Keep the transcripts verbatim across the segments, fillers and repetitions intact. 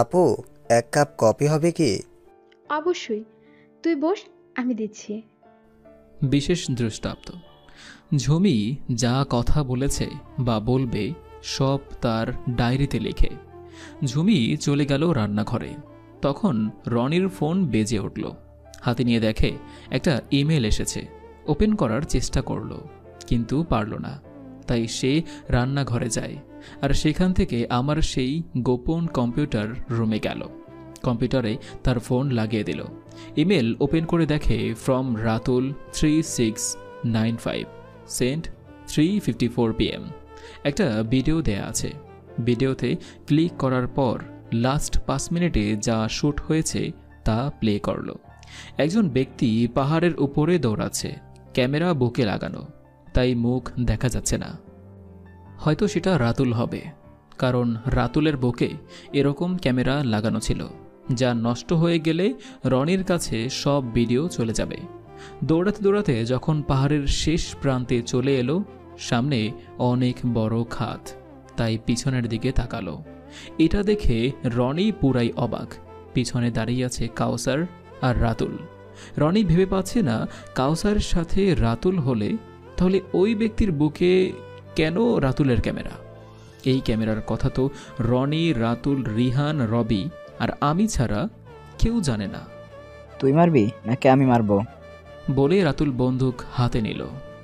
আপু এক cup coffee হবে কি? অবশ্যই, তুই বস, আমি দিচ্ছি। বিশেষ দৃষ্টান্ত, ঝুমি যা কথা বলেছে বা বলবে সব তার ডায়েরিতে লিখে। ঝুমি চলে গেল রান্নাঘরে। তখন রনির ফোন বেজে উঠল। হাতে নিয়ে দেখে একটা ইমেল এসেছে। ওপেন করার চেষ্টা করল কিন্তু পারল না। তাই সে রান্নাঘরে যায় আর সেখান থেকে আমার সেই গোপন কম্পিউটার রুমে গেল। কম্পিউটারে তার ফোন লাগিয়ে দিল। ইমেল ওপেন করে দেখে from Ratul three six nine five, sent three fifty four P M. একটা ভিডিও দেয়া আছে। ভিডিওতে ক্লিক করার পর লাস্ট পাঁচ মিনিটে যা শ্যুট হয়েছে তা প্লে করল। একজন ব্যক্তি পাহাড়ের উপরে দৌড়াচ্ছে, ক্যামেরা বুকে লাগানো, তাই মুখ দেখা যাচ্ছে না। হয়তো সেটা রাতুল হবে, কারণ রাতুলের বুকে এরকম ক্যামেরা লাগানো ছিল যা নষ্ট হয়ে গেলে রনির কাছে সব ভিডিও চলে যাবে। দৌড়াতে দৌড়াতে যখন পাহাড়ের শেষ প্রান্তে চলে এলো, সামনে অনেক বড় খাদ, তাই পিছনের দিকে তাকালো। এটা দেখে রনি পুরাই অবাক। পিছনে দাঁড়িয়ে আছে কাউসার আর রাতুল। রনি ভেবে পাচ্ছে না কাউসার সাথে রাতুল হলে তাহলে ওই ব্যক্তির বুকে কেন রাতুলের ক্যামেরা? এই ক্যামেরার কথা তো রনি, রাতুল, রিহান, রবি আর আমি ছাড়া কেউ জানে না। তুই মারবি নাকি আমি মারব? বলে রাতুল বন্দুক হাতে নিল।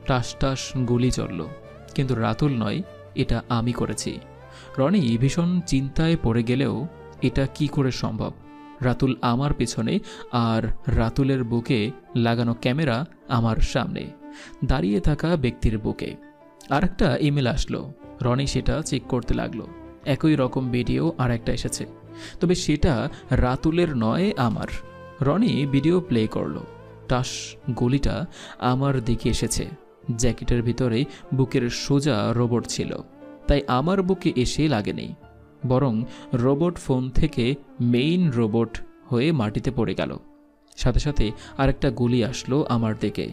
টাস টাস গুলি চলল, কিন্তু রাতুল নয়, এটা আমি করেছি। রনি ভীষণ চিন্তায় পড়ে গেলেও এটা কি করে সম্ভব? রাতুল আমার পেছনে আর রাতুলের বুকে লাগানো ক্যামেরা আমার সামনে, দাঁড়িয়ে থাকা ব্যক্তির বুকে। আর একটা ইমেল আসলো। রনি সেটা চেক করতে লাগলো। একই রকম ভিডিও আর একটা এসেছে, তবে সেটা রাতুলের নয়, আমার। রনি ভিডিও প্লে করলো। টাস, গুলিটা আমার দিকে এসেছে। জ্যাকেটের ভিতরে বুকের সোজা রোবট ছিল, তাই আমার বুকে এসে লাগেনি, বরং রোবট ফোন থেকে মেইন রোবট হয়ে মাটিতে পড়ে গেল। সাথে সাথে আরেকটা গুলি আসলো আমার দিকে,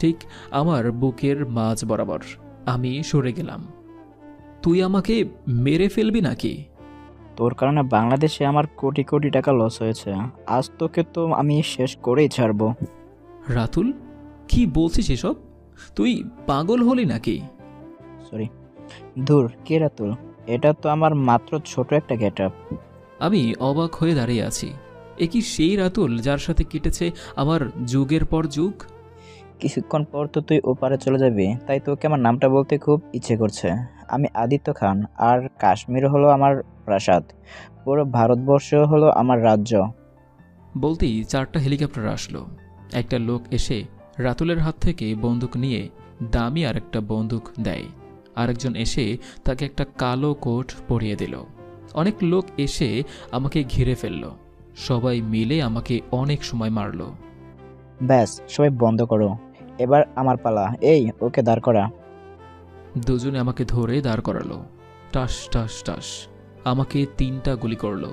ঠিক আমার বুকের মাঝ বরাবর। আমি সরে গেলাম। তুই আমাকে মেরে ফেলবি নাকি? তোর কারণে বাংলাদেশে আমার কোটি কোটি টাকা লস হয়েছে। আজ তোকে তো আমি শেষ করেই ছাড়ব। রাতুল, কি বলছিস এসব? তুই পাগল হলি নাকি? সরি, ধুর, কে রাতুল? এটা তো আমার মাত্র ছোট একটা গেটআপ। আমি অবাক হয়ে দাঁড়িয়ে আছি। এ কি সেই রাতুল যার সাথে কেটেছে আমার যুগের পর যুগ? কিছুক্ষণ পর তো তুই ওপারে চলে যাবি, তাই তোকে আমার নামটা বলতে খুব ইচ্ছে করছে। আমি আদিত্য খান, আর কাশ্মীর হলো আমার প্রাসাদ, পুরো ভারতবর্ষ হলো আমার রাজ্য। বলতেই চারটা হেলিকপ্টার আসলো। একটা লোক এসে রাতুলের হাত থেকে বন্দুক নিয়ে দামি আর একটা বন্দুক দেয়। আরেকজন এসে তাকে একটা কালো কোট পরিয়ে দিল। অনেক লোক এসে আমাকে ঘিরে ফেলল। সবাই মিলে আমাকে অনেক সময় মারল। ব্যাস, সবাই বন্ধ করো, এবার আমার পালা। এই, ওকে দাঁড় করা। দুজনে আমাকে ধরে দাঁড় করালো। টাস টাস টাস, আমাকে তিনটা গুলি করলো,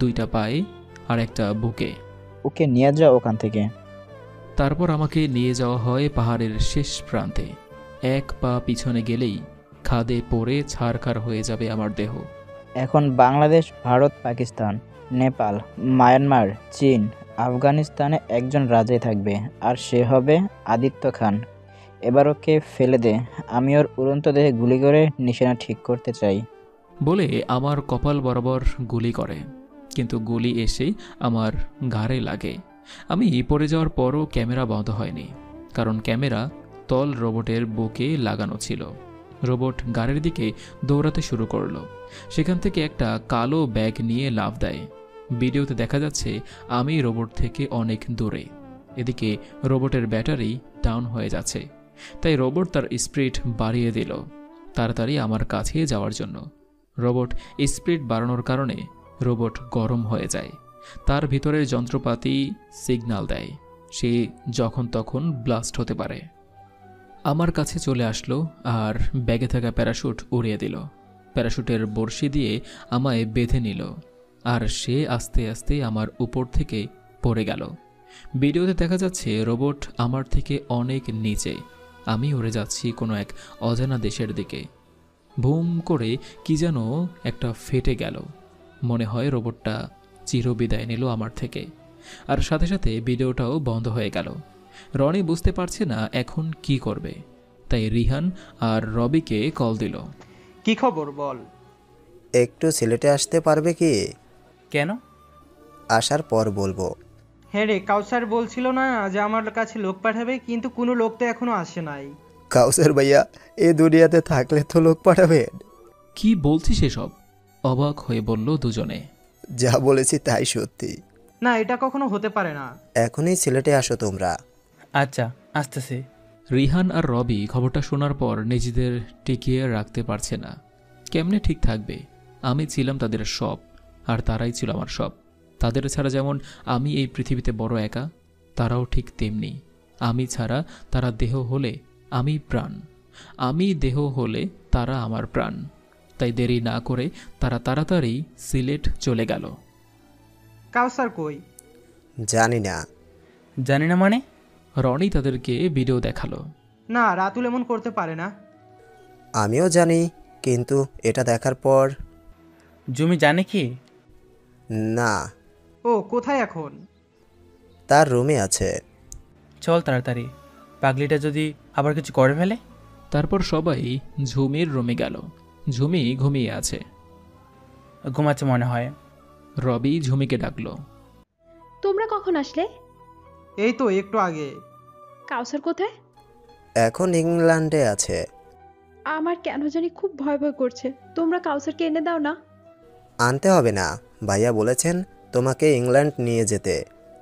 দুইটা পায়ে আর একটা বুকে। ওকে নিয়ে যাও ওখান থেকে। তারপর আমাকে নিয়ে যাওয়া হয় পাহাড়ের শেষ প্রান্তে। এক পা পিছনে গেলেই খাদে পড়ে ছারখার হয়ে যাবে আমার দেহ। এখন বাংলাদেশ, ভারত, পাকিস্তান, নেপাল, মায়ানমার, চীন, আফগানিস্তানে একজন রাজাই থাকবে, আর সে হবে আদিত্য খান। এবার ওকে ফেলে দে। আমি ওর উড়ন্ত দেহে গুলি করে নিশানা ঠিক করতে চাই। বলে আমার কপাল বরাবর গুলি করে, কিন্তু গুলি এসে আমার ঘাড়ে লাগে। আমি পড়ে যাওয়ার পরও ক্যামেরা বন্ধ হয়নি, কারণ ক্যামেরা তল রোবটের বুকে লাগানো ছিল। রোবট গাড়ির দিকে দৌড়াতে শুরু করলো। সেখান থেকে একটা কালো ব্যাগ নিয়ে লাফ দেয়। ভিডিওতে দেখা যাচ্ছে আমি রোবট থেকে অনেক দূরে। এদিকে রোবটের ব্যাটারি ডাউন হয়ে যাচ্ছে, তাই রোবট তার স্পিড বাড়িয়ে দিল তাড়াতাড়ি আমার কাছে যাওয়ার জন্য। রোবট স্পিড বাড়ানোর কারণে রোবট গরম হয়ে যায়। তার ভিতরের যন্ত্রপাতি সিগন্যাল দেয়, সে যখন তখন ব্লাস্ট হতে পারে। আমার কাছে চলে আসলো আর ব্যাগে থাকা প্যারাশুট উড়িয়ে দিল। প্যারাশুটের বড়শি দিয়ে আমায় বেঁধে নিল, আর সে আস্তে আস্তে আমার উপর থেকে পড়ে গেল। ভিডিওতে দেখা যাচ্ছে রোবট আমার থেকে অনেক নিচে। আমি উড়ে যাচ্ছি কোনো এক অজানা দেশের দিকে। বুম করে কি যেন একটা ফেটে গেল। মনে হয় রোবটটা চিরবিদায় নিল আমার থেকে। আর সাথে সাথে ভিডিওটাও বন্ধ হয়ে গেল। রনি বুঝতে পারছে না এখন কি করবে, তাই রিহান আর রবিকে কল দিল। কি খবর বল, একটু সিলেটে আসতে পারবে কি? কেন? আসার পর বলবো। হ্যাঁ রে, কাউসার বলছিল না যে আমার কাছে লোক পাঠাবে, কিন্তু কোনো লোক তো এখনো আসে নাই। কাউসার ভাইয়া এই দুনিয়াতে থাকলে তো লোক পাঠাবেন। কি বলছিস এসব? অবাক হয়ে বলল দুজনে। যা বলেছি তাই সত্যি। না, এটা কখনো হতে পারে না। এখনই সিলেটে আসো তোমরা। আচ্ছা, আসতেছি। রিহান আর রবি খবরটা শোনার পর নিজেদের টিকিয়ে রাখতে পারছে না। কেমনে ঠিক থাকবে? আমি ছিলাম তাদের সব, আর তারাই ছিল আমার সব। তাদের ছাড়া যেমন আমি এই পৃথিবীতে বড় একা, তারাও ঠিক তেমনি। আমি ছাড়া তারা দেহ হলে আমি প্রাণ, আমি দেহ হলে তারা আমার প্রাণ। তাই দেরি না করে তারা তাড়াতাড়ি সিলেট চলে গেল। কাউসার কই? জানি না। জানি না মানে? রনি তাদেরকে ভিডিও দেখালো। না, রাতুল এমন করতে পারে না। আমিও জানি, কিন্তু এটা দেখার পর। জুমি জানে কি? না। ও কোথায় এখন? তার রুমে আছে। চল তাড়াতাড়ি, পাগলিটা যদি আবার কিছু করে ফেলে। তারপর সবাই ঝুমির রুমে গেল। ঝুমি ঘুমিয়ে আছে। ঘুমাচ্ছে মনে হয়। রবি ঝুমিকে ডাকলো। তোমরা কখন আসলে? এই তো একটু আগে। কাউসার কোথায়? এখন ইংল্যান্ডে আছে। আমার কেন জানি খুব ভয় ভয় করছে। তোমরা কাউসারকে এনে দাও না। আনতে হবে না, ভাইয়া বলেছেন তোমাকে ইংল্যান্ড নিয়ে যেতে,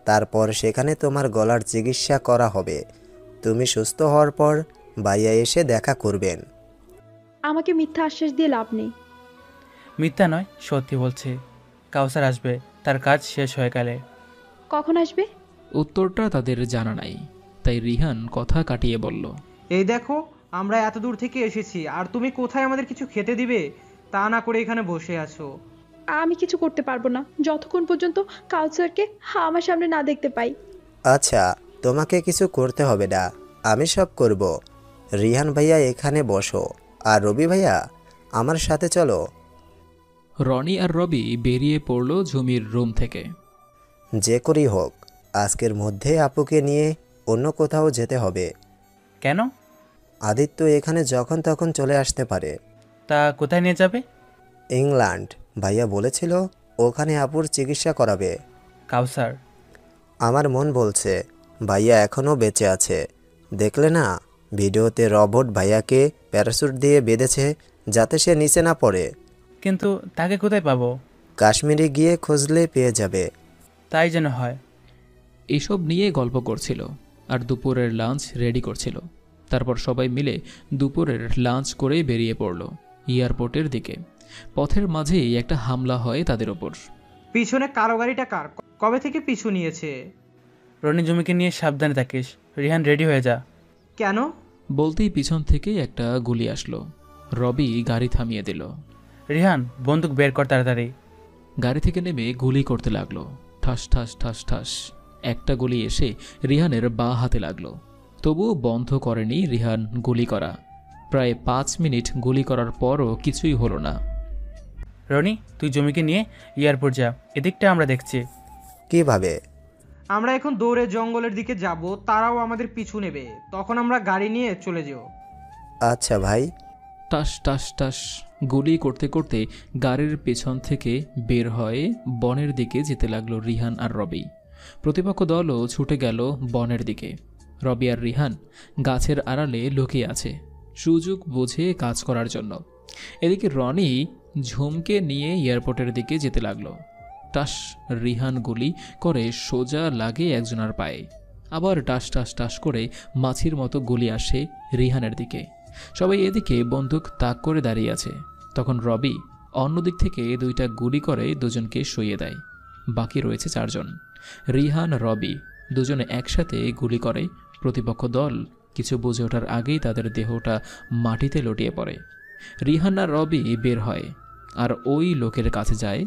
তারপর সেখানে তোমার গলার চিকিৎসা করা হবে। তুমি সুস্থ হওয়ার পর ভাইয়া এসে দেখা করবেন। আমাকে মিথ্যা আশ্বাস দিয়ে লাভ নেই। মিথ্যা নয়, সত্যি বলছে। কাউসার আসবে, তার কাজ শেষ হয়ে গেলে। কখন আসবে? উত্তরটা তাদের জানা নাই, তাই রিহান কথা কাটিয়ে বলল, এই দেখো আমরা এত দূর থেকে এসেছি, আর তুমি কোথায় আমাদের কিছু খেতে দিবে? তা না করে এখানে বসে আছো। আমি কিছু করতে পারবো না যতক্ষণ পর্যন্ত কাউসারকে আমার সামনে না দেখতে পাই। আচ্ছা, তোমাকে কিছু করতে হবে না, আমি সব করব। রিহান ভাইয়া এখানে বসো, আর রবি ভাইয়া আমার সাথে চলো। রনি আর রবি বেরিয়ে পড়ল ঝুমির রুম থেকে। যে করেই হোক আজকের মধ্যে আপুকে নিয়ে অন্য কোথাও যেতে হবে। কেন? আদিত্য এখানে যখন তখন চলে আসতে পারে। তা কোথায় নিয়ে যাবে? ইংল্যান্ড, ভাইয়া বলেছিল ওখানে আপুর চিকিৎসা করাবে। কাউসার? আমার মন বলছে ভাইয়া এখনও বেঁচে আছে। দেখলে না ভিডিওতে রবট ভাইয়াকে প্যারাসুট দিয়ে বেঁধেছে যাতে সে নিচে না পড়ে। কিন্তু তাকে কোথায় পাবো? কাশ্মীরে গিয়ে খুঁজলে পেয়ে যাবে। তাই যেন হয়। এসব নিয়ে গল্প করছিল আর দুপুরের লাঞ্চ রেডি করছিল। তারপর সবাই মিলে দুপুরের লাঞ্চ করে বেরিয়ে পড়ল এয়ারপোর্টের দিকে। পথের মাঝেই একটা হামলা হয় তাদের ওপর। পিছনে কারো গাড়িটা কার? কবে থেকে পিছু নিয়েছে? রনি জমিকে নিয়ে সাবধানে থাকিস। রিহান রেডি হয়ে যা। কেন? বলতেই পিছন থেকে একটা গুলি আসলো। রবি গাড়ি থামিয়ে দিল। রিহান বন্দুক বের কর তাড়াতাড়ি। গাড়ি থেকে নেমে গুলি করতে লাগলো। ঠাস ঠাস ঠাস ঠাস। একটা গুলি এসে রিহানের বাঁ হাতে লাগলো। তবুও বন্ধ করেনি রিহান গুলি করা। প্রায় পাঁচ মিনিট গুলি করার পরও কিছুই হলো না। রনি, তুই জমিকে নিয়ে এয়ারপোর্ট যা, এদিকটা আমরা দেখছি। কিভাবে? আমরা এখন দৌড়ে জঙ্গলের দিকে যাব, তারাও আমাদের পিছু নেবে, তখন আমরা গাড়ি নিয়ে চলে যাব। আচ্ছা ভাই। টাস টাস টাস গুলি করতে করতে গাড়ির পেছন থেকে বের হয়ে বনের দিকে যেতে লাগলো রিহান আর রবি। প্রতিপক্ষ দলও ছুটে গেল বনের দিকে। রবি আর রিহান গাছের আড়ালে লুকিয়ে আছে, সুযোগ বুঝে কাজ করার জন্য। এদিকে রনি ঝুমকে নিয়ে এয়ারপোর্টের দিকে যেতে লাগলো। টাস, রিহান গুলি করে সোজা লাগে একজনের পায়ে, আবার টাস টাস টাস করে মাছির মতো গুলি আসে রিহানের দিকে। সবাই এদিকে বন্দুক তাক করে দাঁড়িয়ে আছে। তখন রবি অন্য দিক থেকে দুইটা গুলি করে দুজনকে শুইয়ে দেয়। বাকি রয়েছে চারজন। রিহান, রবি দুজনে একসাথে গুলি করে। প্রতিপক্ষ দল কিছু বুঝে ওঠার আগেই তাদের দেহটা মাটিতে লুটিয়ে পড়ে। রিহান আর রবি বের হয় আর ওই লোকের কাছে যায়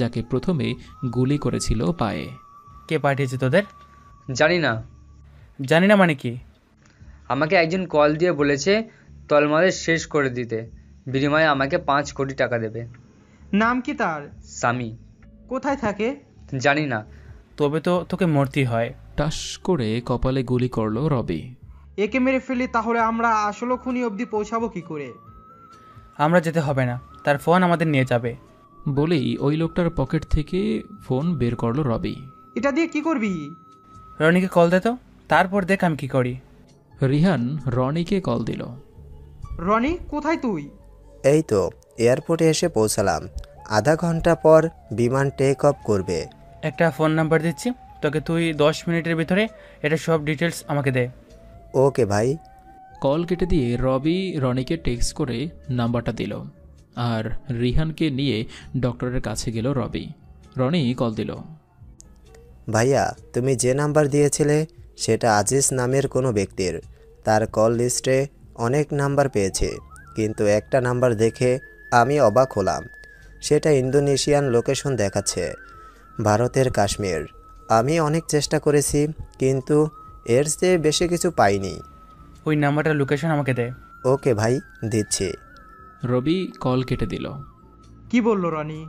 যাকে প্রথমে গুলি করেছিল পায়ে। কে পাঠিয়েছে তোদের? জানি না। জানি না মানে কি? আমাকে একজন কল দিয়ে বলেছে তলমাদের শেষ করে দিতে, বিনিময়ে আমাকে পাঁচ কোটি টাকা দেবে। নাম কি তার? স্বামী। কোথায় থাকে? জানি না, তবে তো তোকে মরতে হয়। টাস করে কপালে গুলি করলো রবি। একে মেরে ফেলি তাহলে আমরা আসলে খুনি অবধি পৌঁছাবো কি করে? আমরা যেতে হবে না, তার ফোন আমাদের নিয়ে যাবে। বলেই ওই লোকটার পকেট থেকে ফোন বের করলো রবি। এটা দিয়ে কি করবি? রনিকে কল দে তো, তারপর দেখ আমি কি করি। রিহান রনিকে কল দিল। রনি কোথায় তুই? এই তো এয়ারপোর্টে এসে পৌঁছালাম, আধা ঘন্টা পর বিমান টেক অফ করবে। একটা ফোন নাম্বার দিচ্ছি তোকে, তুই দশ মিনিটের ভিতরে এটা সব ডিটেলস আমাকে দে। ওকে ভাই। কল কেটে দিয়ে রবি রনিকে টেক্সট করে নাম্বারটা দিল, আর রিহানকে নিয়ে ডক্টরের কাছে গেল রবি। রনি কল দিল। ভাইয়া, তুমি যে নাম্বার দিয়েছিলে সেটা আজিজ নামের কোনো ব্যক্তির। তার কল লিস্টে অনেক নাম্বার পেয়েছে, কিন্তু একটা নাম্বার দেখে আমি অবাক হলাম। সেটা ইন্দোনেশিয়ান লোকেশন দেখাচ্ছে, ভারতের কাশ্মীর। আমি অনেক চেষ্টা করেছি কিন্তু এর চেয়ে বেশি কিছু পাইনি। ওই নাম্বারটার লোকেশন আমাকে দে। ওকে ভাই, দিচ্ছি। রবি কল কেটে দিল। কি বলল রনি?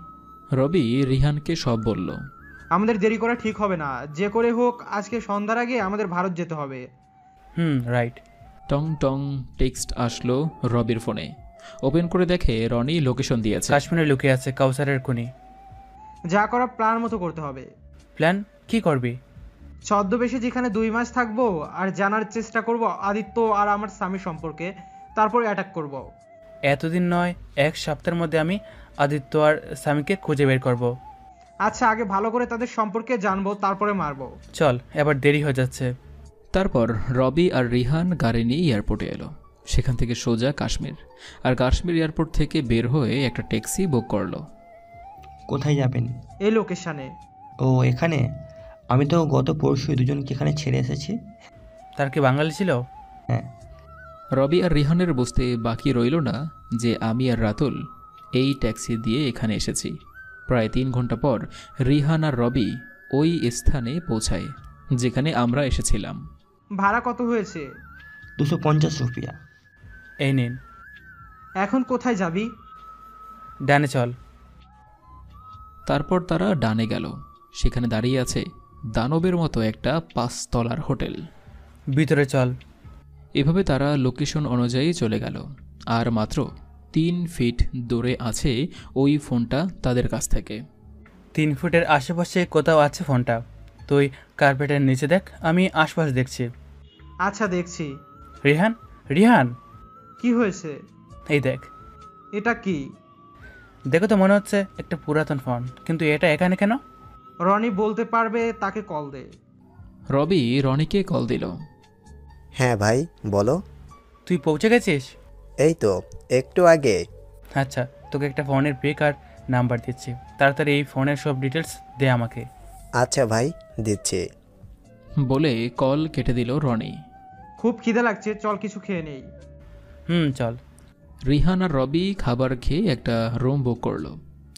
রবি রিহানকে সব বলল। আমাদের দেরি করা ঠিক হবে না, যে করে হোক আজকে সন্ধ্যার আগে আমাদের ভারত যেতে হবে। Hmm, right. টং টং টেক্সট আসলো রবির ফোনে। ওপেন করে দেখে রনি লোকেশন দিয়েছে, কাশ্মীরে লুকিয়ে আছে কাউসারের খুনি। যা করা প্ল্যান মতো করতে হবে। প্ল্যান কি করবি? ছদ্মবেশে যেখানে দুই মাস থাকবো আর জানার চেষ্টা করব আদিত্য আর আমার স্বামী সম্পর্কে, তারপর অ্যাটাক করব। এতদিন নয়, এক সপ্তাহের মধ্যে আমি আদিত্য আর স্বামীকে খুঁজে বের করব। আচ্ছা, আগে ভালো করে তাদের সম্পর্কে জানবো, তারপরে মারবো। চল, এবার দেরি হয়ে যাচ্ছে। তারপর রবি আর রিহান গাড়ি নিয়ে এয়ারপোর্টে এলো, সেখান থেকে সোজা কাশ্মীর। আর কাশ্মীর এয়ারপোর্ট থেকে বের হয়ে একটা ট্যাক্সি বুক করলো। কোথায় যাবেন? এই লোকেশনে। ও এখানে? আমি তো গত পরশু দুজনকে এখানে ছেড়ে এসেছি। তার কি বাঙালি ছিল? হ্যাঁ। রবি আর রিহানের বুঝতে বাকি রইল না যে আমি আর রাতুল এই ট্যাক্সি দিয়ে এখানে এসেছি। প্রায় তিন ঘন্টা পর রিহান আর রবি ওই স্থানে পৌঁছায় যেখানে আমরা এসেছিলাম। ভাড়া কত হয়েছে? দুশো পঞ্চাশ রুপিয়া। এই নিন। এখন কোথায় যাবি? ডানে চল। তারপর তারা ডানে গেল। সেখানে দাঁড়িয়ে আছে দানবের মতো একটা পাঁচতলার হোটেল। ভিতরে চল। এভাবে তারা লোকেশন অনুযায়ী চলে গেল। আর মাত্র তিন ফিট দূরে আছে ওই ফোনটা তাদের কাছ থেকে। তিন ফুটের আশেপাশে কোথাও আছে ফোনটা। তুই কার্পেটের নিচে দেখ, আমি আশপাশ দেখছি। আচ্ছা, দেখছি। রিহান, রিহান কি হয়েছে? এই দেখ। এটা কি? দেখো তো মনে হচ্ছে একটা পুরাতন ফোন, কিন্তু এটা এখানে কেন? রনি বলতে পারবে, তাকে কল দে। রবি রনিকে কল দিল। হ্যাঁ ভাই, বলো। তুই পৌঁছে গেছিস? এই তো একটু আগে। আচ্ছা, তোকে একটা ফোনের পিক আর নাম্বার দিচ্ছি, তাড়াতাড়ি এই ফোনের সব ডিটেলস দে আমাকে। আচ্ছা ভাই, দিচ্ছি। বলে কল কেটে দিল রনি। খুব খিদে লাগছে, চল কিছু খেয়ে নেই। হুম, চল। রিহান আর রবি খাবার খেয়ে একটা রুম বুক করলো,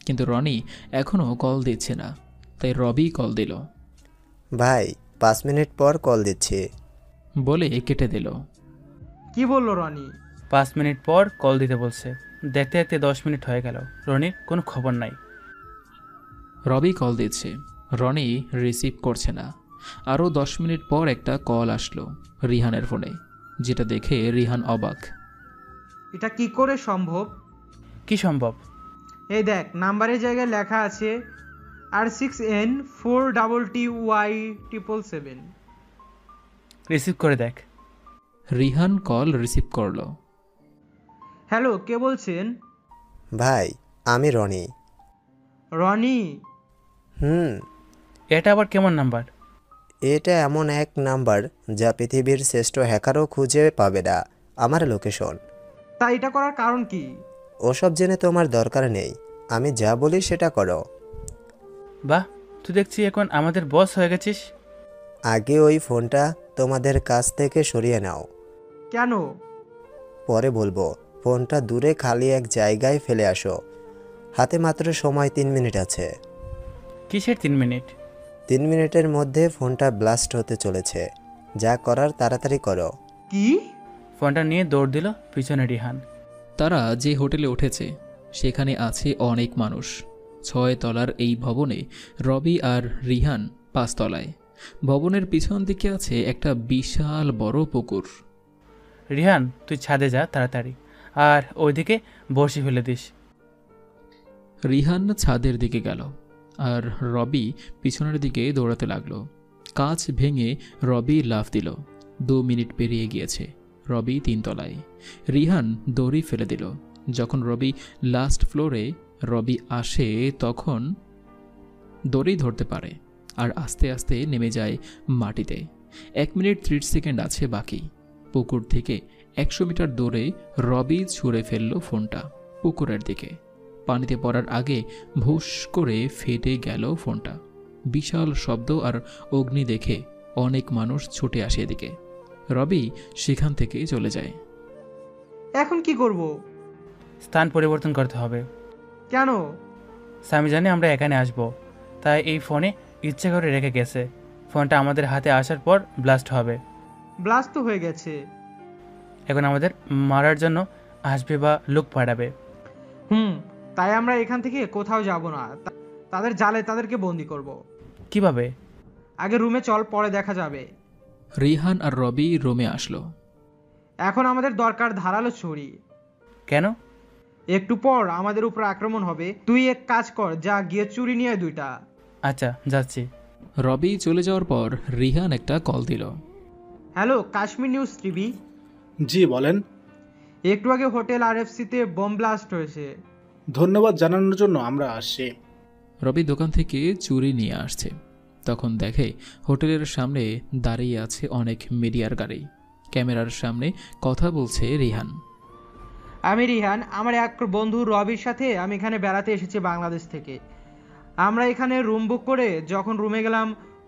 কিন্তু রনি এখনও কল দিচ্ছে না। তাই রবি কল দিল। ভাই, পাঁচ মিনিট পর কল দিচ্ছে বলে কেটে দিল। কি বলল রনি? পাঁচ মিনিট পর কল দিতে বলছে। দেখতে দেখতে দশ মিনিট হয়ে গেল, রনির কোনো খবর নাই। রবি কল দিচ্ছে, রনি রিসিভ করছে না। আরও দশ মিনিট পর একটা কল আসলো রিহানের ফোনে, যেটা দেখে রিহান অবাক। এটা কি করে সম্ভব? কি সম্ভব? এই দেখ, নাম্বারের জায়গায় লেখা আছে আর six N four double T Y triple seven. Receive করে দেখ। রিহান কল রিসিভ করলো। হ্যালো, কে বলছেন? ভাই, আমি রনি। রনি? হুম। এটা আবার কেমন নাম্বার? এটা এমন এক নাম্বার যা পৃথিবীর শ্রেষ্ঠ হ্যাকারও খুঁজে পাবে না আমার লোকেশন। তা এটা করার কারণ কি? ওসব জেনে তোমার দরকার নেই, আমি যা বলি সেটা করো। বাহ, তুই দেখছি এখন আমাদের বস হয়ে গেছিস। আগে ওই ফোনটা তোমাদের কাছ থেকে সরিয়ে নাও। কেন? পরে বলবো। ফোনটা দূরে খালি এক জায়গায় ফেলে আসো। হাতে মাত্র সময় তিন মিনিট আছে। কিসের তিন মিনিট? তিন মিনিটের মধ্যে ফোনটা ব্লাস্ট হতে চলেছে, যা করার তাড়াতাড়ি করো। কি? ফোনটা নিয়ে দৌড় দিল পিছনে রিহান। তারা যে হোটেলে উঠেছে সেখানে আছে অনেক মানুষ, ছয় তলার এই ভবনে রবি আর রিহান পাঁচ তলায়। ভবনের পিছন দিকে আছে একটা বিশাল বড় পুকুর। রিহান, তুই ছাদে যা তাড়াতাড়ি, আর ওইদিকে বসে ফেলে দিস। রিহান ছাদের দিকে গেল আর রবি পিছনের দিকে দৌড়াতে লাগলো। কাঁচ ভেঙে রবি লাফ দিল। দু মিনিট পেরিয়ে গিয়েছে, রবি তিনতলায়। রিহান দড়ি ফেলে দিল। যখন রবি লাস্ট ফ্লোরে রবি আসে তখন দড়ি ধরতে পারে আর আস্তে আস্তে নেমে যায় মাটিতে। এক মিনিট ত্রিশ সেকেন্ড আছে বাকি। পুকুর থেকে একশো মিটার দূরে রবি ছুঁড়ে ফেলল ফোনটা পুকুরের দিকে। পানিতে পড়ার আগে ভুস করে ফেটে গেল ফোনটা। বিশাল শব্দ আর অগ্নি দেখে অনেক মানুষ ছুটে আসে এদিকে। রবি সেখান থেকে চলে যায়। এখন কি করব? স্থান পরিবর্তন করতে হবে। কেন? স্বামী জানে আমরা এখানে আসব, তাই এই ফোনে ইচ্ছে করে রেখে গেছে। ফোনটা আমাদের হাতে আসার পর ব্লাস্ট হবে। ব্লাস্ট তো হয়ে গেছে, এখন আমাদের মারার জন্য আসবে বা লোক পাঠাবে। হুম, তাই আমরা এখান থেকে কোথাও যাব না। তাদের জালে তাদেরকে বন্দি করব। কিভাবে? আগে রুমে চল, পরে দেখা যাবে। রিহান আর রবি রুমে আসলো। এখন আমাদের দরকার ধারালো ছুরি। কেন? একটু পর আমাদের উপর আক্রমণ হবে। তুই এক কাজ কর, যা গিয়ে চুরি নিয়ে আয় দুইটা। আচ্ছা, যাচ্ছি। রবি চলে যাওয়ার পর রিহান একটা কল দিল। Hello, Kashmir news TV. জি বলেন। একটু আগে হোটেল আরএফসিতে বোম ব্লাস্ট হয়েছে। ধন্যবাদ জানানোর জন্য আমরা আসছি। রবি দোকান থেকে চুরি নিয়ে আসছে। তখন দেখে হোটেলের সামনে দাঁড়িয়ে আছে অনেক মিডিয়ার গাড়ি। ক্যামেরার সামনে কথা বলছে রিহান। আমি রিহান, আমার এক বন্ধু রবির সাথে আমি এখানে বেড়াতে এসেছি বাংলাদেশ থেকে। আমরা এখানে রুম বুক করে যখন রুমে গেলাম,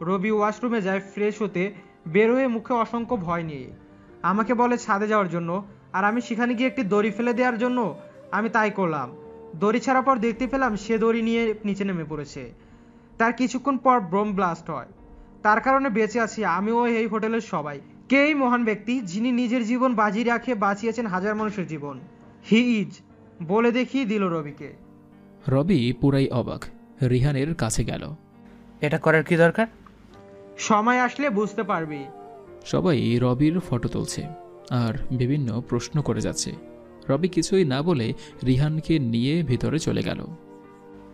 রবি ওয়াশরুমে যায় ফ্রেশ হতে। বের হয়ে মুখে অসংখ্য ভয় নিয়ে আমাকে বলে ছাদে যাওয়ার জন্য, আর আমি সেখানে গিয়ে একটি দড়ি ফেলে দেওয়ার জন্য। আমি তাই করলাম। দড়ি ছাড়ার পর দেখতে পেলাম সে দড়ি নিয়ে নিচে নেমে পড়েছে। তার কিছুক্ষণ পর বোম ব্লাস্ট হয়। তার কারণে বেঁচে আছি আমি ও এই হোটেলের সবাই। কে এই মহান ব্যক্তি যিনি নিজের জীবন বাজি রাখে বাঁচিয়েছেন হাজার মানুষের জীবন? হি ইজ, বলে দেখিয়ে দিল রবিকে। রবি পুরাই অবাক। রিহানের কাছে গেল। এটা করার কি দরকার? সময় আসলে বুঝতে পারবি। সবাই রবির ফটো তুলছে আর বিভিন্ন প্রশ্ন করে যাচ্ছে। রবি কিছুই না বলে রিহানকে নিয়ে ভিতরে চলে গেল।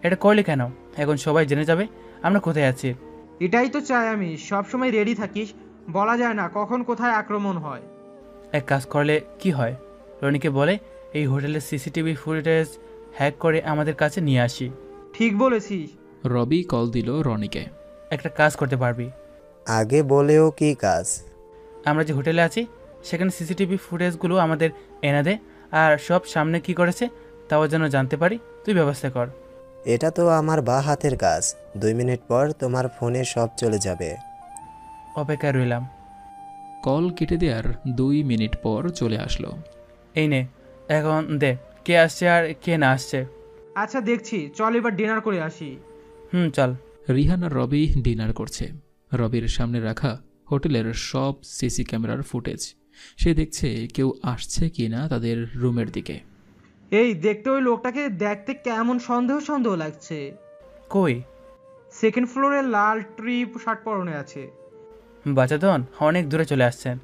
এটা করলে কেন? এখন সবাই জেনে যাবে আমরা কোথায় আছি। এটাই তো চাই আমি, সবসময় রেডি থাকিস। বলা যায় না কখন কোথায় আক্রমণ হয়। এক কাজ করলে কি হয়, রনিকে বলে এই হোটেলের সিসিটিভি ফুটেজ হ্যাক করে আমাদের কাছে নিয়ে আসি। ঠিক বলেছিস। রবি কল দিল রনিকে। একটা কাজ করতে পারবি? আগে বলেও কি কাজ? আমরা যে হোটেলে আছি সেখানে সিসিটিভি ফুটেজগুলো আমাদের এনে দে, আর সব সামনে কি করেছে তাও যেন জানতে পারি। তুই ব্যবস্থা কর। এটা তো আমার বা হাতের কাজ। দুই মিনিট পর তোমার ফোনে সব চলে যাবে। অপেক্ষা রইলাম। কল কেটে দেওয়ার দুই মিনিট পর চলে আসলো। এই নে, এখন দে কে আসছে আর কে না আসছে। আচ্ছা দেখছি, চল এবার ডিনার করে আসি। হুম চল। রিহান আর রবি ডিনার করছে। রবির সামনে রাখা হোটেলের সব সিসি ক্যামেরার ফুটেজ সে দেখছে কেউ আসছে কিনা তাদের রুমের দিকে। এই দেখতে ওই লোকটাকে দেখতে কেমন সন্দেহ সন্দেহ লাগছে। কই? সেকেন্ড ফ্লোরে লাল ট্রিপ শার্ট পরনে আছে। বাচ্চাধন অনেক দূরে চলে আসছেন।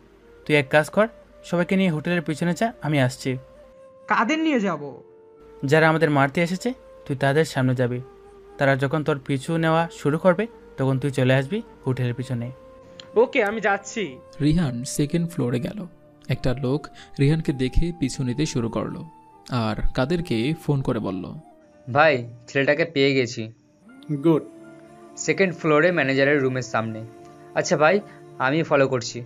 তুই এক কাজ কর, সবাইকে নিয়ে হোটেলের পিছনে যা, আমি আসছি। কাদের নিয়ে যাব? যারা আমাদের মারতে এসেছে তুই তাদের সামনে যাবি। তারা যখন তোর পিছু নেওয়া শুরু করবে তখন তুই চলে আসবি হোটেলের পিছনে। ওকে, আমি যাচ্ছি। রিহান সেকেন্ড ফ্লোরে গেল। একটা লোক রিহানকে দেখে পিছু নিতে শুরু করলো আর কাদেরকে ফোন করে বলল, ভাই ছেলেটাকে পেয়ে গেছি। গুড। সেকেন্ড ফ্লোরে ম্যানেজারের রুমের সামনে। আচ্ছা ভাই, আমি ফলো করছি।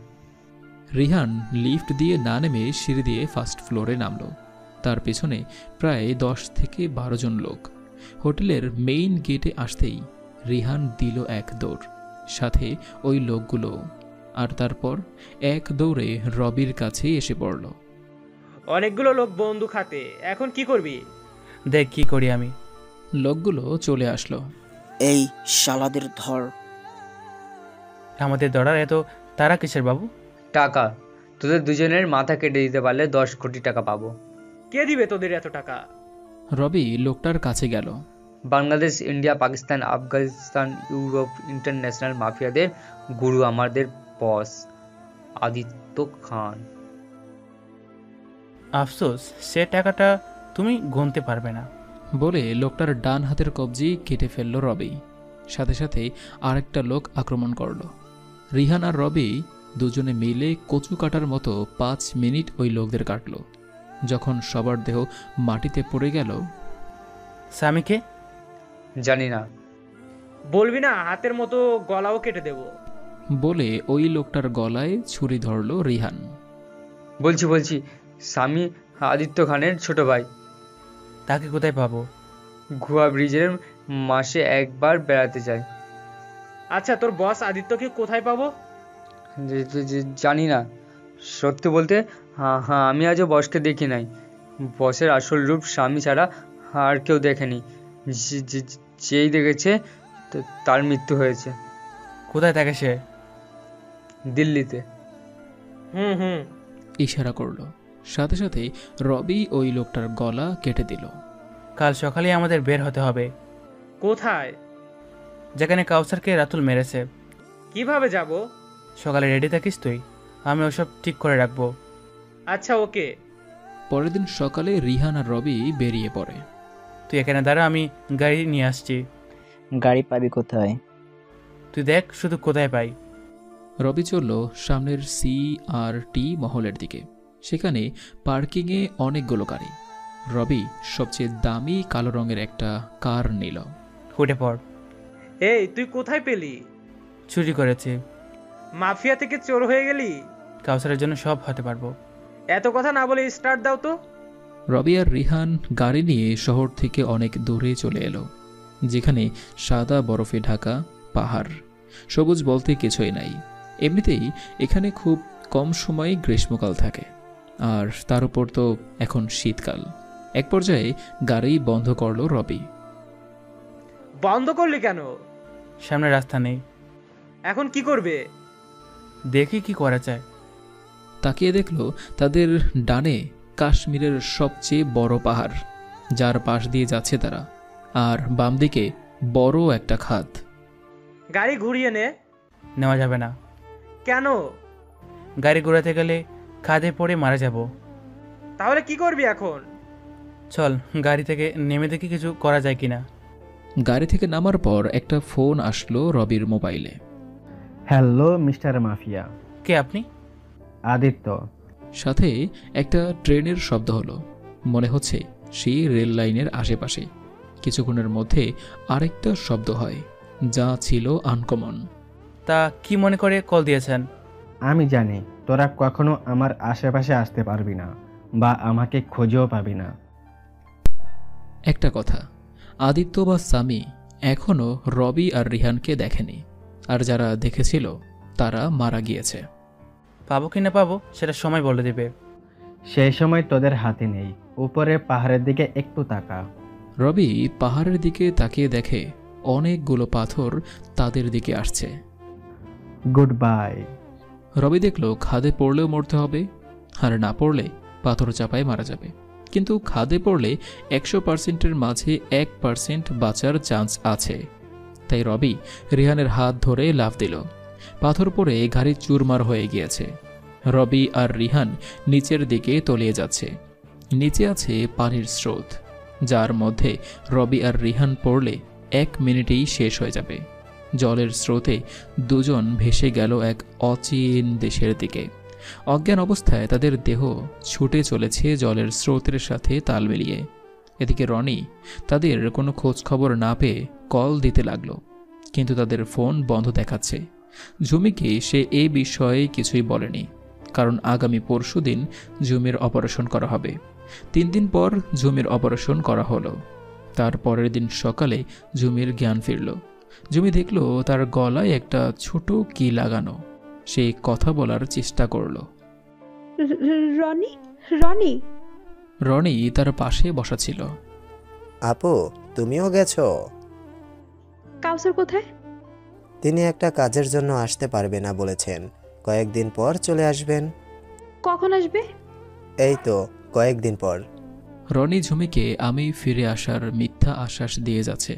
রিহান লিফট দিয়ে না নেমে সিঁড়ি দিয়ে ফার্স্ট ফ্লোরে নামলো। তার পেছনে প্রায় দশ থেকে বারো জন লোক। হোটেলের মেইন গেটে আসতেই রিহান দিল এক দৌড়, সাথে ওই লোকগুলো, আর তারপর এক দৌড়ে রবির কাছে এসে পড়ল। অনেকগুলো লোক বন্দুক হাতে। এখন কি করবি? দেখ কি করি আমি। লোকগুলো চলে আসলো। এই শালাদের ধর। আমাদের ধরার এত তারা কিসের বাবু? টাকা। তোদের দুজনের মাথা কেটে দিতে পারলে দশ কোটি টাকা পাবো। কে দিবে তোদের এত টাকা? রবি লোকটার কাছে গেল। Bangladesh, India, Pakistan, Afghanistan, Europe, international মাফিয়াদের গুরু আমাদের বস আদিত্য খান। আফসোস, সে টাকাটা তুমি গুনতে পারবে না বলে লোকটার ডান হাতের কবজি কেটে ফেলল রবি। সাথে সাথে আরেকটা লোক আক্রমণ করল। রিহান আর রবি দুজনে মিলে কচু কাটার মতো পাঁচ মিনিট ওই লোকদের কাটল। যখন সবার দেহ মাটিতে পড়ে গেল, স্বামীকে জানি না বলবি না, হাতের মতো গলাও কেটে দেব বলে ওই লোকটার গলায় ছুরি ধরল রিহান। বলছি বলছি স্বামী আদিত্য খানের ছোট ভাই। তাকে কোথায় পাবো? ঘোয়া ব্রিজের মাসে একবার বেড়াতে যায়। আচ্ছা, তোর বস আদিত্যকে কোথায় পাবো? জানি না সত্যি বলতে। হ্যাঁ হ্যাঁ আমি আজও বসকে দেখি নাই। বসের আসল রূপ স্বামী ছাড়া আর কেউ দেখেনি। যেই দেখেছে তার মৃত্যু হয়েছে। কোথায় থাকে সে? দিল্লিতে। হুম হুম ইশারা করলো। সাথে সাথে রবি ওই লোকটার গলা কেটে দিল। কাল সকালে আমাদের বের হতে হবে। কোথায়? যেখানে কাউসারকে রাতুল মেরেছে। কিভাবে যাব? সকালে রেডি থাকিস তুই, আমি ওসব ঠিক করে রাখবো। আচ্ছা ওকে। পরের দিন সকালে রিহান আর রবি বেরিয়ে পড়ে। তুই এখানে দাঁড়া, আমি গাড়ি নিয়ে আসছি। গাড়ি পাবি কোথায়? তুই দেখ শুধু কোথায় পাই। রবি চলল সামনের সি আর টি মহলের দিকে। সেখানে পার্কিংয়ে অনেকগুলো গাড়ি। রবি সবচেয়ে দামি কালো রঙের একটা কার নিল। উঠে পড়। এই তুই কোথায় পেলি? চুরি করেছে। মাফিয়া থেকে চোর হয়ে গেলি? কাউসারের জন্য সব হতে পারবো। এত কথা না বলে স্টার্ট দাও তো। রবি আর রিহান গাড়ি নিয়ে শহর থেকে অনেক দূরে চলে এলো, যেখানে সাদা বরফে ঢাকা পাহাড়, সবুজ বলতে কিছুই নাই। এমনিতেই এখানে খুব কম সময়ে গ্রীষ্মকাল থাকে, আর তার উপর তো এখন শীতকাল। এক পর্যায়ে গাড়ি বন্ধ করলো রবি। বন্ধ করলি কেন? সামনে রাস্তা নেই। এখন কি করবে? দেখি কি করা যায়। তাকিয়ে দেখলো তাদের ডানে কাশ্মীরের সবচেয়ে বড় পাহাড়, যার পাশ দিয়ে যাচ্ছে তারা, আর বাম দিকে বড় একটা খাদ। গাড়ি ঘুরিয়ে নে। নেওয়া যাবে না। কেন? গাড়ি ঘোরাতে গেলে খাদে পড়ে মারা যাব। তাহলে কি করবি এখন? চল গাড়ি থেকে নেমে দেখি কিছু করা যায় কিনা। গাড়ি থেকে নামার পর একটা ফোন আসলো রবির মোবাইলে। Hello mister mafia. কে আপনি? আদিত্য। সাথে একটা ট্রেনের শব্দ হলো। মনে হচ্ছে সেই রেল লাইনের আশেপাশে। কিছুক্ষণের মধ্যে আরেকটা শব্দ হয়, যা ছিল আনকমন। তা কি মনে করে কল দিয়েছেন? আমি জানি তোরা কখনো আমার আশেপাশে আসতে পারবি না, বা আমাকে খুঁজেও পাবি না। একটা কথা, আদিত্য বা স্বামী এখনও রবি আর রিহানকে দেখেনি, আর যারা দেখেছিল তারা মারা গিয়েছে। পাবো কি না পাবো সেটা সময় বলে দেবে। সেই সময় তোদের হাতে নেই। উপরে পাহাড়ের দিকে একটু তাকা। রবি পাহাড়ের দিকে তাকিয়ে দেখে অনেকগুলো পাথর তাদের দিকে আসছে। Good bye. রবি দেখলো খাদে পড়লেও মরতে হবে, আর না পড়লে পাথর চাপায় মারা যাবে। কিন্তু খাদে পড়লে একশো পার্সেন্টের মাঝে এক পার্সেন্ট বাঁচার চান্স আছে। তাই রবি রিহানের হাত ধরে লাফ দিল। পাথর পড়ে গাড়ি চুরমার হয়ে গিয়েছে। রবি আর রিহান নিচের দিকে তলিয়ে যাচ্ছে। নিচে আছে পানির স্রোত, যার মধ্যে রবি আর রিহান পড়লে এক মিনিটেই শেষ হয়ে যাবে। জলের স্রোতে দুজন ভেসে গেল এক অচীন দেশের দিকে। অজ্ঞান অবস্থায় তাদের দেহ ছুটে চলেছে জলের স্রোতের সাথে তাল মিলিয়ে। এদিকে রনি তাদের কোনো খোঁজ খবর না পেয়ে কল দিতে লাগলো, কিন্তু তাদের ফোন বন্ধ দেখাচ্ছে। জুমিকে সে এ বিষয়ে কিছুই বলেনি, কারণ আগামী পরশু দিন জুমির অপারেশন করা হবে। তিন দিন পর জুমির অপারেশন করা হলো। তার পরের দিন সকালে জুমির জ্ঞান ফিরল। জুমি দেখল তার গলায় একটা ছোট কি লাগানো। সে কথা বলার চেষ্টা করল। রনি রনি রনি তার পাশে বসা ছিল। আপু তুমিও গেছো? কাউসার কোথায়? তিনি একটা কাজের জন্য আসতে পারবে না বলেছেন, কয়েকদিন পর চলে আসবেন। কখন আসবে? এই তো কয়েকদিন পর। রনি ঝুমিকে আমি ফিরে আসার মিথ্যা আশ্বাস দিয়ে যাচ্ছে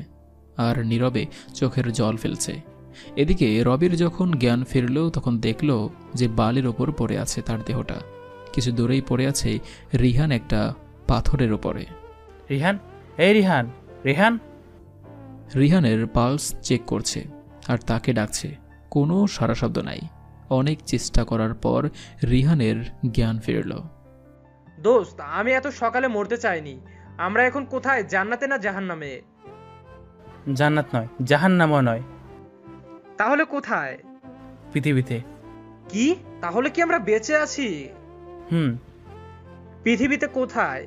আর নীরবে চোখের জল ফেলছে। এদিকে রবির যখন জ্ঞান ফিরল তখন দেখল যে বালির ওপর পড়ে আছে তার দেহটা, কিছু দূরেই পড়ে আছে রিহান একটা পাথরের ওপরে। রিহান, এই রিহান, রিহান। রিহানের পালস চেক করছে আর তাকে ডাকছে, কোনো সারা শব্দ নাই। অনেক চেষ্টা করার পর রিহানের জ্ঞান ফিরল। দোস্ত, আমি এত সকালে মরতে চাইনি। আমরা এখন কোথায়, জান্নাতে না জাহান্নামে? জান্নাত নয়, জাহান্নামও নয়। তাহলে কোথায়? পৃথিবীতে। কি? তাহলে কি আমরা বেঁচে আছি? হুম। পৃথিবীতে কোথায়?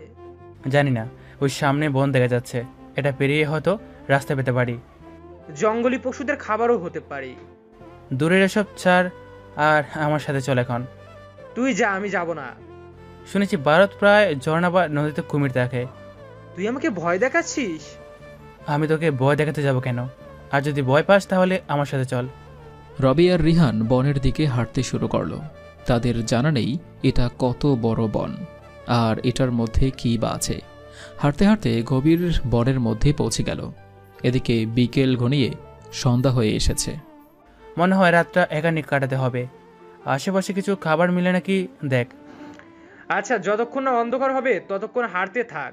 জানি না, ওই সামনে বন দেখা যাচ্ছে, এটা পেরিয়ে হয়তো রাস্তা পেতে পারি। জঙ্গলি পশুদের খাবারও হতে পারি। দূরের এসব ছাড় আর আমার সাথে চল এখন। তুই যা, আমি যাব না। শুনেছি ভারত প্রায় ঝর্ণা বা নদীতে কুমির দেখে। তুই আমাকে ভয় দেখাচ্ছিস? আমি তোকে ভয় দেখাতে যাব কেন? আর যদি ভয় পাস তাহলে আমার সাথে চল। রবি আর রিহান বনের দিকে হাঁটতে শুরু করলো। তাদের জানা নেই এটা কত বড় বন আর এটার মধ্যে কী বা আছে। হাঁটতে হাঁটতে গভীর বনের মধ্যে পৌঁছে গেল। এদিকে বিকেল ঘনিয়ে সন্ধ্যা হয়ে এসেছে। মনে হয় রাতটা এখানে কাটাতে হবে। আশেপাশে কিছু খাবার মিলে নাকি দেখ। আচ্ছা, যতক্ষণ না অন্ধকার হবে ততক্ষণ হাঁটতে থাক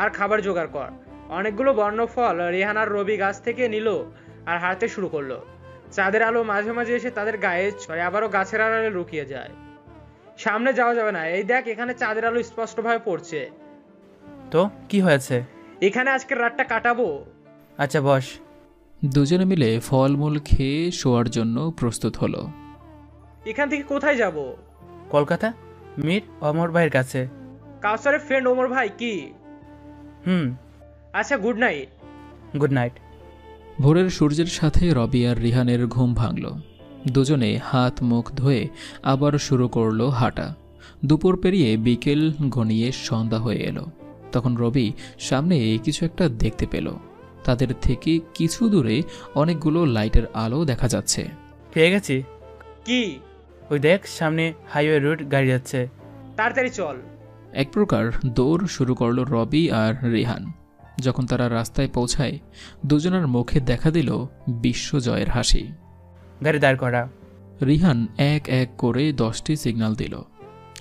আর খাবার জোগাড় কর। অনেকগুলো বর্ণফল রেহান আর রবি গাছ থেকে নিল আর হাঁটতে শুরু করলো। চাঁদের আলো মাঝে মাঝে এসে তাদের গায়ে ছয়, আবারও গাছের আড়ালে লুকিয়ে যায়। সামনে যাওয়া যাবে না। এই দেখ, এখানে চাঁদের আলো স্পষ্টভাবে পড়ছে। তো কি হয়েছে? এখানে আজকের রাতটা কাটাবো। আচ্ছা বস। দুজনে মিলে ফলমূল খেয়ে শোয়ার জন্য প্রস্তুত হলো। এখান থেকে কোথায় যাব? কলকাতা, মীর ওমর ভাইয়ের কাছে। কাউসারের ফ্রেন্ড ওমর ভাই কি? হুম। আচ্ছা, গুড নাইট। Good night. ভোরের সূর্যের সাথে রবি আর রিহানের ঘুম ভাঙল। দুজনে হাত মুখ ধুয়ে আবার শুরু করলো হাঁটা। দুপুর পেরিয়ে বিকেল ঘনিয়ে সন্ধ্যা হয়ে এলো। তখন রবি সামনে কিছু একটা দেখতে পেল। তাদের থেকে কিছু দূরে অনেকগুলো লাইটের আলো দেখা যাচ্ছে। পেয়ে গেছি। কি? ওই দেখ, সামনে হাইওয়ে রোড গাড়ি যাচ্ছে, তাড়াতাড়ি চল। এক প্রকার দৌড় শুরু করলো রবি আর রিহান। যখন তারা রাস্তায় পৌঁছায় দুজনের মুখে দেখা দিল বিশ্বজয়ের হাসি। গাড়ি দাঁড় করা। রিহান এক এক করে দশটি সিগন্যাল দিল,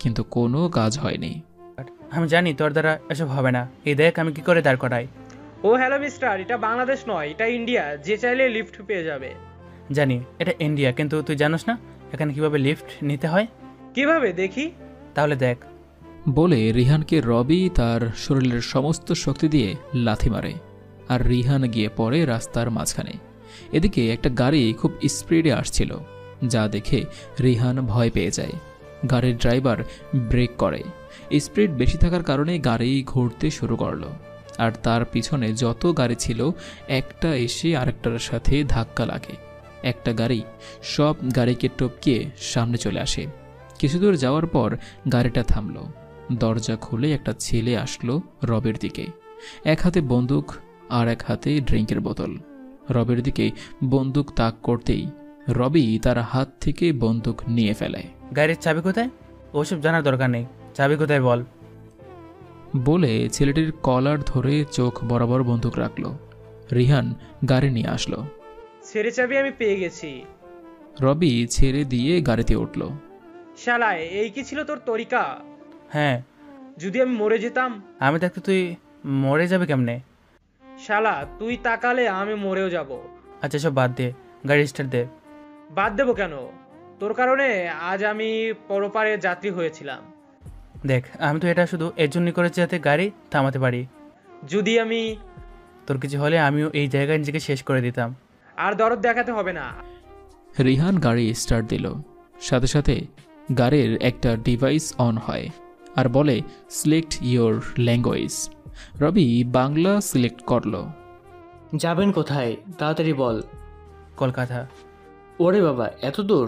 কিন্তু কোনো কাজ হয়নি। আমি জানি তোর দ্বারা এসব হবে না, এই দেখ আমি কি করে দাঁড় করাই। ও হ্যালো মিস্টার, এটা বাংলাদেশ নয়, এটা ইন্ডিয়া। যে চাইলে লিফট পেয়ে যাবে। জানি এটা ইন্ডিয়া, কিন্তু তুই জানিস না এখানে কিভাবে লিফট নিতে হয়? কিভাবে? দেখি। তাহলে দেখ। বলে রিহানকে রবি তার শরীরের সমস্ত শক্তি দিয়ে লাথি মারে আর রিহান গিয়ে পড়ে রাস্তার মাঝখানে। এদিকে একটা গাড়ি খুব স্পিডে আসছিল, যা দেখে রিহান ভয় পেয়ে যায়। গাড়ির ড্রাইভার ব্রেক করে। স্পিড বেশি থাকার কারণে গাড়ি ঘুরতে শুরু করলো আর তার পিছনে যত গাড়ি ছিল একটা এসে আরেকটার সাথে ধাক্কা লাগে। একটা গাড়ি সব গাড়িকে টপকিয়ে সামনে চলে আসে। কিছুদূর যাওয়ার পর গাড়িটা থামলো। দরজা খুলে একটা ছেলে আসলো রবের দিকে, এক হাতে বন্দুক আর এক হাতে ড্রিঙ্কের বোতল। রবের দিকে বন্দুক তাক করতেই রবি তার হাত থেকে বন্দুক নিয়ে ফেলে। গাড়ির চাবি কোথায়? ওসব জানার দরকার নেই, চাবি কোথায় বল। বলে ছেলেটির কলার ধরে চোখ বরাবর বন্দুক রাখলো। রিহান গাড়ি নিয়ে আসলো। ছেড়ে চাবি আমি পেয়ে গেছি। রবি ছেড়ে দিয়ে গাড়িতে উঠলো। শালা, এই কি ছিল তোর তরিকা? হ্যাঁ। যদি আমি মরে যেতাম? আমি থাকতে তুই মরে যাবে কেমনে? শালা, তুই তাকালে আমি মরেও যাব। আচ্ছা সব বাদ দে, গাড়ি স্টার্ট দে। বাদ দেবো কেন? তোর কারণে আজ আমি পরপারে যাত্রী হয়েছিলাম। দেখ, আমি তো এটা শুধু এর জন্যই করেছি যাতে গাড়ি থামাতে পারি। যদি আমি তোর কিছু হলে আমিও এই জায়গায় নিজেকে শেষ করে দিতাম। আর দরদ দেখাতে হবে না। রিহান গাড়ি স্টার্ট দিল। সাথে সাথে গাড়ির একটা ডিভাইস অন হয় আর বলে, select your language. Robi Bangla select করলো। যাবেন কোথায় তাড়াতাড়ি বল। কলকাতা। ওরে বাবা, এত দূর?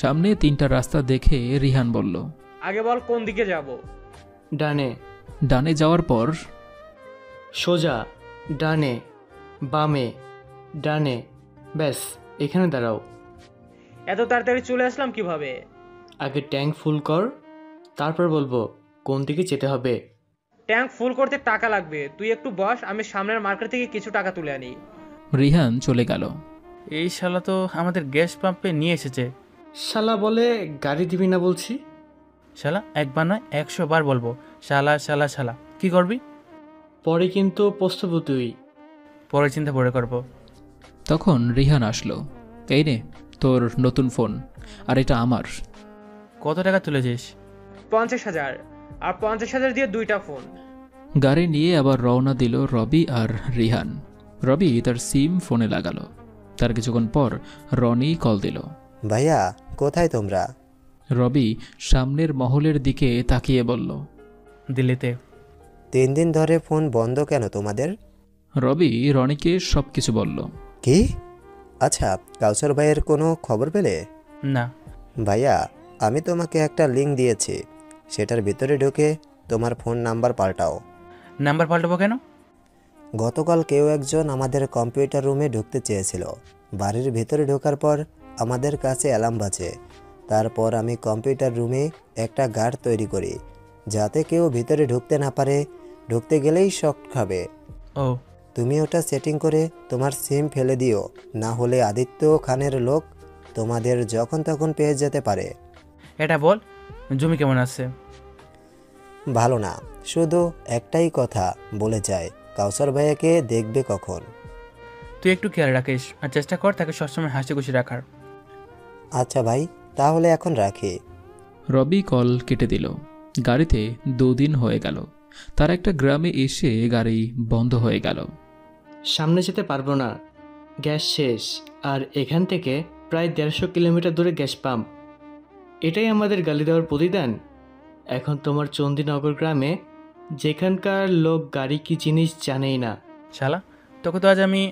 সামনে তিনটা রাস্তা দেখে রিহান বলল, আগে বল কোন দিকে যাব। ডানে। ডানে যাওয়ার পর? সোজা, ডানে, বামে, ডানে, ব্যাস এখানে দাঁড়াও। এত তাড়াতাড়ি চলে আসলাম কিভাবে? আগে ট্যাঙ্ক ফুল কর, তারপর বলবো কোন দিকে যেতে হবে। ট্যাঙ্ক ফুল করতে টাকা লাগবে, তুই একটু বস, আমি সামনের মার্কেট থেকে কিছু টাকা তুলে আনি। রিহান চলে গেল। এই শালা তো আমাদের গ্যাস পাম্পে নিয়ে এসেছে। শালা বলে গাড়ি দিবি না বলছি। শালা একবার নয় একশো বার বলবো শালা শালা শালা। কি করবি পরে কিন্তু পস্তাব, তুই পরে চিন্তা পরে করবো। তখন রিহান আসলো। এই নে তোর নতুন ফোন, আর এটা আমার। কত টাকা তুলেছিস? পঞ্চাশ হাজার। আর পঞ্চাশ হাজার দিয়ে দুইটা ফোন। গাড়ি নিয়ে আবার রওনা দিল রবি আর রিহান। রবি তার সিম ফোনে লাগালো। তার কিছুক্ষণ পর রনি কল দিল। ভাইয়া কোথায় তোমরা? রবি সামনের মহলের দিকে তাকিয়ে বলল, দিল্লিতে। তিন দিন ধরে ফোন বন্ধ কেন তোমাদের? রবি রনিকে সব কিছু বলল। কি? আচ্ছা কাউসার ভাইয়ের কোনো খবর পেলে? না। ভাইয়া আমি তোমাকে একটা লিঙ্ক দিয়েছি, সেটার ভিতরে ঢুকে তোমার ফোন নাম্বার পাল্টাও। নাম্বার পাল্টাবো কেন? গতকাল কেউ একজন আমাদের কম্পিউটার রুমে ঢুকতে চেয়েছিল। বাড়ির ভেতরে ঢোকার পর আমাদের কাছে অ্যালার্ম বাজে। তারপর আমি কম্পিউটার রুমে একটা গার্ড তৈরি করি যাতে কেউ ভিতরে ঢুকতে না পারে, ঢুকতে গেলেই শক খাবে। ও তুমি ওটা সেটিং করে তোমার সিম ফেলে দিও, না হলে আদিত্য খানের লোক তোমাদের যখন তখন পেয়ে যেতে পারে। এটা বল জমি কেমন আছে? ভালো না, শুধু একটাই কথা বলে যায়, কাউসার ভাইয়াকে দেখবে কখন? তুই একটু খেয়াল রাখিস আর চেষ্টা কর তাকে সবসময় হাসি খুশি রাখার। আচ্ছা ভাই তাহলে এখন রাখি। রবি কল কেটে দিল। গাড়িতে দুদিন হয়ে গেল। তার একটা গ্রামে এসে গাড়ি বন্ধ হয়ে গেল। সামনে যেতে পারবো না, গ্যাস শেষ। আর এখান থেকে প্রায় দেড়শো কিলোমিটার দূরে গ্যাস পাম্প। এটাই আমাদের গালি দেওয়ার প্রতিদান। এখন তোমার চণ্ডীনগর গ্রামে, যেখানকার লোক গাড়ি কি জিনিস জানেই না। শালা তোকে তো আজ আমি।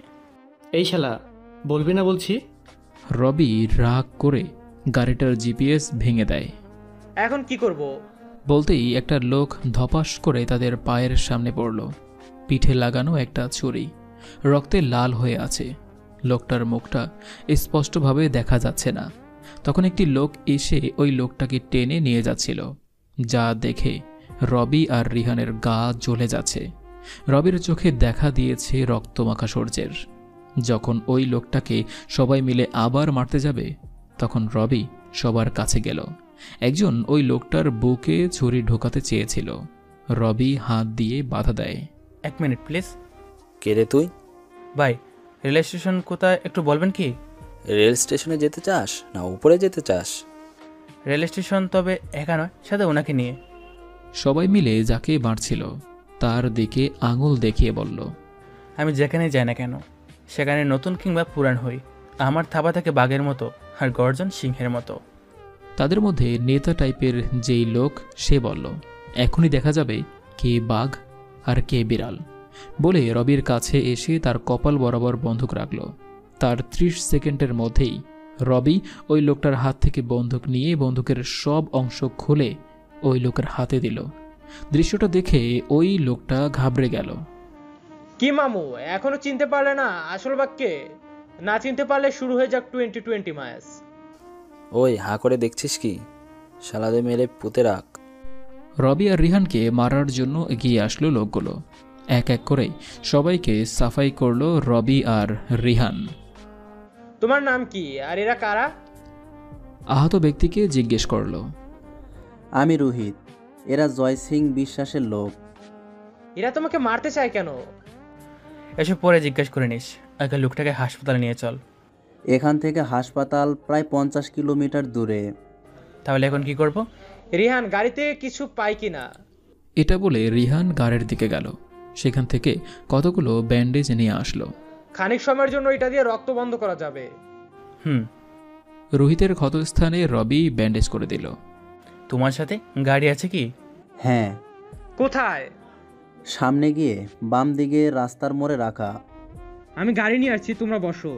এই শালা বলবি না বলছি। রবি রাগ করে গাড়িটার জিপিএস ভেঙে দেয়। এখন কি করব বলতেই একটা লোক ধপাস করে তাদের পায়ের সামনে পড়ল। পিঠে লাগানো একটা ছুরি রক্তে লাল হয়ে আছে। লোকটার মুখটা স্পষ্টভাবে দেখা যাচ্ছে না। তখন একটি লোক এসে ওই লোকটাকে টেনে নিয়ে যাচ্ছিল, যা দেখে রবি আর রিহানের গা জ্বলে যাচ্ছে। রবির চোখে দেখা দিয়েছে রক্তমাখা সূর্যের। যখন ওই লোকটাকে সবাই মিলে আবার মারতে যাবে, তখন রবি সবার কাছে গেল। একজন ওই লোকটার বুকে ছুরি ঢোকাতে চেয়েছিল। রবি হাত দিয়ে বাধা দেয়। এক মিনিট প্লিজ। কে রে তুই? ভাই রেল স্টেশন কোথায় একটু বলবেন কি? রেল স্টেশনে যেতে চাস না উপরে যেতে চাস? Rail station. তবে একা নয়, সাথে ওনাকে নিয়ে। সবাই মিলে যাকে মারছিল তার দিকে আঙুল দেখিয়ে বলল, আমি যেখানে যাই না কেন সেখানে নতুন কিংবা পুরান হই, আমার থাবা থাকে বাঘের মতো আর গর্জন সিংহের মতো। তাদের মধ্যে নেতা টাইপের যেই লোক সে বলল, এখনই দেখা যাবে কে বাঘ আর কে বিড়াল। বলে রবির কাছে এসে তার কপাল বরাবর বন্দুক রাখল। তার ত্রিশ সেকেন্ডের মধ্যেই রবি ওই লোকটার হাত থেকে বন্দুক নিয়ে বন্দুকের সব অংশ খুলে ওই লোকের হাতে দিল। দৃশ্যটা দেখে ওই লোকটা ঘাবড়ে গেল। কি মামু এখনো চিনতে পারলে না আসল বাঘকে? না চিনতে পারলে শুরু হয়ে যাক টোয়েন্টি টোয়েন্টি ম্যাচ। ওই হাঁ করে দেখছিস কি? শালাদে মেরে পুঁতে রাখ। রবি আর রিহানকে মারার জন্য এগিয়ে আসলো লোকগুলো। এক এক করে সবাইকে সাফাই করলো রবি আর রিহান। তোমার নাম কি আর এরা কারা? আহত ব্যক্তিকে জিজ্ঞেস করলো। আমি রোহিত, এরা জয় সিং বিশ্বাসের লোক। এরা তোমাকে মারতে চায় কেন? এসব পরে জিজ্ঞেস করে নিস, আগে লোকটাকে হাসপাতালে নিয়ে চল। এখান থেকে হাসপাতাল প্রায় পঞ্চাশ কিলোমিটার দূরে। তাহলে এখন কি করব? রিহান গাড়িতে কিছু পাই কিনা এটা বলে রিহান গাড়ির দিকে গেল। সেখান থেকে কতগুলো ব্যান্ডেজ নিয়ে আসলো। খানিক সময়ের জন্য এটা দিয়ে রক্ত বন্ধ করা যাবে। হুম। রোহিতের ক্ষতস্থানে রবি ব্যান্ডেজ করে দিল। তোমার সাথে গাড়ি আছে কি? হ্যাঁ। কোথায়? সামনে গিয়ে বাম দিকে রাস্তার মোড়ে রাখা। আমি গাড়ি নিয়ে আসছি, তোমরা বসো।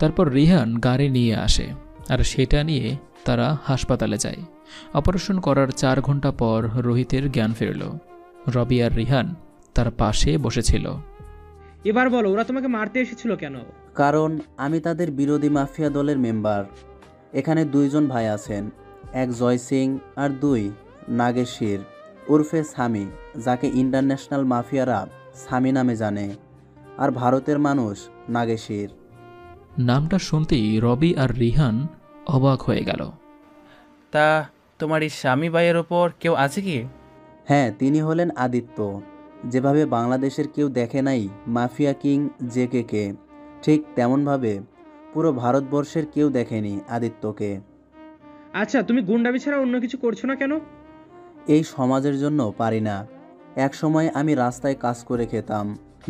তারপর রিহান গাড়ি নিয়ে আসে আর সেটা নিয়ে তারা হাসপাতালে যায়। অপারেশন করার চার ঘন্টা পর রোহিতের জ্ঞান ফিরল। রবি আর রিহান তার পাশে বসেছিল। এবার বলো ওরা তোমাকে মারতে এসেছিল কেন? কারণ আমি তাদের বিরোধী মাফিয়া দলের মেম্বার। এখানে দুইজন ভাই আছেন, এক জয় সিং আর দুই নাগেশির। उर्फे सामी जाके इंटरनैशनल माफियारा सामी नामे जाने और भारतेर मानुष नागेशीर। नामटा सुनतेई रबी और रिहान अबाक हो गेल। ता तुम्हारी स्वामी भाइयेर ओपर केउ आछे कि? हाँ, तिनी हलेन आदित्य, जेभावे बांग्लादेशेर केउ देखे नाई माफिया किंग जेकेके, ठीक तेमन भावे पुरो भारतवर्षेर केउ देखेनी आदित्यके। আচ্ছা, তুমি গুন্ডামি ছাড়া অন্য কিছু করছো না কেন? এই সমাজের জন্য পারি না। এক সময় আমি রাস্তায় কাজ করে খেতাম,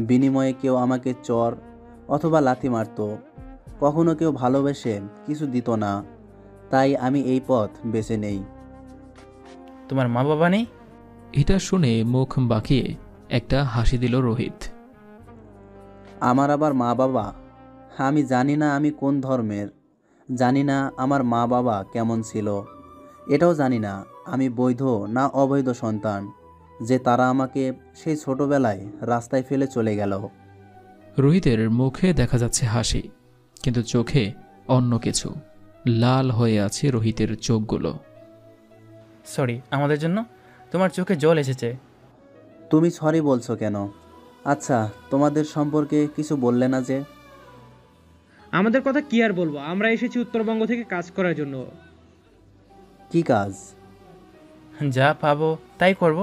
বিনিময়ে কেউ আমাকে চর অথবা লাথি মারতো, কখনো কেউ ভালোবেসে কিছু দিত না, তাই আমি এই পথ বেছে নেই। তোমার মা বাবা নেই? এটা শুনে মুখ বাঁকিয়ে একটা হাসি দিল রোহিত। আমার আবার মা বাবা? আমি জানি না আমি কোন ধর্মের, জানি না আমার মা বাবা কেমন ছিল, এটাও জানি না আমি বৈধ না অবৈধ সন্তান যে তারা আমাকে সেই ছোটবেলায় রাস্তায় ফেলে চলে গেল। রোহিতের মুখে দেখা যাচ্ছে হাসি, কিন্তু চোখে অন্য কিছু, লাল হয়ে আছে রোহিতের চোখগুলো। সরি আমাদের জন্য, তোমার চোখে জল এসেছে। তুমি সরি বলছো কেন? আচ্ছা, তোমাদের সম্পর্কে কিছু বললে না যে? আমাদের কথা কি আর বলবো, আমরা এসেছি উত্তরবঙ্গ থেকে কাজ করার জন্য। কি কাজ? যা পাবো তাই করব।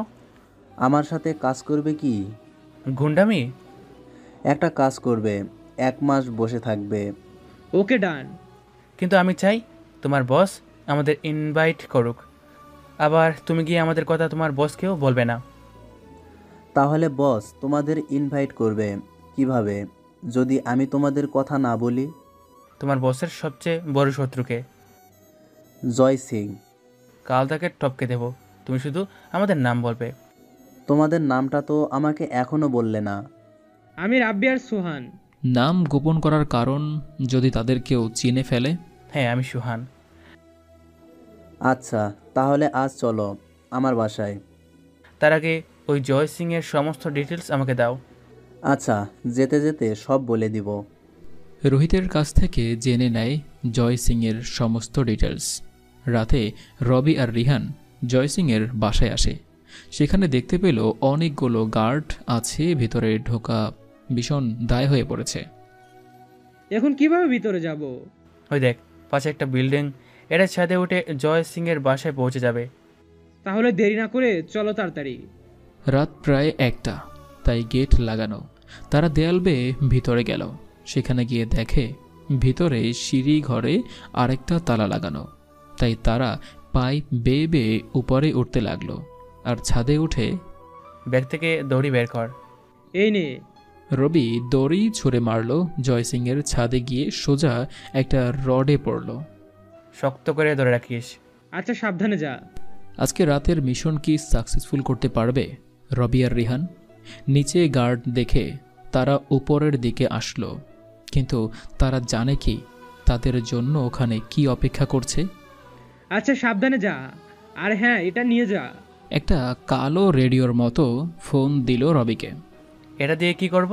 আমার সাথে কাজ করবে? কি গুন্ডামি? একটা কাজ করবে, এক মাস বসে থাকবে। ওকে ডান, কিন্তু আমি চাই তোমার বস আমাদের ইনভাইট করুক। আবার তুমি গিয়ে আমাদের কথা তোমার বসকেও বলবে না। তাহলে বস তোমাদের ইনভাইট করবে কিভাবে যদি আমি তোমাদের কথা না বলি? তোমার বসের সবচেয়ে বড় শত্রুকে? জয় সিং। কাল তাকে টপকে দেব, তুমি শুধু আমাদের নাম বলবে। তোমাদের নামটা তো আমাকে এখনো বললে না। আমি রাব্বি আর সুহান। নাম গোপন করার কারণ যদি তাদের কেউ চিনে ফেলে? হ্যাঁ, আমি সুহান। আচ্ছা, তাহলে আজ চলো আমার বাসায়। তার আগে ওই জয় সিং এর সমস্ত ডিটেলস আমাকে দাও। আচ্ছা, যেতে যেতে সব বলে দিব। রোহিতের কাছ থেকে জেনে নেয় জয় সিংয়ের সমস্ত ডিটেলস। রাতে রবি আর রিহান জয় সিংয়ের বাসায় আসে। সেখানে দেখতে পেল অনেকগুলো গার্ড আছে, ভিতরে ঢোকা ভীষণ দায় হয়ে পড়েছে। এখন কিভাবে ভিতরে যাব? ওই দেখ পাশে একটা বিল্ডিং, এটার ছাদে উঠে জয় সিংয়ের বাসায় পৌঁছে যাবে। তাহলে দেরি না করে চলো তাড়াতাড়ি। রাত প্রায় একটা, তাই গেট লাগানো। তারা দেয়াল বেয়ে ভিতরে গেল। সেখানে গিয়ে দেখে ভিতরে সিঁড়ি ঘরে আরেকটা তালা লাগানো, তাই তারা পাইপ বেয়ে বেয়ে উপরে উঠতে লাগলো। আর ছাদে উঠে ব্যাগ থেকে দড়ি বের কর, এই নে। রবি দড়ি ছুঁড়ে মারল, জয় সিংয়ের ছাদে গিয়ে সোজা একটা রডে পড়ল। শক্ত করে ধরে রাখিস। আচ্ছা, সাবধানে যা। আজকে রাতের মিশন কি সাকসেসফুল করতে পারবে রবি আর রিহান? নিচে গার্ড দেখে তারা উপরের দিকে আসলো, কিন্তু তারা জানে কি তাদের জন্য ওখানে কি অপেক্ষা করছে। আচ্ছা, সাবধানে যা, আর হ্যাঁ এটা নিয়ে যা। একটা কালো রেডিওর মতো ফোন দিল রবিকে। এটা দিয়ে কি করব?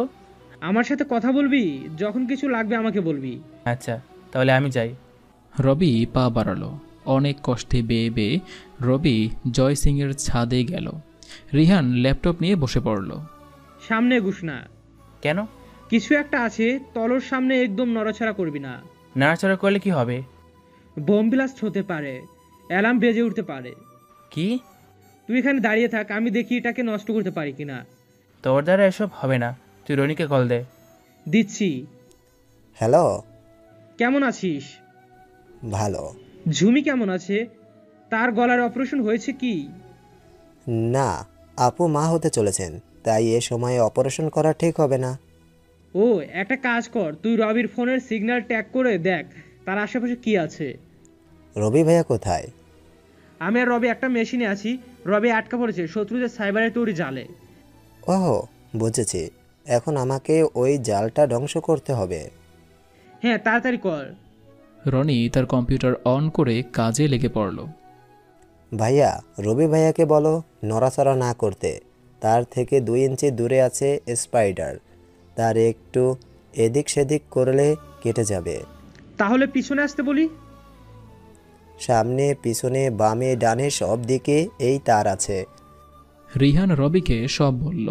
আমার সাথে কথা বলবি, যখন কিছু লাগবে আমাকে বলবি। আচ্ছা, তাহলে আমি যাই। রবি পা বাড়ালো। অনেক কষ্টে বেয়ে বেয়ে রবি জয় সিংয়ের ছাদে গেল। রিহান ল্যাপটপ নিয়ে বসে পড়ল। সামনে এগুস না। কেন? কিছু একটা আছে, তলোর সামনে একদম নড়াচড়া করবি না। নড়াচড়া করলে কি হবে? বোম ব্লাস্ট হতে পারে, অ্যালার্ম বেজে উঠতে পারে। কি? তুই এখানে দাঁড়িয়ে থাক, আমি দেখি এটাকে নষ্ট করতে পারি কিনা। তোর দ্বারা এসব হবে না, তুই রনিকে কল দে। দিচ্ছি। হ্যালো, কেমন আছিস? ভালো। ঝুমি কেমন আছে? তার গলার অপারেশন হয়েছে কি? না, আপু মা হতে চলেছেন, তাই এ সময়ে অপারেশন করা ঠিক হবে না। ও, একটা কাজ কর, তুই রবির ফোনের সিগন্যাল ট্যাগ করে দেখ তার আশেপাশে কি আছে। রবি ভাইয়া কোথায়? আমি আর রবি একটা মেশিনে আছি। রবি আটকা পড়েছে শত্রুদের সাইবারে তৈরি জালে। ওহ, বুঝেছি। এখন আমাকে ওই জালটা ধ্বংস করতে হবে। হ্যাঁ, তাড়াতাড়ি কর। রনি তার কম্পিউটার অন করে কাজে লেগে পড়ল। ভাইয়া, রবি ভাইয়াকে বলো নড়াচড়া না করতে। তার থেকে দুই ইঞ্চি দূরে আছে স্পাইডার, তার একটু এদিক সেদিক করলে কেটে যাবে। তাহলে পিছনে আসতে বলি। সামনে, পিছনে, বামে, ডানে সব দিকে এই তার আছে। रिहान रबी के सब बोल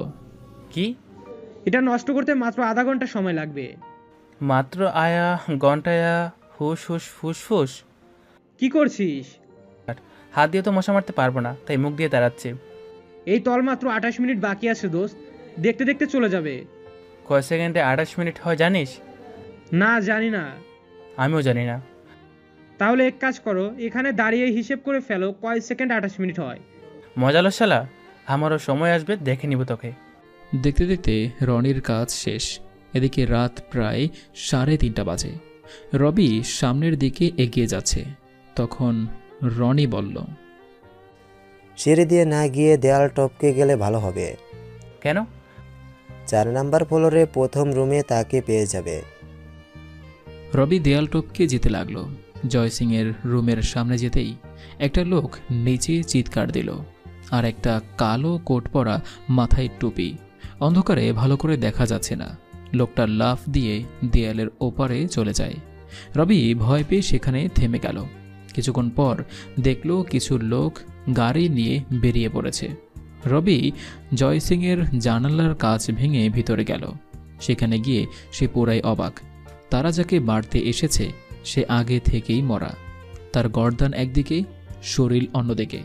कि এটা নষ্ট করতে মাত্র आधा घंटा समय লাগবে মাত্র আয়া ঘন্টায়া হুশ হুশ ফুস ফুস কি করছিস হাত দিয়ে তো মশা মারতে পারবো না তাই মুখ দিয়ে তাড়াচ্ছে এই তল মাত্র আঠাশ মিনিট বাকি আছে দোস্ত দেখতে দেখতে চলে যাবে কয় সেকেন্ডে আঠাশ মিনিট হয় জানিস না জানি না আমিও জানি না তাহলে এক কাজ করো এখানে দাঁড়িয়ে হিসাব করে ফেলো কয় সেকেন্ড আঠাশ মিনিট হয় মজা লস শালা আমারও সময় আসবে দেখে নিব তোকে देखते देखते रनिर काज शेष एदिके रात प्राय साढ़े तीनटा बाजे रबी सामनेर दिके एगिए जाच्छे तखन रनी बोल्लो सीढ़ी दिए ना गिए देयाल टपके गेले भालो होबे केन चार नम्बर फ्लोरे प्रथम रूमे ताके पेये जाबे रबी देयाल टपके जेते लागलो जय सिंहेर रूमेर सामने जेतेई एकटा लोक नीचे चित्कार दिल और एक कालो कोट परा माथाय टुपी अंधकारे भालो करे देखा जाच्छे ना लोकटा लाफ दिए देयालेर ओपारे चले जाए रबी भय पेये सेखाने थेमे गेल किछुक्षण पर देखलो किछु लोक गाड़ी निये बेरिये पड़ेछे रबी जय सिंहेर जानालार काच भेंगे भितरे गेल सेखाने गिये से पुराई अबाक तारा जाके मारते एसेछे से आगे थेकेई मरा तार गर्दान एकदिके शरीर अन्यदिके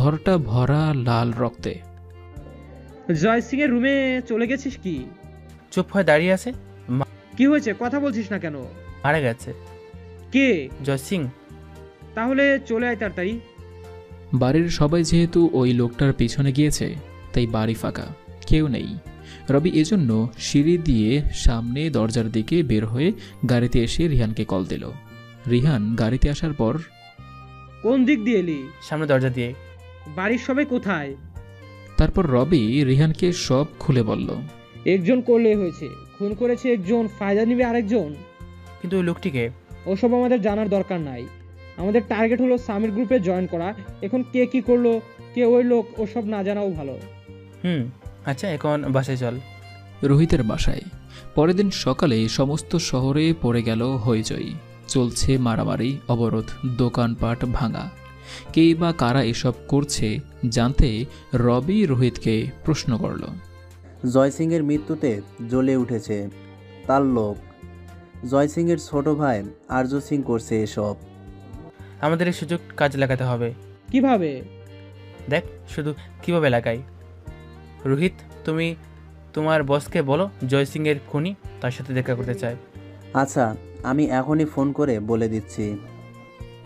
घरटा भरा लाल रक्ते जय सिंह रूमे चले गेछिस कि चुप हो दाड़िये आछे कि होयेछे कथा बोलछिस ना केन मारा गेछे के जय सिंह ताहले चले आय ताड़ाताड़ी बाड़ीर सबाई जेहेतु ओई लोकटार पिछने गियेछे ताई बाड़ी फाका केउ नेई रबि एजोन्नो सीढ़ी दिए सामने दरजार दिके बेर होये गाड़ीते एसे रिहानके कल दिल रिहान गाड़ीते आसार पर কোন দিক দিয়ে এলি সামনে দরজা দিয়ে বাড়ির সবে কোথায় তারপর রবি রিহানকে সব খুলে বলল একজন কোলে হয়েছে খুন করেছে একজন ফায়দা নেবে আরেকজন কিন্তু ওই লোকটিকে ওসব আমাদের জানার দরকার নাই আমাদের টার্গেট হলো সামির গ্রুপে জয়েন করা এখন কে কি করলো কে ওই লোক ওসব না জানাও ভালো হুম আচ্ছা এখন বাসায় চল রোহিতের বাসায় পরের দিন সকালে সমস্ত শহরে পড়ে গেল হইচই চলছে মারামারি অবরোধ দোকানপাট ভাঙা কে বা কারা এসব করছে জানতে রবি রোহিতকে প্রশ্ন করল জয় সিংহের মৃত্যুতে জ্বলে উঠেছে তার লোক জয় সিংহের ছোট ভাই আরজ সিং করছে এসব আমাদের এই সুযোগ কাজে লাগাতে হবে কিভাবে দেখ শুধু কিভাবে লাগাই রোহিত তুমি তোমার বসকে বলো জয় সিংহের খুনি তার সাথে দেখা করতে চাই আচ্ছা আমি এখনই ফোন করে বলে দিচ্ছি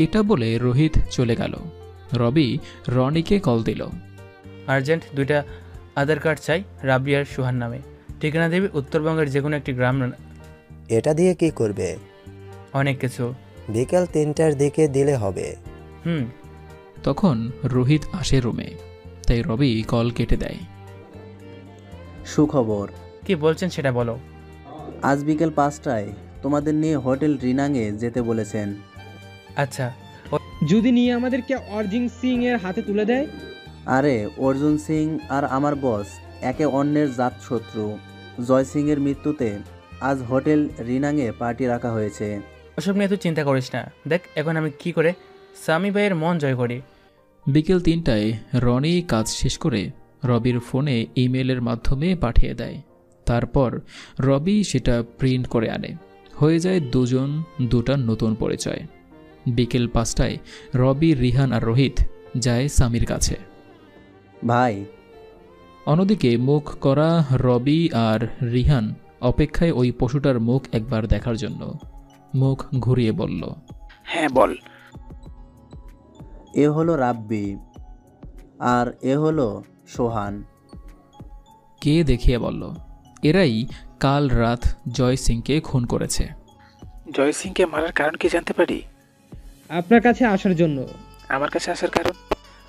এটা বলে রোহিত চলে গেল রবি রনিকে কল দিল আর্জেন্ট দুইটা আধার কার্ড চাই রাবিয়ার সুহান নামে ঠিকানা দেবে উত্তরবঙ্গের যে কোনো একটি গ্রাম এটা দিয়ে কি করবে অনেক কিছু বিকেল তিনটার দিকে দিলে হবে হুম তখন রোহিত আসে রুমে তাই রবি কল কেটে দেয় সুখবর কি বলছেন সেটা বলো আজ বিকেল পাঁচটায় তোমাদের নিয়ে হোটেল রিনাঙে যেতে বলেছেন আচ্ছা যদি নিয়ে আমাদেরকে অর্জুন সিং এর হাতে তুলে দেয় আরে অর্জুন সিং আর আমার বস একে অন্যের জাত শত্রু জয় সিং এর মৃত্যুতে আজ হোটেল রিনাঙে পার্টি রাখা হয়েছে ওসব নিয়ে তুই চিন্তা করিস না দেখ এখন আমি কি করে সামি ভাইয়ের মন জয় করি বিকেল তিনটায় রনি কাজ শেষ করে রবির ফোনে ইমেলের মাধ্যমে পাঠিয়ে দেয় তারপর রবি সেটা প্রিন্ট করে আনে হয়ে যায় দুজন দুটা নতুন পরিচয় বিকেল পাঁচটায় রবি রিহান আর রোহিত যায় সামির কাছে ভাই অন্যদিকে মুখ করা রবি আর রিহান অপেক্ষায় ওই পশুটার মুখ একবার দেখার জন্য মুখ ঘুরিয়ে বলল হ্যাঁ বল এ হলো রাব্বি আর এ হলো সোহান কে দেখিয়ে বলল এরাই কাল রাত জয় সিংকে খুন করেছে জয় সিংকে মারার কারণ কি জানতে পারি আপনার কাছে আসার জন্য আমার কাছে আসার কারণ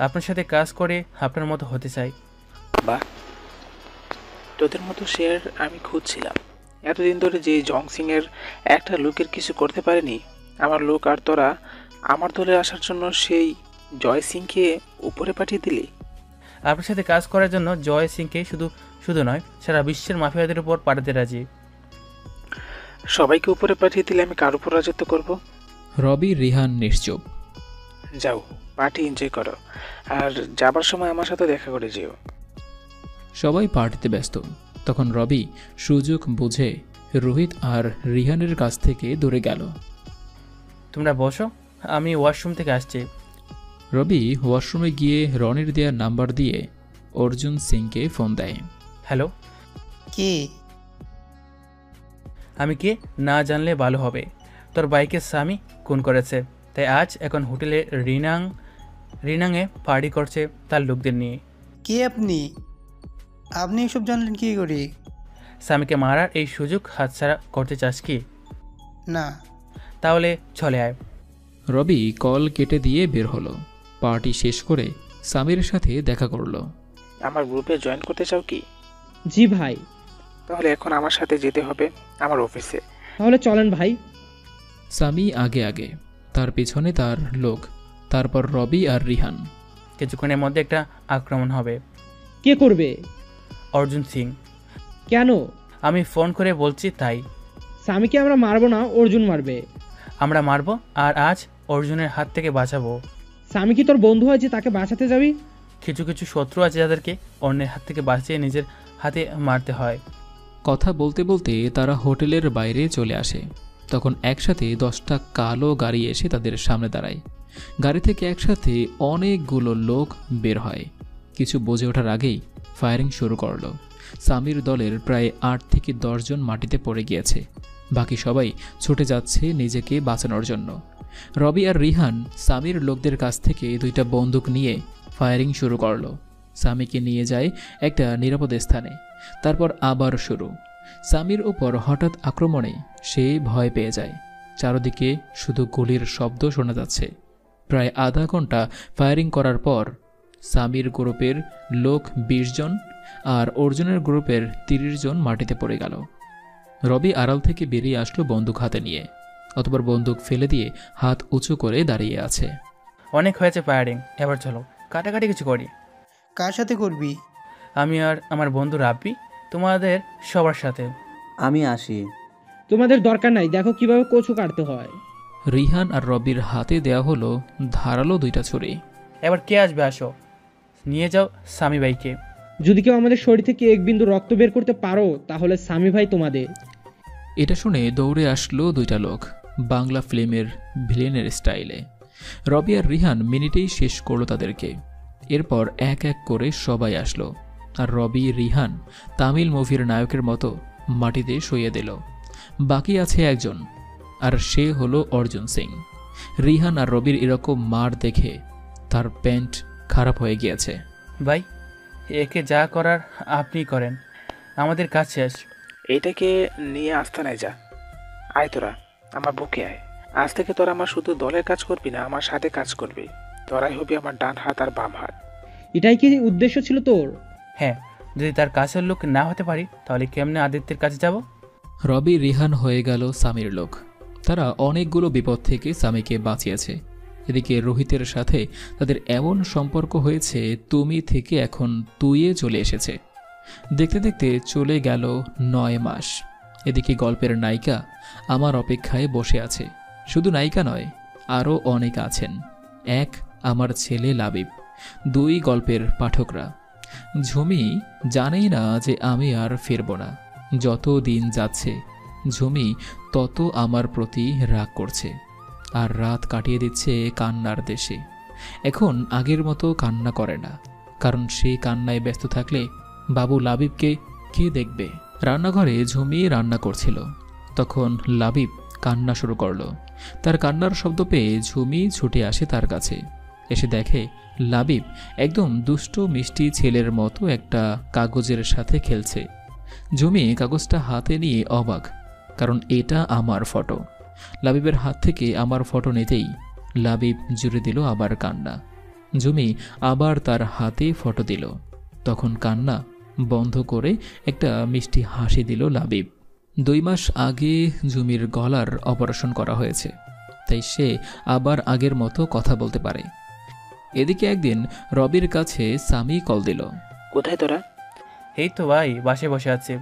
আপনার সাথে কাজ করে আপনার মতো হতে চাই বাহ তোদের মতো শেয়ার আমি খুঁজছিলাম এতদিন ধরে যে জং সিং এর একটা লোকের কিছু করতে পারেনি আমার লোক আর তোরা আমার দলে আসার জন্য সেই জয় সিংকে উপরে পাঠিয়ে দিলি আপনার সাথে কাজ করার জন্য জয় সিংকে শুধু শুধু নয় সারা বিশ্বের মাফিয়াদের উপর পাঠাতে রাজি সবাইকে উপরে পাঠিয়ে দিলে আমি কার উপর রাজত্ব করব রবি রিহান নিশ্চুপ যাও পার্টি এনজয় করো আর যাবার সময় আমার সাথে দেখা করে যেও सबाई पार्टीते व्यस्त। तखन रवि सुयोग बुझे रोहित और रिहानेर काछ थेके दूरे गेल। तुम्हारा बसो, आमी वाशरूम थेके आसछि। रवि वाशरूमे गिये रनिर देया नम्बर दिए अर्जुन सिंहके फोन देय। हेलो के आमी के ना जानले भालो होबे, तोर भाईके स्वामी खून करेछे, ताई आज एखन होटेले रिनां रिनांगे पार्टी करछे तार लोकदेर निये। के आपनि आपनि एसब जानलेन कि करे? স্বামীকে মারার এই সুযোগ হাতছাড়া করতে চাস কি? না। তাহলে চলে আয়। রবি কল কেটে দিয়ে বের হলো। পার্টি শেষ করে স্বামীর সাথে দেখা করলো। আমার গ্রুপে জয়েন করতে চাও কি? জি ভাই। তাহলে এখন আমার সাথে যেতে হবে আমার অফিসে। তাহলে চলেন ভাই। স্বামী আগে আগে, তার পিছনে তার লোক, তারপর রবি আর রিহান। কিছুক্ষণের মধ্যে একটা আক্রমণ হবে। কে করবে? অর্জুন সিং। কেন? আমি ফোন করে বলছি তাই। স্বামীকে আমরা মারবো না, অর্জুন মারবে। আমরা মারবো আর আজ অর্জুনের হাত থেকে বাঁচাবো। স্বামী কি তোর বন্ধু আছে তাকে বাঁচাতে যাবি? কিছু কিছু শত্রু আছে যাদেরকে অন্যের হাত থেকে বাঁচিয়ে নিজের হাতে মারতে হয়। কথা বলতে বলতে তারা হোটেলের বাইরে চলে আসে। তখন একসাথে দশটা কালো গাড়ি এসে তাদের সামনে দাঁড়ায়। গাড়ি থেকে একসাথে অনেকগুলো লোক বের হয়। কিছু বোঝে ওঠার আগেই ফায়ারিং শুরু করলো। সামির দলের প্রায় আট থেকে দশ জন মাটিতে পড়ে গিয়েছে, বাকি সবাই ছুটে যাচ্ছে নিজেকে বাঁচানোর জন্য। রবি আর রিহান সামির লোকদের কাছ থেকে দুইটা বন্দুক নিয়ে ফায়ারিং শুরু করলো। সামিকে নিয়ে যায় একটা নিরাপদ স্থানে, তারপর আবার শুরু। সামির ওপর হঠাৎ আক্রমণে সে ভয় পেয়ে যায়। চারদিকে শুধু গুলির শব্দ শোনা যাচ্ছে। প্রায় আধা ঘন্টা ফায়ারিং করার পর সামির গ্রুপের লোক বিশ জন আর অর্জুনের গ্রুপের তিরিশ জন মাটিতে পড়ে গেল। রবি আড়াল থেকে বেরিয়ে আসলো বন্দুক হাতে নিয়ে, অথবা বন্দুক ফেলে দিয়ে হাত উঁচু করে দাঁড়িয়ে আছে। অনেক হয়েছে ফায়ারিং, এবার চলো কাটাকাটি কিছু করি। কার সাথে করবি? আমি আর আমার বন্ধু রাব্বি। তোমাদের সবার সাথে আমি আসি। তোমাদের দরকার নাই, দেখো কিভাবে কচু কাটতে হয়। রিহান আর রবির হাতে দেয়া হলো ধারালো দুইটা ছুরি। এবার কে আসবে? আসো, নিয়ে যাও স্বামী ভাইকে। যদি কেউ আমাদের শরীর থেকে এক বিন্দু রক্ত বের করতে পারো তাহলে স্বামী ভাই তোমাদের। এটা শুনে দৌড়ে আসলো দুইটা লোক, বাংলা ফিল্মের ভিলেনের স্টাইলে। রবি আর রিহান মিনিটেই শেষ করলো তাদেরকে। এরপর এক এক করে সবাই আসলো, আর রবি রিহান তামিল মুভির নায়কের মতো মাটিতে শুয়ে দিল। বাকি আছে একজন, আর সে হলো অর্জুন সিং। রিহান আর রবির এরকম মার দেখে তার প্যান্ট খারাপ হয়ে গিয়েছে। ভাই, একে যা করার আপনি করেন, আমাদের কাজ শেষ। এটাকে নিয়ে আস্তানায় যা। আয় তোরা আমার বুকে আয়। আজ থেকে তোরা আমার শুধু দলের কাজ করবি না, আমার সাথে কাজ করবি। তোরাই হবি আমার ডান হাত আর বাম হাত। এটাই কি উদ্দেশ্য ছিল তোর? হ্যাঁ, যদি তার কাছের লোক না হতে পারি তাহলে কেমনে আদিত্যের কাছে যাব? রবি রিহান হয়ে গেল স্বামীর লোক। তারা অনেকগুলো বিপদ থেকে স্বামীকে বাঁচিয়েছে। এদিকে রোহিতের সাথে তাদের এমন সম্পর্ক হয়েছে, তুমি থেকে এখন তুইয়ে চলে এসেছে। দেখতে দেখতে চলে গেল নয় মাস। এদিকে গল্পের নায়িকা আমার অপেক্ষায় বসে আছে। শুধু নায়িকা নয়, আরও অনেক আছেন। এক, আমার ছেলে লাবিব। দুই, গল্পের পাঠকরা। ঝুমি জানেই না যে আমি আর ফিরব না। যত দিন যাচ্ছে ঝুমি তত আমার প্রতি রাগ করছে, আর রাত কাটিয়ে দিচ্ছে কান্নার দেশে। এখন আগের মতো কান্না করে না, কারণ সে কান্নায় ব্যস্ত থাকলে বাবু লাবিবকে কে দেখবে। রান্নাঘরে ঝুমি রান্না করছিল, তখন লাবিব কান্না শুরু করলো। তার কান্নার শব্দ পেয়ে ঝুমি ছুটে আসে তার কাছে। এসে দেখে লাবিব একদম দুষ্ট মিষ্টি ছেলের মতো একটা কাগজের সাথে খেলছে। ঝুমি কাগজটা হাতে নিয়ে অবাক, কারণ এটা আমার ফটো। লাবিবের হাত থেকে আমার ফটো নিতেই লাবিব জুড়ে দিল আবার কান্না। ঝুমি আবার তার হাতে ফটো দিল, তখন কান্না বন্ধ করে একটা মিষ্টি হাসি দিল লাবিব। দুই মাস আগে ঝুমির গলার অপারেশন করা হয়েছে, তাই সে আবার আগের মতো কথা বলতে পারে। এদিকে একদিন রবির কাছে স্বামী কল দিল। কোথায় তোরা? এই তো ভাই, বাসে বসে আছে।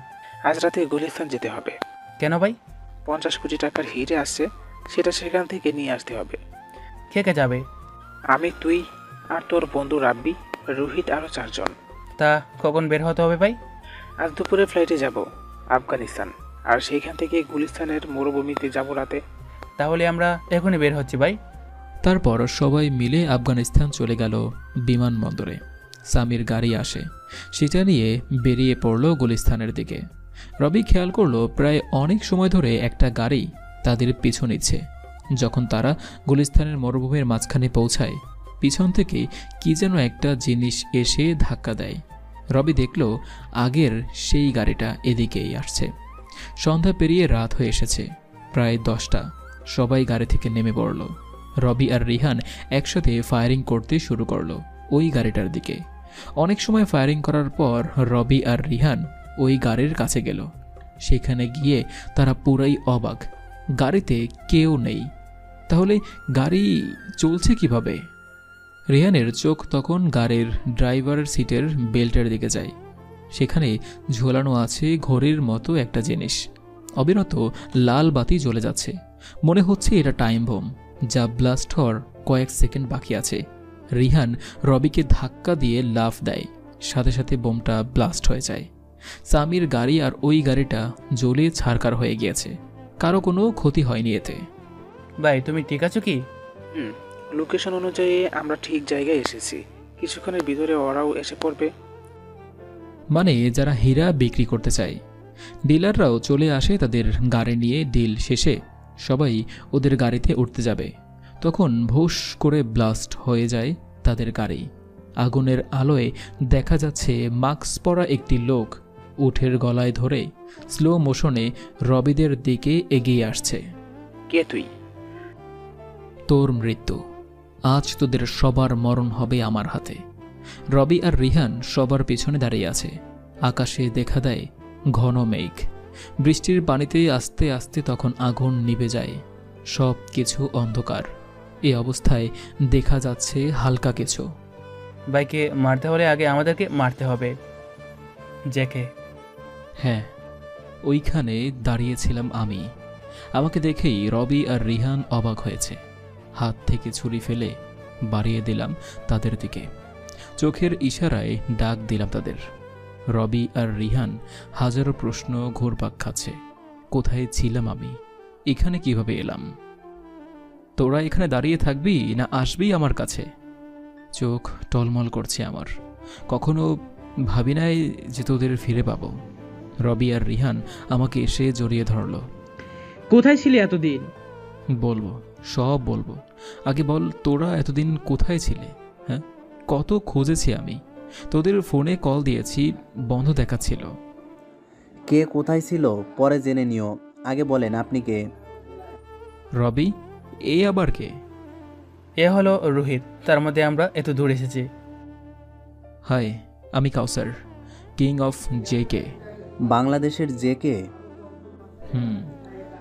আজ রাতে গুলিস্তান যেতে হবে। কেন ভাই? পঞ্চাশ কোটি টাকার হিরে আসছে, সেটা সেখান থেকে নিয়ে আসতে হবে। কে কে যাবে? আমি, তুই আর তোর বন্ধু রাব্বি, রোহিত, আরও চারজন। তা কখন বের হতে হবে ভাই? আজ দুপুরে ফ্লাইটে যাব আফগানিস্তান, আর সেইখান থেকে গুলিস্তানের মরুভূমিতে যাব রাতে। তাহলে আমরা এখনই বের হচ্ছি ভাই। তারপর সবাই মিলে আফগানিস্তান চলে গেল বিমানবন্দরে। সামির গাড়ি আসে, সেটা নিয়ে বেরিয়ে পড়ল গুলিস্তানের দিকে। রবি খেয়াল করলো প্রায় অনেক সময় ধরে একটা গাড়ি তাদের পিছু নিচ্ছে। যখন তারা গুলিস্তানের মরুভূমির মাঝখানে পৌঁছায়, পিছন থেকে কি যেন একটা জিনিস এসে ধাক্কা দেয়। রবি দেখল আগের সেই গাড়িটা এদিকেই আসছে। সন্ধ্যা পেরিয়ে রাত হয়ে এসেছে, প্রায় দশটা। সবাই গাড়ি থেকে নেমে পড়ল। রবি আর রিহান একসাথে ফায়ারিং করতে শুরু করলো ওই গাড়িটার দিকে। অনেক সময় ফায়ারিং করার পর রবি আর রিহান ওই গাড়ির কাছে গেল। সেখানে গিয়ে তারা পুরাই অবাক, গাড়িতে কেউ নেই। তাহলে গাড়ি চলছে কিভাবে? রিহানের চোখ তখন গাড়ির ড্রাইভারের সিটের বেল্টের দিকে যায়। সেখানে ঝোলানো আছে ঘড়ির মতো একটা জিনিস, অবিরত লাল বাতি জ্বলে যাচ্ছে। মনে হচ্ছে এটা টাইম বোম, যা ব্লাস্ট হওয়ার কয়েক সেকেন্ড বাকি আছে। রিহান রবিকে ধাক্কা দিয়ে লাফ দেয়, সাথে সাথে বোমটা ব্লাস্ট হয়ে যায়। সামির গাড়ি আর ওই গাড়িটা জ্বলে ছারখার হয়ে গিয়েছে, কারো কোনো ক্ষতি হয়নি এতে। ভাই তুমি ঠিক আছো কি? হুম, লোকেশন অনুযায়ী আমরা ঠিক জায়গায় এসেছি, কিছুক্ষণের ভিতরে ওরাও এসে পড়বে। মানে যারা হীরা বিক্রি করতে চায়, ডিলাররাও চলে আসে তাদের গাড়ি নিয়ে। ডিল শেষে সবাই ওদের গাড়িতে উঠতে যাবে, তখন ভোস করে ব্লাস্ট হয়ে যায় তাদের গাড়ি। আগুনের আলোয় দেখা যাচ্ছে মাস্ক পরা একটি লোক উঠের গলায় ধরে স্লো মোশনে রবিদের দিকে এগিয়ে আসছে। কে তুই? তোর মৃত্যু। আজ তোদের সবার মরণ হবে আমার হাতে। রবি আর রিহান সবার পেছনে দাঁড়িয়ে আছে। আকাশে দেখা দেয় ঘন মেঘ, বৃষ্টির পানিতে আস্তে আস্তে তখন আগুন নিভে যায়, সব কিছু অন্ধকার। এই অবস্থায় দেখা যাচ্ছে হালকা কিছু। ভাইকে মারতে হলে আগে আমাদেরকে মারতে হবে জ্যাকে। হ্যাঁ, ওইখানে দাঁড়িয়েছিলাম আমি। আমাকে দেখেই রবি আর রিহান অবাক হয়েছে। হাত থেকে ছুরি ফেলে বাড়িয়ে দিলাম তাদের দিকে, চোখের ইশারায় ডাক দিলাম তাদের। রবি আর রিহান হাজারো প্রশ্ন ঘুরপাক খাচ্ছে। কোথায় ছিলাম আমি? এখানে কিভাবে এলাম? তোরা এখানে দাঁড়িয়ে থাকবি না আসবি আমার কাছে? চোখ টলমল করছে আমার। কখনো ভাবি নাই যে তোদের ফিরে পাবো। রবি আর রিহান আমাকে এসে জড়িয়ে ধরল। কোথায় ছিলি এতদিন? বলবো, সব বলবো। আগে বল তোরা এতদিন কোথায় ছিলে? হ্যাঁ, কত খুঁজেছি আমি। তোদের ফোনে কল দিয়েছি, বন্ধ দেখাচ্ছিল। কে কোথায় ছিল পরে জেনে নিও, আগে বলেন আপনি কে? রবি। এ আবার কে? এ হলো রোহিত, তার মধ্যে আমরা এত দূর এসেছি। হাই, আমি কাউসার, কিং অফ জে কে, বাংলাদেশের জে কে। হুম